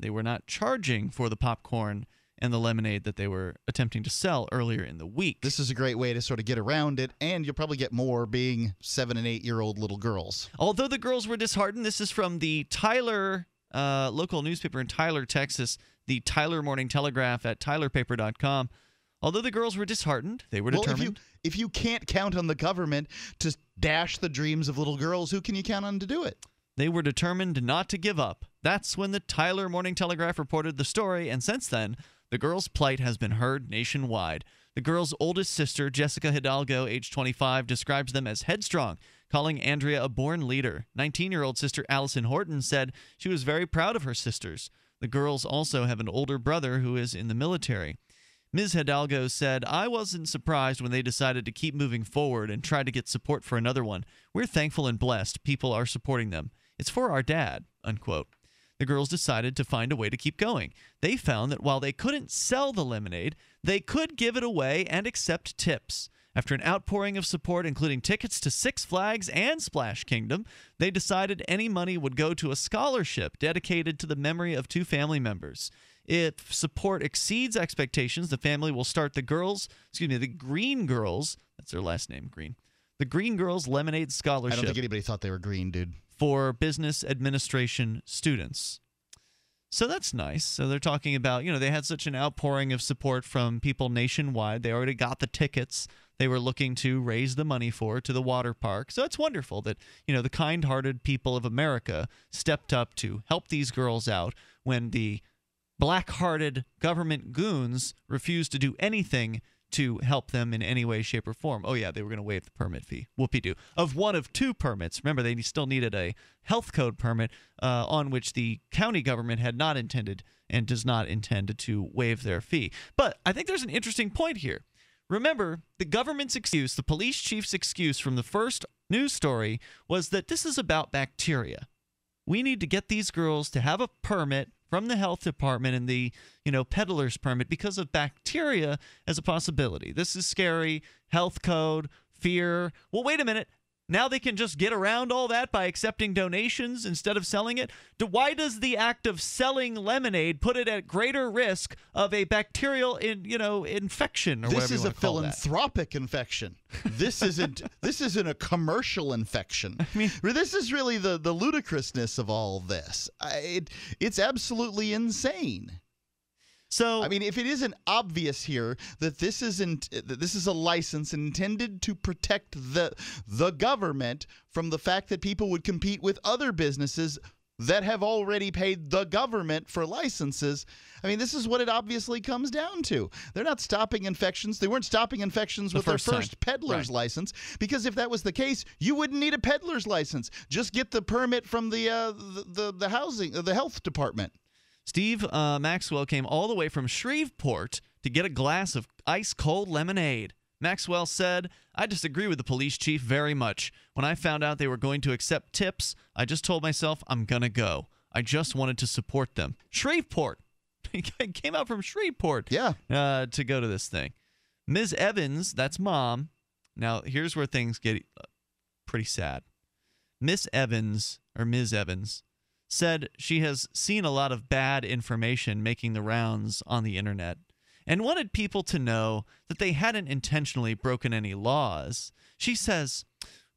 They were not charging for the popcorn and the lemonade that they were attempting to sell earlier in the week. This is a great way to sort of get around it, and you'll probably get more being 7- and 8-year-old little girls. Although the girls were disheartened, this is from the Tyler local newspaper in Tyler, Texas, the Tyler Morning Telegraph at tylerpaper.com. Although the girls were disheartened, they were determined. If you can't count on the government to dash the dreams of little girls, who can you count on to do it? They were determined not to give up. That's when the Tyler Morning Telegraph reported the story, and since then, the girls' plight has been heard nationwide. The girls' oldest sister, Jessica Hidalgo, age 25, describes them as headstrong, calling Andrea a born leader. 19-year-old sister Allison Horton said she was very proud of her sisters. The girls also have an older brother who is in the military. Ms. Hidalgo said, "I wasn't surprised when they decided to keep moving forward and try to get support for another one. We're thankful and blessed people are supporting them. It's for our dad," unquote. The girls decided to find a way to keep going. They found that while they couldn't sell the lemonade, they could give it away and accept tips. After an outpouring of support, including tickets to Six Flags and Splash Kingdom, they decided any money would go to a scholarship dedicated to the memory of two family members. If support exceeds expectations, the family will start the Green Girls, that's their last name, Green, the Green Girls Lemonade Scholarship. I don't think anybody thought they were green, dude. For business administration students. So that's nice. So they're talking about, you know, they had such an outpouring of support from people nationwide. They already got the tickets they were looking to raise the money for to the water park. So it's wonderful that, you know, the kind-hearted people of America stepped up to help these girls out when the black-hearted government goons refused to do anything to help them in any way, shape, or form. Oh, yeah, they were going to waive the permit fee. Whoopee-doo. Of one of two permits. Remember, they still needed a health code permit on which the county government had not intended and does not intend to waive their fee. But I think there's an interesting point here. Remember, the government's excuse, the police chief's excuse from the first news story was that this is about bacteria. We need to get these girls to have a permit from the health department and the, you know, peddler's permit because of bacteria as a possibility. This is scary. Health code, fear. Well, wait a minute. Now they can just get around all that by accepting donations instead of selling it? Why does the act of selling lemonade put it at greater risk of a bacterial, infection or whatever? This is a philanthropic infection. This isn't. This isn't a commercial infection. I mean, this is really the ludicrousness of all this. It's absolutely insane. So, I mean, if it isn't obvious here that this is a license intended to protect the government from the fact that people would compete with other businesses that have already paid the government for licenses, I mean, this is what it obviously comes down to. They're not stopping infections. They weren't stopping infections with their first peddler's license, because if that was the case, you wouldn't need a peddler's license. Just get the permit from the health department. Steve Maxwell came all the way from Shreveport to get a glass of ice-cold lemonade. Maxwell said, "I disagree with the police chief very much. When I found out they were going to accept tips, I just told myself, I'm going to go. I just wanted to support them." Shreveport. He came out from Shreveport to go to this thing. Ms. Evans, that's mom. Now, here's where things get pretty sad. Ms. Evans said she has seen a lot of bad information making the rounds on the internet and wanted people to know that they hadn't intentionally broken any laws. She says,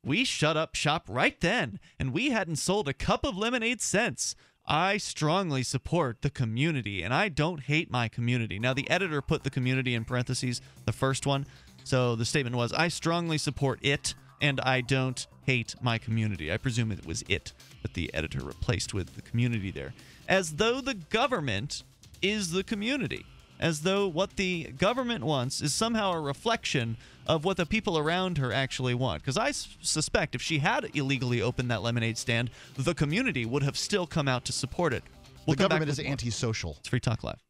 "We shut up shop right then, and we hadn't sold a cup of lemonade since. I strongly support the community, and I don't hate my community." Now, the editor put the community in parentheses, the first one. So the statement was, "I strongly support it, and I don't hate my community." I presume it was it that the editor replaced with the community there. As though the government is the community. As though what the government wants is somehow a reflection of what the people around her actually want. Because I suspect if she had illegally opened that lemonade stand, the community would have still come out to support it. The government is antisocial. It's Free Talk Live.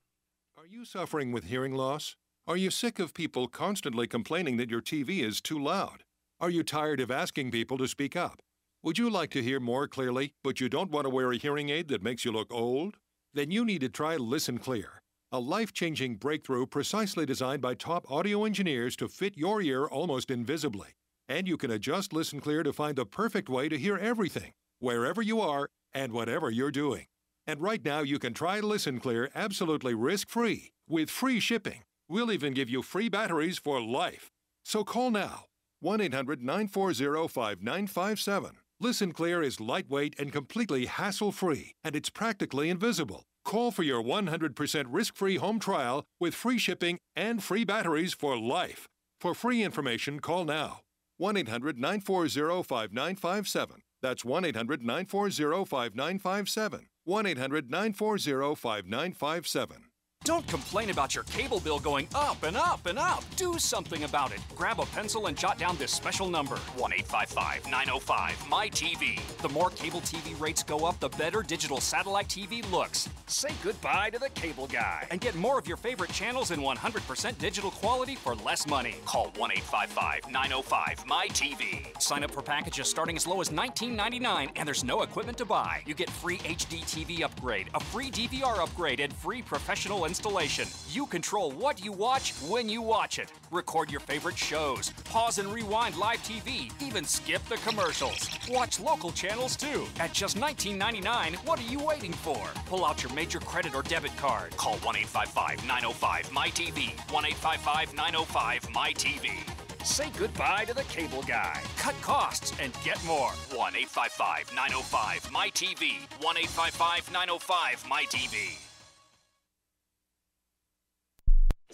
Are you suffering with hearing loss? Are you sick of people constantly complaining that your TV is too loud? Are you tired of asking people to speak up? Would you like to hear more clearly, but you don't want to wear a hearing aid that makes you look old? Then you need to try Listen Clear, a life-changing breakthrough precisely designed by top audio engineers to fit your ear almost invisibly. And you can adjust Listen Clear to find the perfect way to hear everything, wherever you are and whatever you're doing. And right now, you can try Listen Clear absolutely risk-free with free shipping. We'll even give you free batteries for life. So call now. 1-800-940-5957. Listen Clear is lightweight and completely hassle-free, and it's practically invisible. Call for your 100% risk-free home trial with free shipping and free batteries for life. For free information, call now. 1-800-940-5957. That's 1-800-940-5957. 1-800-940-5957. Don't complain about your cable bill going up and up and up. Do something about it. Grab a pencil and jot down this special number, 1-855-905-MY-TV. The more cable TV rates go up, the better digital satellite TV looks. Say goodbye to the cable guy and get more of your favorite channels in 100% digital quality for less money. Call 1-855-905-MY-TV. Sign up for packages starting as low as $19.99, and there's no equipment to buy. You get free HD TV upgrade, a free DVR upgrade, and free professional installation. You control what you watch when you watch it. Record your favorite shows, pause and rewind live TV, even skip the commercials. Watch local channels too. At just $19.99, what are you waiting for? Pull out your major credit or debit card. Call 1-855-905-MY-TV. 1-855-905-MY-TV. Say goodbye to the cable guy. Cut costs and get more. 1-855-905-MY-TV. 1-855-905-MY-TV.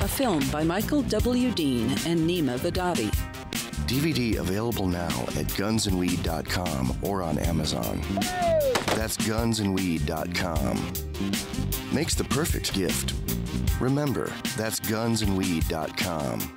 A film by Michael W. Dean and Nima Vadadi. DVD available now at gunsandweed.com or on Amazon. Hey! That's gunsandweed.com. Makes the perfect gift. Remember, that's gunsandweed.com.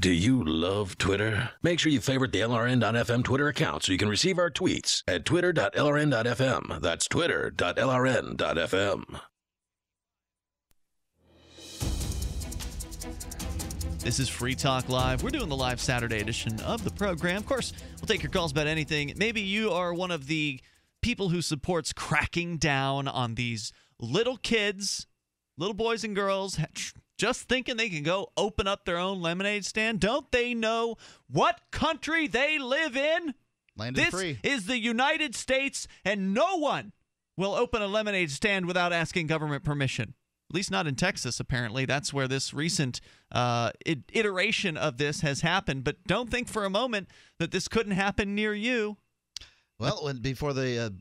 Do you love Twitter? Make sure you favorite the LRN.FM Twitter account so you can receive our tweets at twitter.lrn.fm. That's twitter.lrn.fm. This is Free Talk Live. We're doing the live Saturday edition of the program. Of course, we'll take your calls about anything. Maybe you are one of the people who supports cracking down on these little kids, little boys and girls, just thinking they can go open up their own lemonade stand. Don't they know what country they live in? Land is free. This is the United States, and no one will open a lemonade stand without asking government permission. At least not in Texas, apparently. That's where this recent iteration of this has happened. But don't think for a moment that this couldn't happen near you. Well, when, before the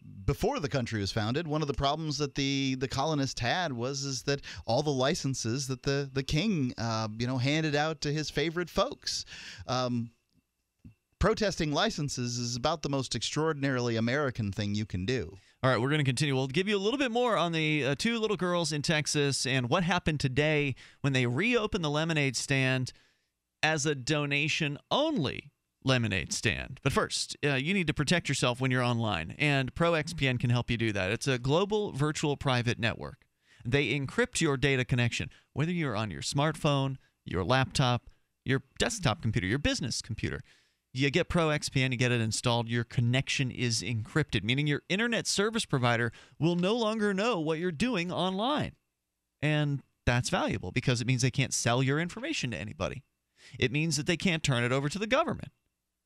country was founded, one of the problems that the colonists had was that all the licenses that the king handed out to his favorite folks. Protesting licenses is about the most extraordinarily American thing you can do. All right, we're going to continue. We'll give you a little bit more on the 2 little girls in Texas and what happened today when they reopened the lemonade stand as a donation only lemonade stand. But first, you need to protect yourself when you're online, and ProXPN can help you do that. It's a global virtual private network. They encrypt your data connection, whether you're on your smartphone, your laptop, your desktop computer, your business computer. You get ProXPN, you get it installed, your connection is encrypted, meaning your internet service provider will no longer know what you're doing online. And that's valuable because it means they can't sell your information to anybody. It means that they can't turn it over to the government.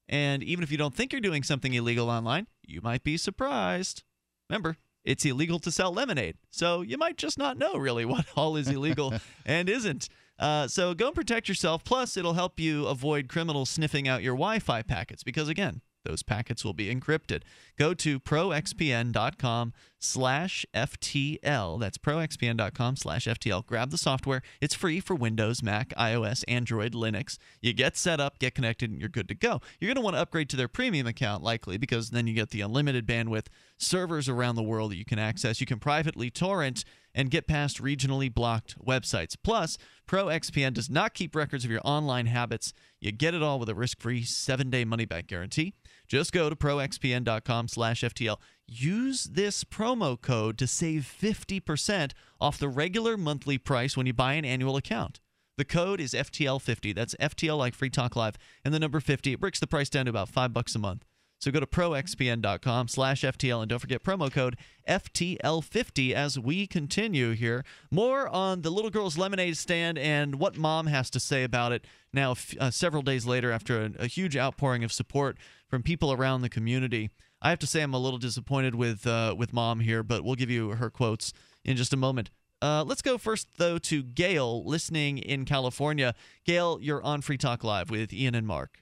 And even if you don't think you're doing something illegal online, you might be surprised. Remember, it's illegal to sell lemonade, so you might just not know really what all is illegal and isn't. So go and protect yourself. Plus, it'll help you avoid criminals sniffing out your Wi-Fi packets because, again, those packets will be encrypted. Go to proxpn.com/FTL. That's proxpn.com/FTL. Grab the software. It's free for Windows, Mac, iOS, Android, Linux. You get set up, get connected, and you're good to go. You're going to want to upgrade to their premium account, likely, because then you get the unlimited bandwidth, servers around the world that you can access. You can privately torrent and get past regionally blocked websites. Plus, ProXPN does not keep records of your online habits. You get it all with a risk-free 7-day money-back guarantee. Just go to proxpn.com/FTL. Use this promo code to save 50% off the regular monthly price when you buy an annual account. The code is FTL50. That's FTL like Free Talk Live and the number 50. It breaks the price down to about $5 a month. So go to proxpn.com/FTL, and don't forget promo code FTL50 as we continue here. More on the little girl's lemonade stand and what mom has to say about it now, several days later, after a huge outpouring of support from people around the community. I have to say I'm a little disappointed with mom here, but we'll give you her quotes in just a moment. Let's go first, though, to Gail, listening in California. Gail, you're on Free Talk Live with Ian and Mark.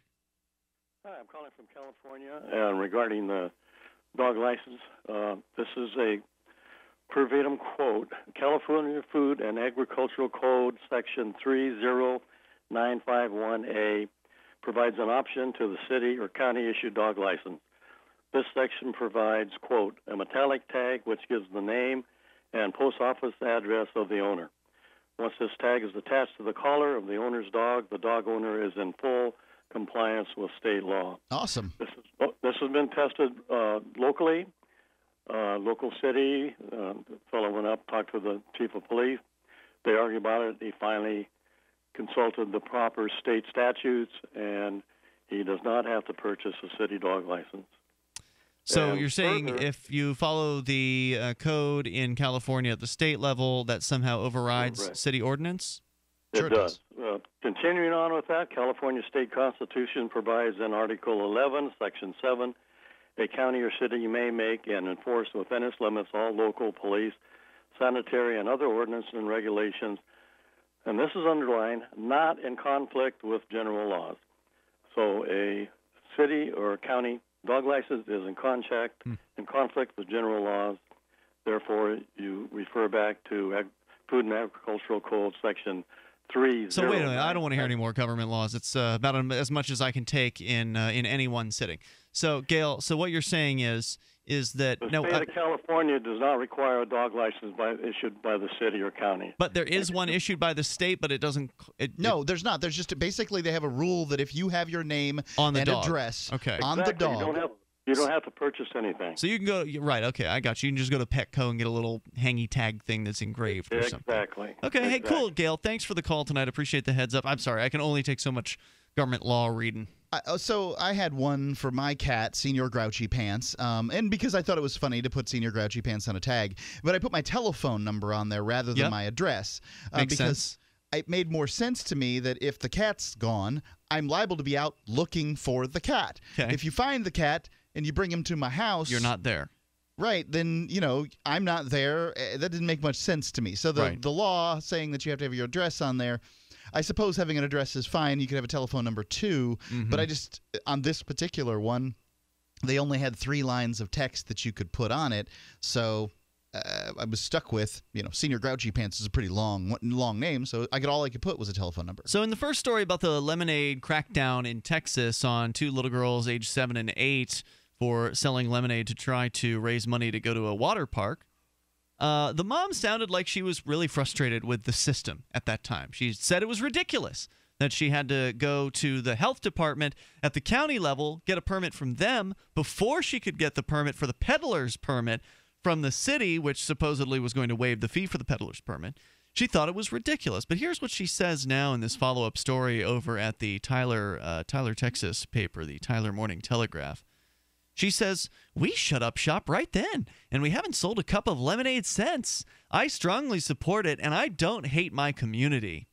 Hi, I'm calling from California, and regarding the dog license, this is a verbatim quote. California Food and Agricultural Code Section 30951A provides an option to the city or county-issued dog license. This section provides, quote, a metallic tag which gives the name and post office address of the owner. Once this tag is attached to the collar of the owner's dog, the dog owner is in full compliance with state law. Awesome. This has been tested locally, local city. The fellow went up, talked to the chief of police. They argued about it. He finally consulted the proper state statutes, and he does not have to purchase a city dog license. So you're saying if you follow the code in California at the state level, that somehow overrides city ordinance? It does. Continuing on with that, California State Constitution provides in Article 11, Section 7, a county or city may make and enforce within its limits all local police, sanitary, and other ordinances and regulations, and this is underlined, not in conflict with general laws. So a city or a county dog license is in conflict with general laws. Therefore, you refer back to Food and Agricultural Code Section 309. So wait a minute. I don't want to hear any more government laws. It's about as much as I can take in any one sitting. So, Gail, so what you're saying is that the state of California does not require a dog license issued by the city or county. But there is one issued by the state, but it doesn't. There's not. There's just basically they have a rule that if you have your name on the address on the dog, you don't have to purchase anything. So you can go I got you. You can just go to Petco and get a little hangy tag thing that's engraved or something. Exactly. Okay. Hey, cool, Gail. Thanks for the call tonight. Appreciate the heads up. I'm sorry, I can only take so much government law reading. So I had one for my cat, Senior Grouchy Pants, and because I thought it was funny to put Senior Grouchy Pants on a tag, but I put my telephone number on there rather than my address because it made more sense to me that if the cat's gone, I'm liable to be out looking for the cat. Okay. If you find the cat and you bring him to my house, you're not there. Right, then, you know, I'm not there. That didn't make much sense to me. So the law saying that you have to have your address on there, I suppose having an address is fine. You could have a telephone number too, but I just, on this particular one, they only had 3 lines of text that you could put on it. So I was stuck with, you know, Senior Grouchy Pants is a pretty long name, so all I could put was a telephone number. So in the first story about the lemonade crackdown in Texas on 2 little girls aged 7 and 8 for selling lemonade to try to raise money to go to a water park, the mom sounded like she was really frustrated with the system at that time. She said it was ridiculous that she had to go to the health department at the county level, get a permit from them before she could get the permit for the peddler's permit from the city, which supposedly was going to waive the fee for the peddler's permit. She thought it was ridiculous. But here's what she says now in this follow-up story over at the Tyler, Texas paper, the Tyler Morning Telegraph. She says, "We shut up shop right then, and we haven't sold a cup of lemonade since. I strongly support it, and I don't hate my community."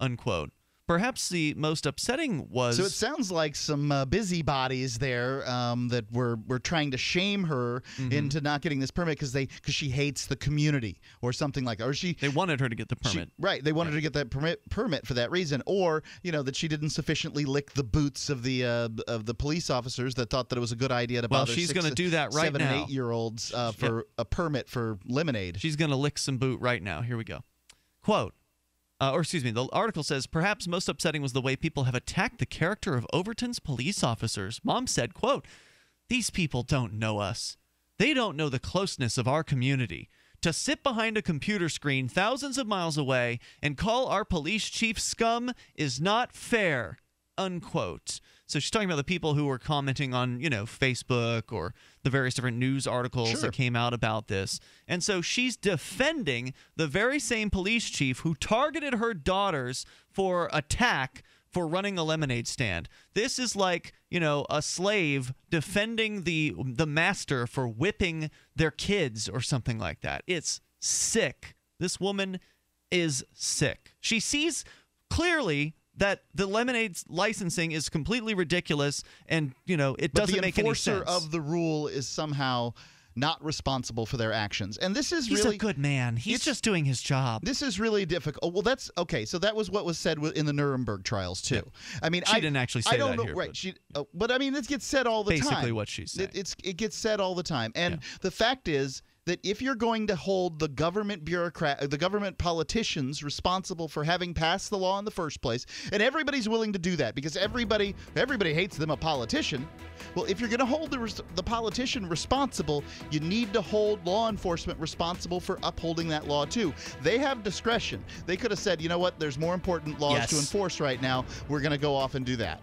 Unquote. Perhaps the most upsetting was... So it sounds like some busybodies there that were trying to shame her into not getting this permit because she hates the community or something like that. Or they wanted her to get the permit. They wanted her to get that permit for that reason. Or, you know, that she didn't sufficiently lick the boots of the police officers that thought that it was a good idea to bother 7 and 8 year olds for a permit for lemonade. She's going to lick some boot right now. Here we go. Quote. The article says, "Perhaps most upsetting was the way people have attacked the character of Overton's police officers." Mom said, quote, "These people don't know us. They don't know the closeness of our community. To sit behind a computer screen thousands of miles away and call our police chief scum is not fair," unquote. So she's talking about the people who were commenting on, you know, Facebook or the various different news articles that came out about this. And so she's defending the very same police chief who targeted her daughters for attack for running a lemonade stand. This is like, you know, a slave defending the master for whipping their kids or something like that. It's sick. This woman is sick. She sees clearly that the lemonade licensing is completely ridiculous, and, you know, it doesn't make any sense. The enforcer of the rule is somehow not responsible for their actions. And this is really— He's a good man. He's just doing his job. This is really difficult. Well, that's okay. So that was what was said in the Nuremberg trials too. Yeah. I mean, she didn't actually say that here. Right. But, she, but I mean, this gets said all the time. Basically what she's saying. It gets said all the time. And the fact is that if you're going to hold the government bureaucrat, the government politicians responsible for having passed the law in the first place, and everybody's willing to do that because everybody hates them a politician. Well, if you're going to hold the politician responsible, you need to hold law enforcement responsible for upholding that law too. They have discretion. They could have said, you know what, there's more important laws to enforce right now. We're going to go off and do that.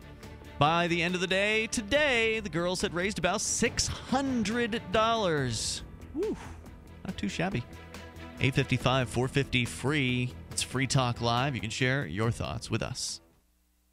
By the end of the day today, the girls had raised about $600. Whew, not too shabby. 855-450-FREE. It's Free Talk Live. You can share your thoughts with us.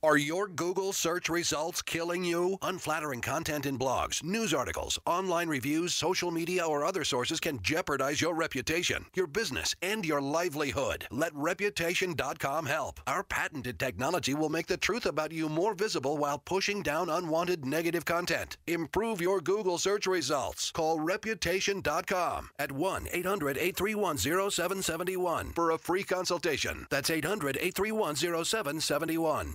Are your Google search results killing you? Unflattering content in blogs, news articles, online reviews, social media, or other sources can jeopardize your reputation, your business, and your livelihood. Let Reputation.com help. Our patented technology will make the truth about you more visible while pushing down unwanted negative content. Improve your Google search results. Call Reputation.com at 1-800-831-0771 for a free consultation. That's 800-831-0771.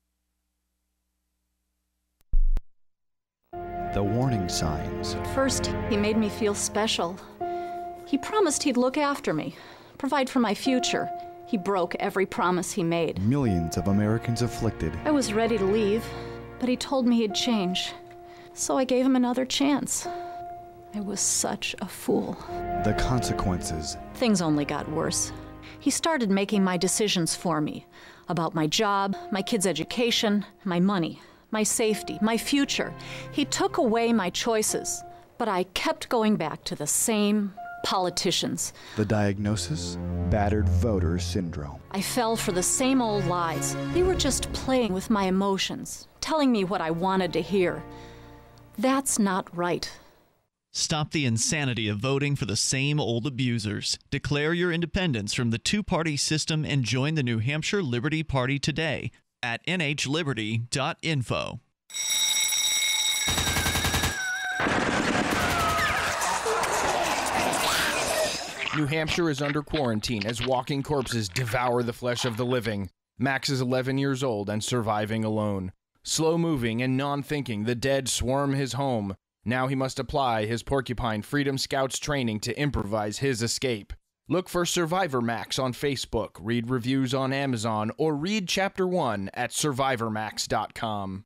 The warning signs. First, he made me feel special. He promised he'd look after me, provide for my future. He broke every promise he made. Millions of Americans afflicted. I was ready to leave, but he told me he'd change. So I gave him another chance. I was such a fool. The consequences. Things only got worse. He started making my decisions for me, about my job, my kids' education, my money, my safety, my future. He took away my choices, but I kept going back to the same politicians. The diagnosis? Battered voter syndrome. I fell for the same old lies. They were just playing with my emotions, telling me what I wanted to hear. That's not right. Stop the insanity of voting for the same old abusers. Declare your independence from the two-party system and join the New Hampshire Liberty Party today at nhliberty.info. New Hampshire is under quarantine as walking corpses devour the flesh of the living. Max is 11 years old and surviving alone. Slow-moving and non-thinking, the dead swarm his home. Now he must apply his Porcupine Freedom Scouts training to improvise his escape. Look for Survivor Max on Facebook, read reviews on Amazon, or read Chapter 1 at SurvivorMax.com.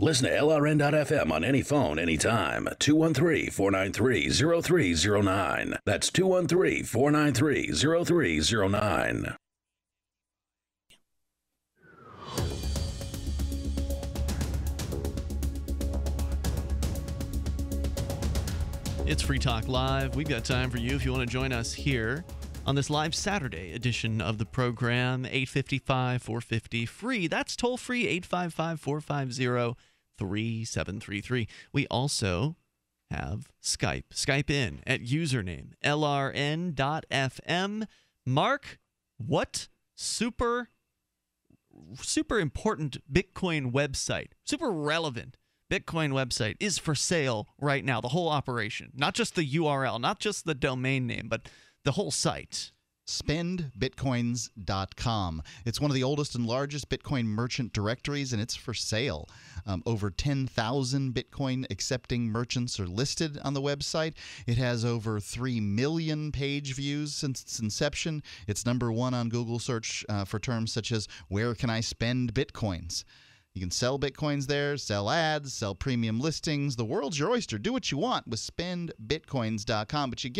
Listen to LRN.FM on any phone, anytime. 213-493-0309. That's 213-493-0309. It's Free Talk Live. We've got time for you if you want to join us here on this live Saturday edition of the program, 855-450-FREE. That's toll-free, 855-450-3733. We also have Skype. Skype in at username LRN.FM. Mark, what super important Bitcoin website, super relevant Bitcoin website is for sale right now? The whole operation, not just the URL, not just the domain name, but the whole site. SpendBitcoins.com. It's one of the oldest and largest Bitcoin merchant directories, and it's for sale. Over 10,000 Bitcoin-accepting merchants are listed on the website. It has over 3 million page views since its inception. It's number one on Google search for terms such as, where can I spend Bitcoins? You can sell Bitcoins there, sell ads, sell premium listings. The world's your oyster. Do what you want with SpendBitcoins.com. But you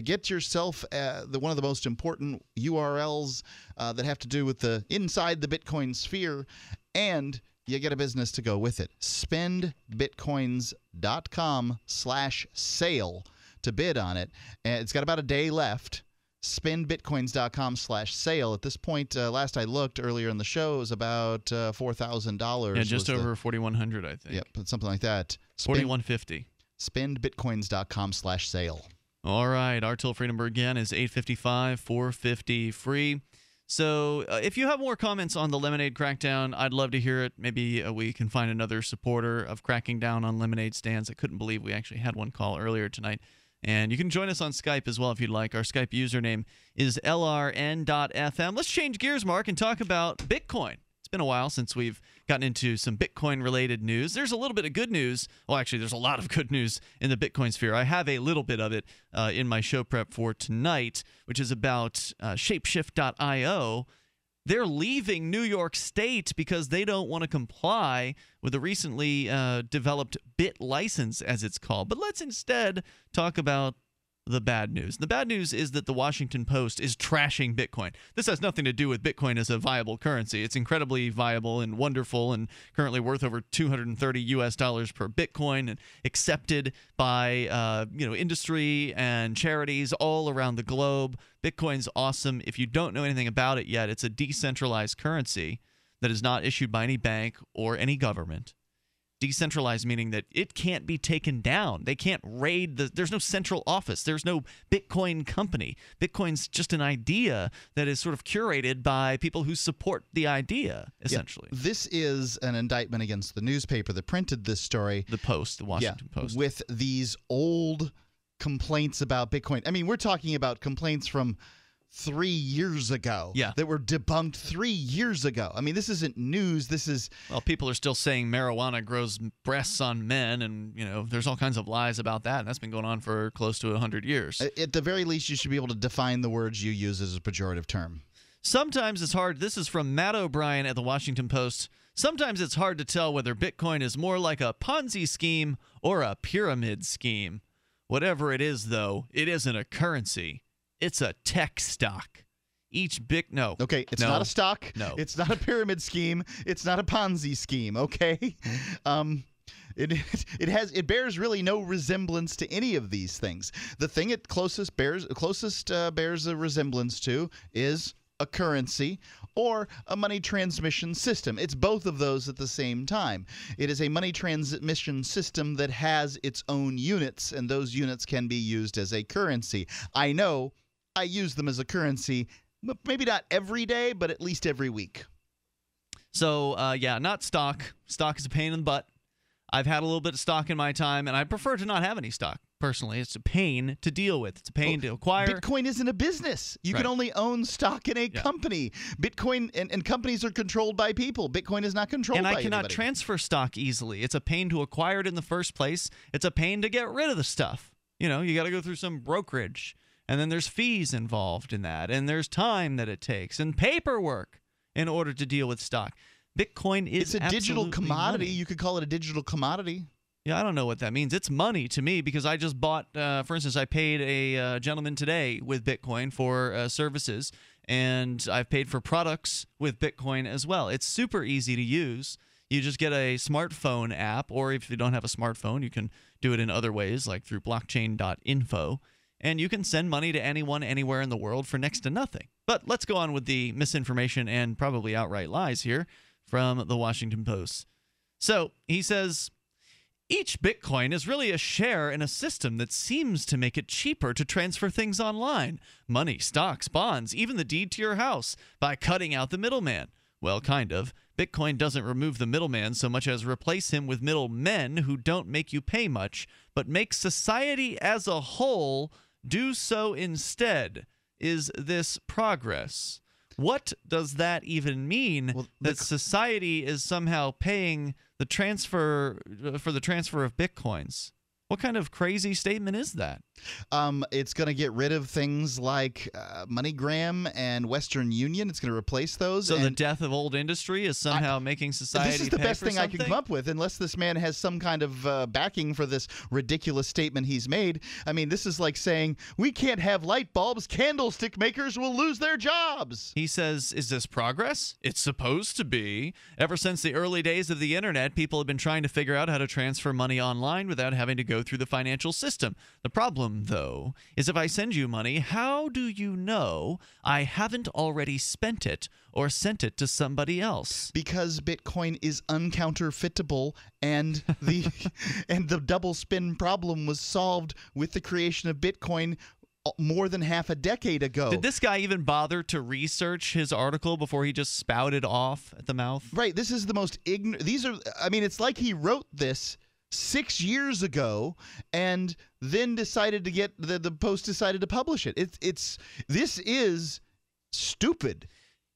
get yourself one of the most important URLs that have to do with the inside the Bitcoin sphere, and you get a business to go with it. SpendBitcoins.com/sale to bid on it. And it's got about a day left. SpendBitcoins.com/sale. At this point, last I looked earlier in the show, it was about $4,000. Yeah, just over 4,100, I think. Yep, something like that. 4,150. SpendBitcoins.com/sale. All right. Our toll-free number again is 855-450-FREE. So if you have more comments on the Lemonade Crackdown, I'd love to hear it. Maybe we can find another supporter of cracking down on lemonade stands. I couldn't believe we actually had one call earlier tonight. And you can join us on Skype as well if you'd like. Our Skype username is LRN.FM. Let's change gears, Mark, and talk about Bitcoin. It's been a while since we've gotten into some Bitcoin-related news. There's a little bit of good news. Well, actually, there's a lot of good news in the Bitcoin sphere. I have a little bit of it in my show prep for tonight, which is about Shapeshift.io. They're leaving New York State because they don't want to comply with the recently developed bit license, as it's called. But let's instead talk about the bad news. The bad news is that the Washington Post is trashing Bitcoin. This has nothing to do with Bitcoin as a viable currency. It's incredibly viable and wonderful and currently worth over $230 per Bitcoin and accepted by industry and charities all around the globe. Bitcoin's awesome. If you don't know anything about it yet, it's a decentralized currency that is not issued by any bank or any government. Decentralized meaning that it can't be taken down. They can't raid there's no central office. There's no Bitcoin company. Bitcoin's just an idea that is sort of curated by people who support the idea, essentially. Yeah. This is an indictment against the newspaper that printed this story. The Post, the Washington Post. With these old complaints about Bitcoin. I mean, we're talking about complaints from 3 years ago that were debunked 3 years ago. I mean, this isn't news. This is... Well, people are still saying marijuana grows breasts on men, and, you know, there's all kinds of lies about that, and that's been going on for close to 100 years. At the very least, you should be able to define the words you use as a pejorative term. Sometimes it's hard. This is from Matt O'Brien at the Washington Post. Sometimes it's hard to tell whether Bitcoin is more like a Ponzi scheme or a pyramid scheme. Whatever it is, though, it isn't a currency. It's a tech stock. Not a stock. No. It's not a pyramid scheme. It's not a Ponzi scheme, okay? It bears really no resemblance to any of these things. The thing it closest bears a resemblance to is a currency or a money transmission system. It's both of those at the same time. It is a money transmission system that has its own units, and those units can be used as a currency. I know I use them as a currency, but maybe not every day, but at least every week. So, not stock. Stock is a pain in the butt. I've had a little bit of stock in my time, and I prefer to not have any stock. personally. It's a pain to deal with. It's a pain to acquire. Bitcoin isn't a business. You can only own stock in a company. Bitcoin and companies are controlled by people. Bitcoin is not controlled by anybody. And I cannot transfer stock easily. It's a pain to acquire it in the first place. It's a pain to get rid of the stuff. You know, you got to go through some brokerage. And then there's fees involved in that. And there's time that it takes and paperwork in order to deal with stock. Bitcoin is absolutely money. It's a digital commodity. You could call it a digital commodity. Yeah, I don't know what that means. It's money to me because I just bought, for instance, I paid a gentleman today with Bitcoin for services, and I've paid for products with Bitcoin as well. It's super easy to use. You just get a smartphone app, or if you don't have a smartphone, you can do it in other ways, like through blockchain.info, and you can send money to anyone, anywhere in the world for next to nothing. But let's go on with the misinformation and probably outright lies here from the Washington Post. So he says, each Bitcoin is really a share in a system that seems to make it cheaper to transfer things online. Money, stocks, bonds, even the deed to your house, by cutting out the middleman. Well, kind of. Bitcoin doesn't remove the middleman so much as replace him with middlemen who don't make you pay much, but make society as a whole do so instead. Is this progress? What does that even mean? Well, that society is somehow paying the transfer for the transfer of Bitcoins? What kind of crazy statement is that? It's going to get rid of things like MoneyGram and Western Union. It's going to replace those. So the death of old industry is somehow making society pay for something? This is the best thing I could come up with, unless this man has some kind of backing for this ridiculous statement he's made. I mean, this is like saying, we can't have light bulbs. Candlestick makers will lose their jobs. He says, is this progress? It's supposed to be. Ever since the early days of the internet, people have been trying to figure out how to transfer money online without having to go through the financial system. The problem, though, is if I send you money, how do you know I haven't already spent it or sent it to somebody else? Because Bitcoin is uncounterfeitable, and the double spend problem was solved with the creation of Bitcoin more than half a decade ago. Did this guy even bother to research his article before he just spouted off at the mouth? Right. This is the most ignorant. These are, I mean, it's like he wrote this 6 years ago, and then decided to get the Post decided to publish it. This is stupid.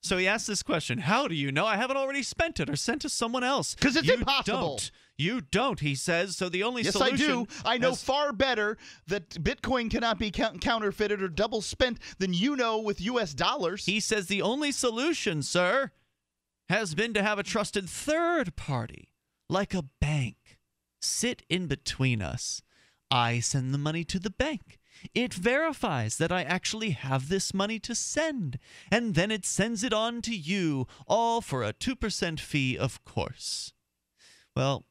So he asked this question: how do you know I haven't already spent it or sent to someone else? Because it's impossible. You don't, he says. So the only solution. Yes, I do. I know far better that Bitcoin cannot be counterfeited or double spent than you know with U.S. dollars. He says the only solution, sir, has been to have a trusted third party, like a bank, sit in between us. I send the money to the bank. It verifies that I actually have this money to send, and then it sends it on to you, all for a 2% fee, of course. Well,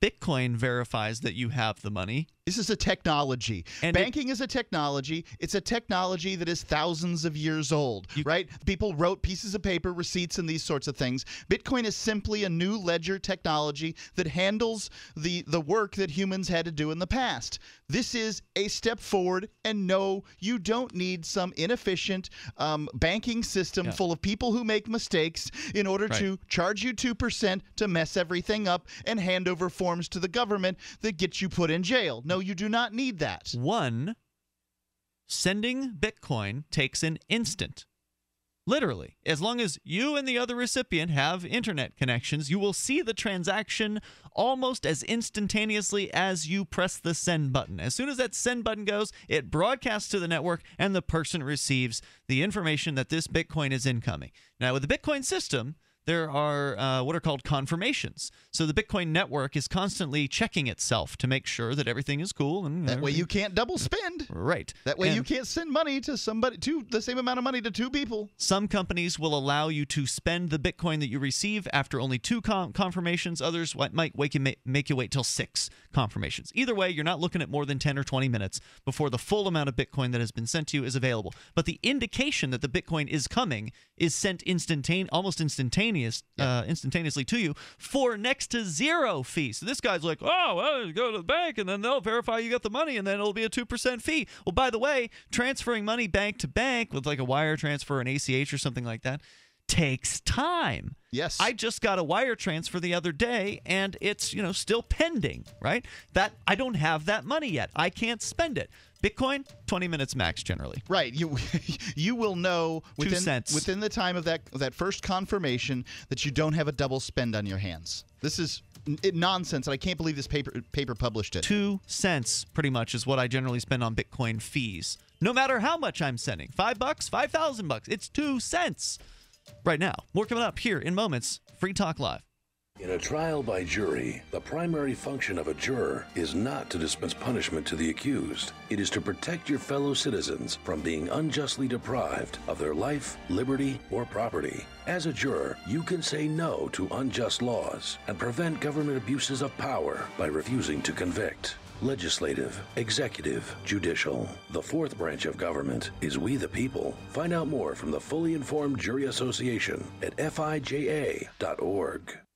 Bitcoin verifies that you have the money. This is a technology. And banking is a technology. It's a technology that is thousands of years old, right? People wrote pieces of paper, receipts, and these sorts of things. Bitcoin is simply a new ledger technology that handles the work that humans had to do in the past. This is a step forward, and no, you don't need some inefficient banking system full of people who make mistakes in order to charge you 2% to mess everything up and hand over forms to the government that get you put in jail. No, you do not need that. One, sending Bitcoin takes an instant. Literally. As long as you and the other recipient have internet connections, you will see the transaction almost as instantaneously as you press the send button. As soon as that send button goes, it broadcasts to the network, and the person receives the information that this Bitcoin is incoming. Now, with the Bitcoin system, there are what are called confirmations. So the Bitcoin network is constantly checking itself to make sure that everything is cool. And that way you can't double spend. Right. That way you can't send money to somebody, to the same amount of money to two people. Some companies will allow you to spend the Bitcoin that you receive after only two confirmations. Others might make you wait till 6 confirmations. Either way, you're not looking at more than 10 or 20 minutes before the full amount of Bitcoin that has been sent to you is available. But the indication that the Bitcoin is coming is sent instantaneously to you for next to zero fee. So this guy's like, oh, well, you go to the bank and then they'll verify you got the money and then it'll be a 2% fee. Well, by the way, transferring money bank to bank with like a wire transfer, an ACH or something like that, takes time. Yes. I just got a wire transfer the other day, and it's, you know, still pending, right? That I don't have that money yet. I can't spend it. Bitcoin, 20 minutes max generally. Right. You will know within the time of that first confirmation that you don't have a double spend on your hands. This is nonsense, and I can't believe this paper published it. 2 cents pretty much is what I generally spend on Bitcoin fees. No matter how much I'm sending. $5, $5,000. It's 2 cents. Right now, more coming up here in moments. Free Talk Live. In a trial by jury, the primary function of a juror is not to dispense punishment to the accused. It is to protect your fellow citizens from being unjustly deprived of their life, liberty, or property. As a juror, you can say no to unjust laws and prevent government abuses of power by refusing to convict. Legislative, executive, judicial. The fourth branch of government is we the people. Find out more from the Fully Informed Jury Association at fija.org.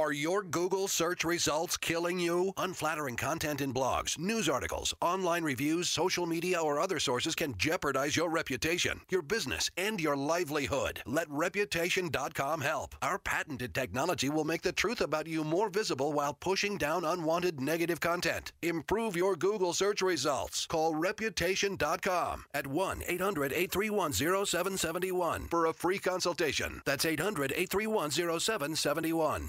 Are your Google search results killing you? Unflattering content in blogs, news articles, online reviews, social media, or other sources can jeopardize your reputation, your business, and your livelihood. Let Reputation.com help. Our patented technology will make the truth about you more visible while pushing down unwanted negative content. Improve your Google search results. Call Reputation.com at 1-800-831-0771 for a free consultation. That's 800-831-0771.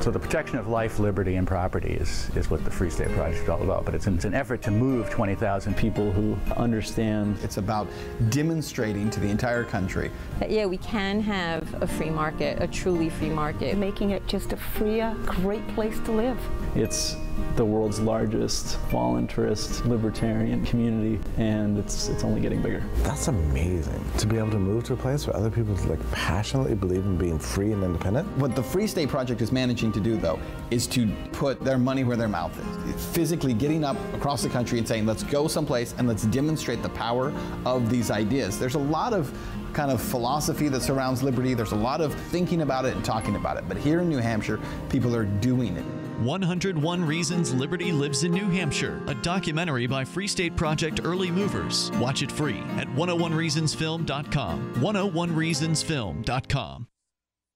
So the protection of life, liberty, and property is what the Free State Project is all about. But it's an effort to move 20,000 people who understand. It's about demonstrating to the entire country that, yeah, we can have a free market, a truly free market. Making it just a freer, great place to live. It's the world's largest voluntarist libertarian community, and it's only getting bigger. That's amazing, to be able to move to a place where other people like passionately believe in being free and independent. What the Free State Project is managing to do, though, is to put their money where their mouth is. It's physically getting up across the country and saying, let's go someplace and let's demonstrate the power of these ideas. There's a lot of kind of philosophy that surrounds liberty. There's a lot of thinking about it and talking about it. But here in New Hampshire, people are doing it. 101 Reasons Liberty Lives in New Hampshire, a documentary by Free State Project Early Movers. Watch it free at 101reasonsfilm.com, 101reasonsfilm.com.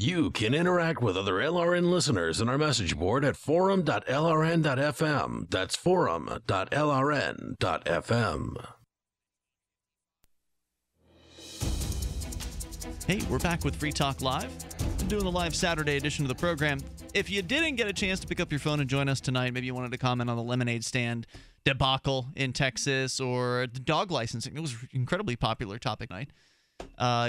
You can interact with other LRN listeners in our message board at forum.lrn.fm. That's forum.lrn.fm. Hey, we're back with Free Talk Live. I'm doing the live Saturday edition of the program. If you didn't get a chance to pick up your phone and join us tonight, maybe you wanted to comment on the lemonade stand debacle in Texas or the dog licensing. It was an incredibly popular topic night.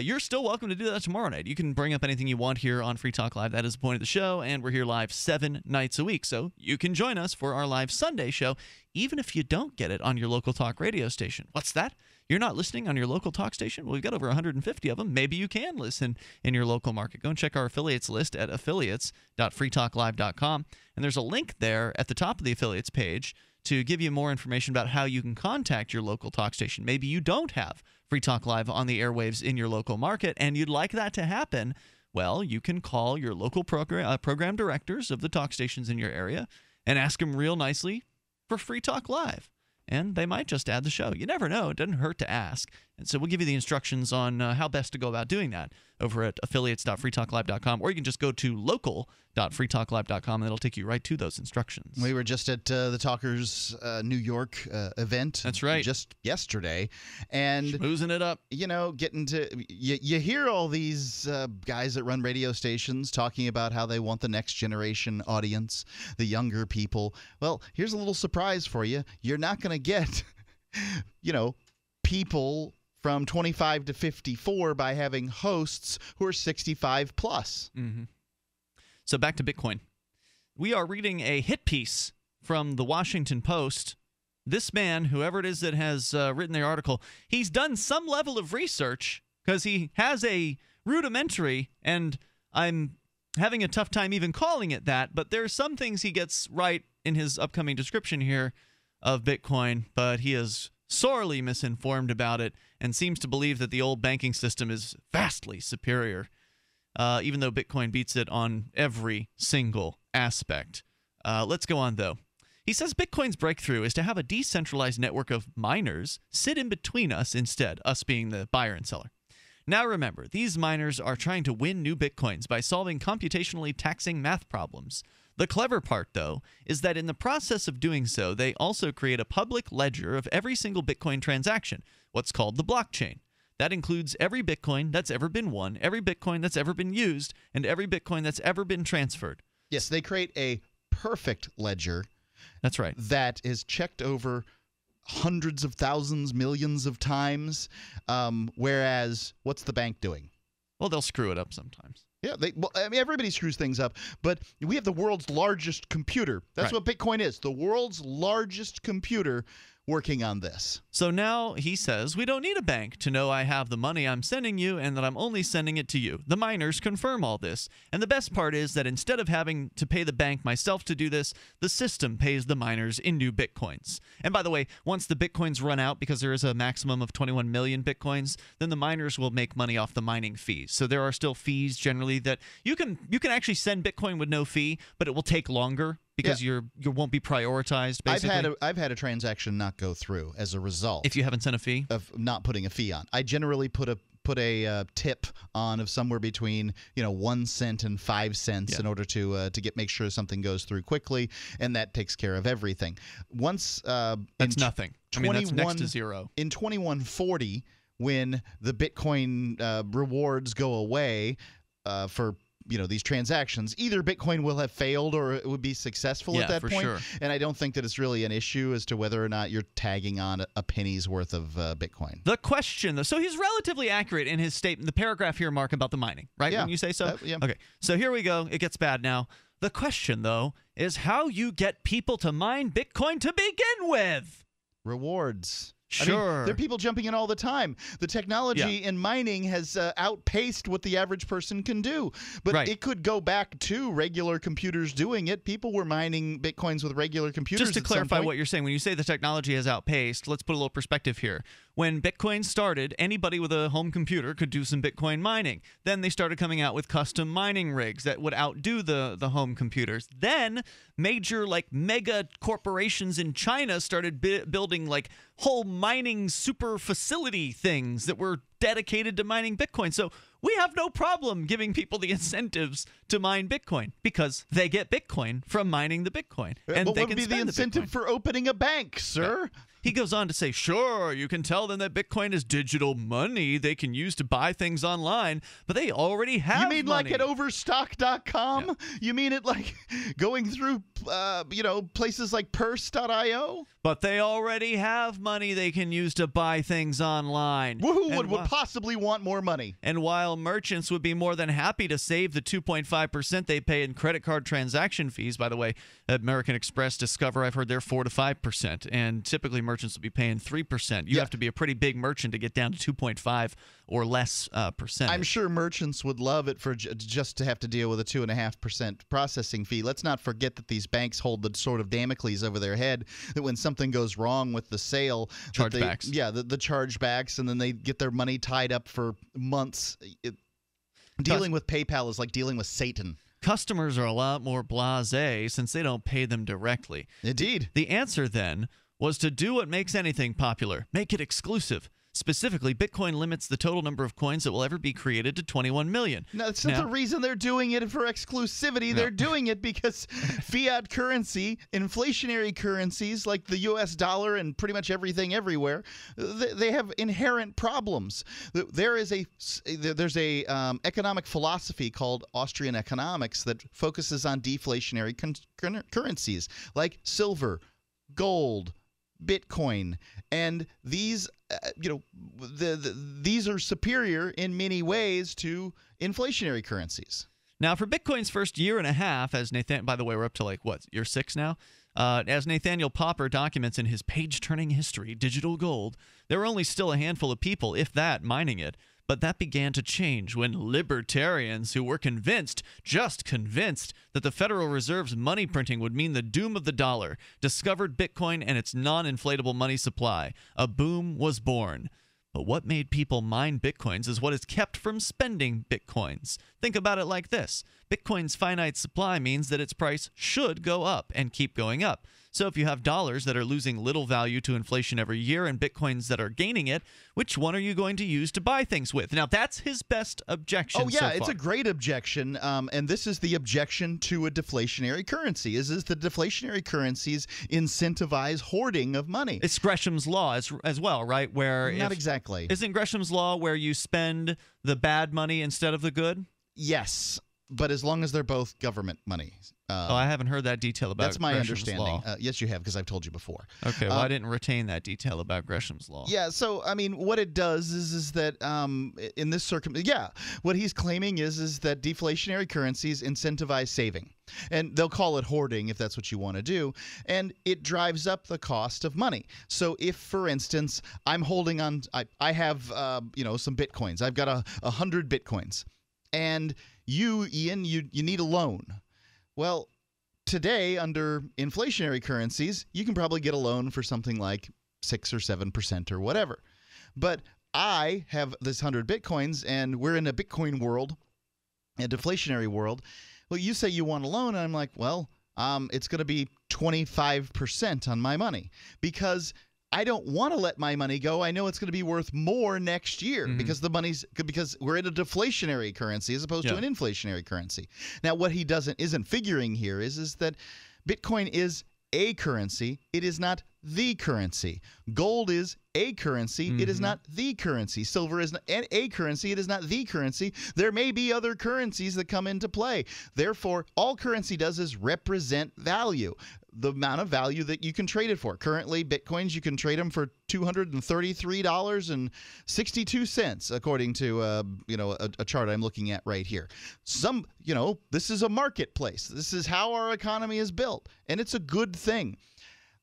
You're still welcome to do that tomorrow night. You can bring up anything you want here on Free Talk Live. That is the point of the show, and we're here live 7 nights a week. So you can join us for our live Sunday show, even if you don't get it on your local talk radio station. What's that? You're not listening on your local talk station? Well, we've got over 150 of them. Maybe you can listen in your local market. Go and check our affiliates list at affiliates.freetalklive.com, and there's a link there at the top of the affiliates page to give you more information about how you can contact your local talk station. Maybe you don't have Free Talk Live on the airwaves in your local market, and you'd like that to happen. Well, you can call your local program directors of the talk stations in your area and ask them real nicely for Free Talk Live, and they might just add the show. You never know. It doesn't hurt to ask. And so we'll give you the instructions on how best to go about doing that over at affiliates.freetalklive.com, or you can just go to local.freetalklive.com, and it'll take you right to those instructions. We were just at the Talkers New York event. That's right. Just yesterday. And schmoozing it up. You know, getting to – you hear all these guys that run radio stations talking about how they want the next generation audience, the younger people. Well, here's a little surprise for you. You're not going to get, you know, people – from 25 to 54 by having hosts who are 65 plus. Mm-hmm. So back to Bitcoin. We are reading a hit piece from the Washington Post. This man, whoever it is that has written the article, he's done some level of research because he has a rudimentary, and I'm having a tough time even calling it that, but there are some things he gets right in his upcoming description here of Bitcoin, but he is sorely misinformed about it and seems to believe that the old banking system is vastly superior, even though Bitcoin beats it on every single aspect. Let's go on, though. He says Bitcoin's breakthrough is to have a decentralized network of miners sit in between us instead, us being the buyer and seller. Now remember, these miners are trying to win new Bitcoins by solving computationally taxing math problems. The clever part, though, is that in the process of doing so, they also create a public ledger of every single Bitcoin transaction, what's called the blockchain. That includes every Bitcoin that's ever been won, every Bitcoin that's ever been used, and every Bitcoin that's ever been transferred. Yes, they create a perfect ledger. That's right. That is checked over hundreds of thousands, millions of times, whereas what's the bank doing? Well, they'll screw it up sometimes. Yeah, well, I mean, everybody screws things up, but we have the world's largest computer. That's right. What Bitcoin is, the world's largest computer working on this. So now he says, we don't need a bank to know I have the money I'm sending you and that I'm only sending it to you. The miners confirm all this. And the best part is that instead of having to pay the bank myself to do this, the system pays the miners in new Bitcoins. And by the way, once the Bitcoins run out, because there is a maximum of 21 million Bitcoins, then the miners will make money off the mining fees. So there are still fees generally that you can actually send Bitcoin with no fee, but it will take longer. Because you won't be prioritized, basically. I've had a transaction not go through as a result. If you haven't sent a fee? Of not putting a fee on. I generally put a tip on of somewhere between 1 cent and 5 cents in order to make sure something goes through quickly, and that takes care of everything. Once that's nothing. I mean, that's next to zero. In 2140, when the Bitcoin rewards go away for these transactions, either Bitcoin will have failed or it would be successful at that point. Sure. And I don't think that it's really an issue as to whether or not you're tagging on a penny's worth of Bitcoin. The question, though, so he's relatively accurate in his statement, the paragraph here, Mark, about the mining, right? Yeah. When you say so? Yeah. Okay. So here we go. It gets bad now. The question, though, is how you get people to mine Bitcoin to begin with. Rewards. Sure. I mean, there are people jumping in all the time. The technology in mining has outpaced what the average person can do. But it could go back to regular computers doing it. People were mining Bitcoins with regular computers. Just to clarify what you're saying, when you say the technology has outpaced, let's put a little perspective here. When Bitcoin started, anybody with a home computer could do some Bitcoin mining. Then they started coming out with custom mining rigs that would outdo the home computers. Then major, like, mega corporations in China started building, like, whole mining super facility things that were dedicated to mining Bitcoin. So we have no problem giving people the incentives to mine Bitcoin because they get Bitcoin from mining the Bitcoin. And what would be the incentive for opening a bank, sir? Yeah. He goes on to say, sure, you can tell them that Bitcoin is digital money they can use to buy things online, but they already have money. You mean like at Overstock.com? Yeah. You mean it like going through, you know, places like Purse.io? But they already have money they can use to buy things online. Who would possibly want more money? And while merchants would be more than happy to save the 2.5% they pay in credit card transaction fees, by the way, American Express, Discover, I've heard they're 4 to 5%, and typically merchants will be paying 3%. You have to be a pretty big merchant to get down to 2.5 or less percent. I'm sure merchants would love it for just to have to deal with a 2.5% processing fee. Let's not forget that these banks hold the sort of Damocles over their head that when something goes wrong with the sale, chargebacks. Yeah, the chargebacks, and then they get their money tied up for months. Dealing with PayPal is like dealing with Satan. Customers are a lot more blasé since they don't pay them directly. Indeed. The answer then was to do what makes anything popular, make it exclusive. Specifically, Bitcoin limits the total number of coins that will ever be created to 21 million. No, that's not the reason they're doing it for exclusivity. No. They're doing it because fiat currency, inflationary currencies like the U.S. dollar and pretty much everything everywhere, they have inherent problems. There's an economic philosophy called Austrian economics that focuses on deflationary currencies like silver, gold, Bitcoin, and these, you know, these are superior in many ways to inflationary currencies. Now, for Bitcoin's first year and a half, as Nathan, by the way, we're up to like what, year 6 now? As Nathaniel Popper documents in his page-turning history, Digital Gold, there were only still a handful of people, if that, mining it. But that began to change when libertarians who were convinced that the Federal Reserve's money printing would mean the doom of the dollar discovered Bitcoin and its non-inflatable money supply. A boom was born. But what made people mine Bitcoins is what is kept from spending Bitcoins. Think about it like this. Bitcoin's finite supply means that its price should go up and keep going up. So if you have dollars that are losing little value to inflation every year and Bitcoins that are gaining it, which one are you going to use to buy things with? Now, that's his best objection. Oh, yeah, so far. It's a great objection, and this is the objection to a deflationary currency, is the deflationary currencies incentivize hoarding of money. It's Gresham's Law as well, right? Where Not exactly. Isn't Gresham's Law where you spend the bad money instead of the good? Yes, but as long as they're both government money. Oh, I haven't heard that detail about Gresham's Law. That's my understanding. Yes, you have, because I've told you before. Okay, well, I didn't retain that detail about Gresham's Law. Yeah, so, I mean, what it does is that in this circumstance, what he's claiming is that deflationary currencies incentivize saving. And they'll call it hoarding if that's what you want to do. And it drives up the cost of money. So if, for instance, I'm holding on, I have, you know, some Bitcoins. I've got 100 Bitcoins. And you, Ian, you need a loan. Well, today, under inflationary currencies, you can probably get a loan for something like 6 or 7% or whatever. But I have this 100 Bitcoins, and we're in a Bitcoin world, a deflationary world. Well, you say you want a loan, and I'm like, well, it's going to be 25% on my money because I don't want to let my money go. I know it's going to be worth more next year because the money's because we're in a deflationary currency as opposed to an inflationary currency. Now, what he isn't figuring here is that Bitcoin is a currency. It is not the currency. Gold is a currency. It is not the currency. Silver is a currency. It is not the currency. There may be other currencies that come into play. Therefore, all currency does is represent value, the amount of value that you can trade it for. Currently, Bitcoins, you can trade them for $233.62, according to you know, a chart I'm looking at right here. Some, you know, this is a marketplace. This is how our economy is built, and it's a good thing.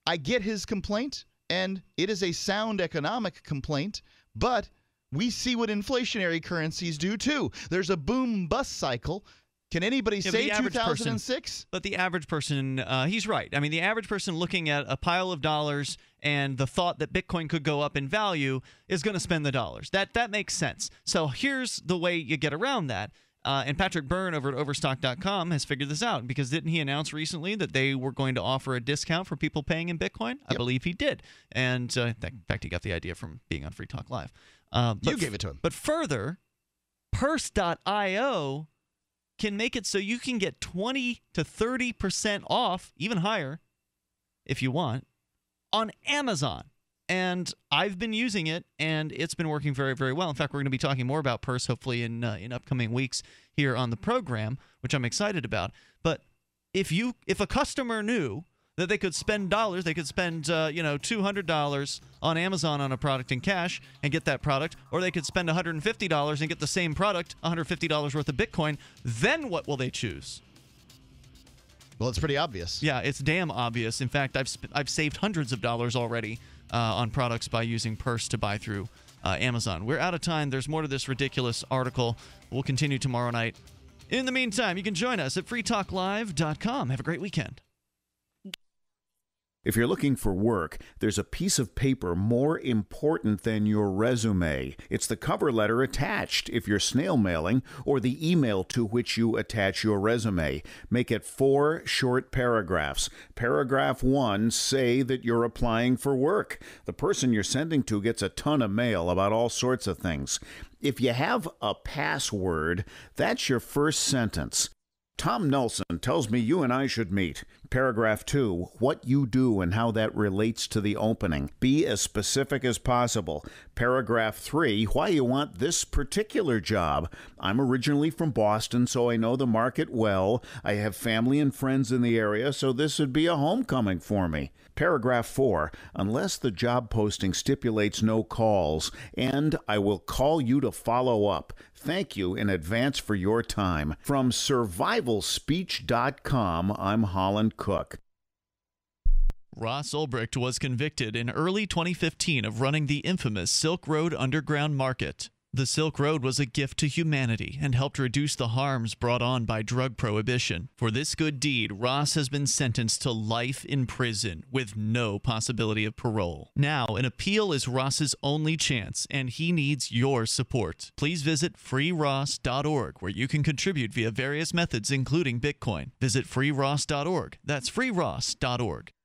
I get his complaint, and it is a sound economic complaint, but we see what inflationary currencies do too. There's a boom-bust cycle. Can anybody say 2006? But the average person, he's right. I mean, the average person looking at a pile of dollars and the thought that Bitcoin could go up in value is going to spend the dollars. That makes sense. So here's the way you get around that. And Patrick Byrne over at Overstock.com has figured this out because didn't he announce recently that they were going to offer a discount for people paying in Bitcoin? Yep. I believe he did. And in fact, he got the idea from being on Free Talk Live. You gave it to him. But further, Purse.io can make it so you can get 20 to 30% off, even higher, if you want, on Amazon. And I've been using it, and it's been working very, very well. In fact, we're going to be talking more about Purse, hopefully, in upcoming weeks here on the program, which I'm excited about. But if a customer knew that they could spend dollars, they could spend $200 on Amazon on a product in cash and get that product, or they could spend $150 and get the same product, $150 worth of Bitcoin, then what will they choose? Well, it's pretty obvious. Yeah, it's damn obvious. In fact, I've saved hundreds of dollars already on products by using Purse to buy through Amazon. We're out of time. There's more to this ridiculous article. We'll continue tomorrow night. In the meantime, you can join us at freetalklive.com. Have a great weekend. If you're looking for work, there's a piece of paper more important than your resume. It's the cover letter attached, if you're snail mailing, or the email to which you attach your resume. Make it 4 short paragraphs. Paragraph 1, say that you're applying for work. The person you're sending to gets a ton of mail about all sorts of things. If you have a password, that's your first sentence. Tom Nelson tells me you and I should meet. Paragraph 2, what you do and how that relates to the opening. Be as specific as possible. Paragraph 3, why you want this particular job. I'm originally from Boston, so I know the market well. I have family and friends in the area, so this would be a homecoming for me. Paragraph 4, unless the job posting stipulates no calls, and I will call you to follow up. Thank you in advance for your time. From survivalspeech.com, I'm Holland Cook. Ross Ulbricht was convicted in early 2015 of running the infamous Silk Road Underground Market. The Silk Road was a gift to humanity and helped reduce the harms brought on by drug prohibition. For this good deed, Ross has been sentenced to life in prison with no possibility of parole. Now, an appeal is Ross's only chance, and he needs your support. Please visit freeross.org, where you can contribute via various methods, including Bitcoin. Visit freeross.org. That's freeross.org.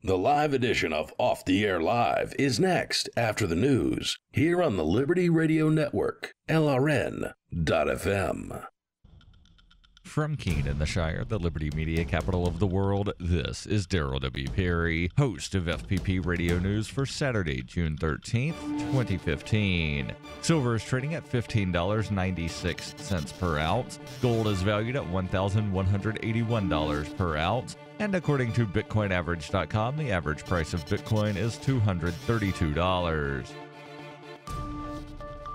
The live edition of Off the Air Live is next after the news here on the Liberty Radio Network, LRN.FM. From Keene in the Shire, the Liberty Media capital of the world, this is Darryl W. Perry, host of FPP Radio News for Saturday, June 13th, 2015. Silver is trading at $15.96 per ounce. Gold is valued at $1,181 per ounce. And according to BitcoinAverage.com, the average price of Bitcoin is $232.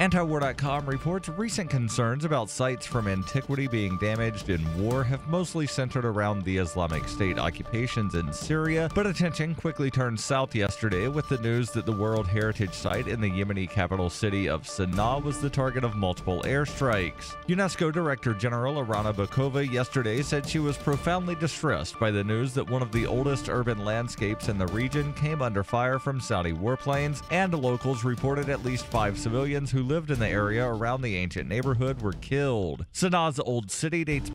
Antiwar.com reports recent concerns about sites from antiquity being damaged in war have mostly centered around the Islamic State occupations in Syria, but attention quickly turned south yesterday with the news that the World Heritage Site in the Yemeni capital city of Sana'a was the target of multiple airstrikes. UNESCO Director General Irina Bokova yesterday said she was profoundly distressed by the news that one of the oldest urban landscapes in the region came under fire from Saudi warplanes, and locals reported at least 5 civilians who lived in the area around the ancient neighborhood were killed. Sana'a's old city dates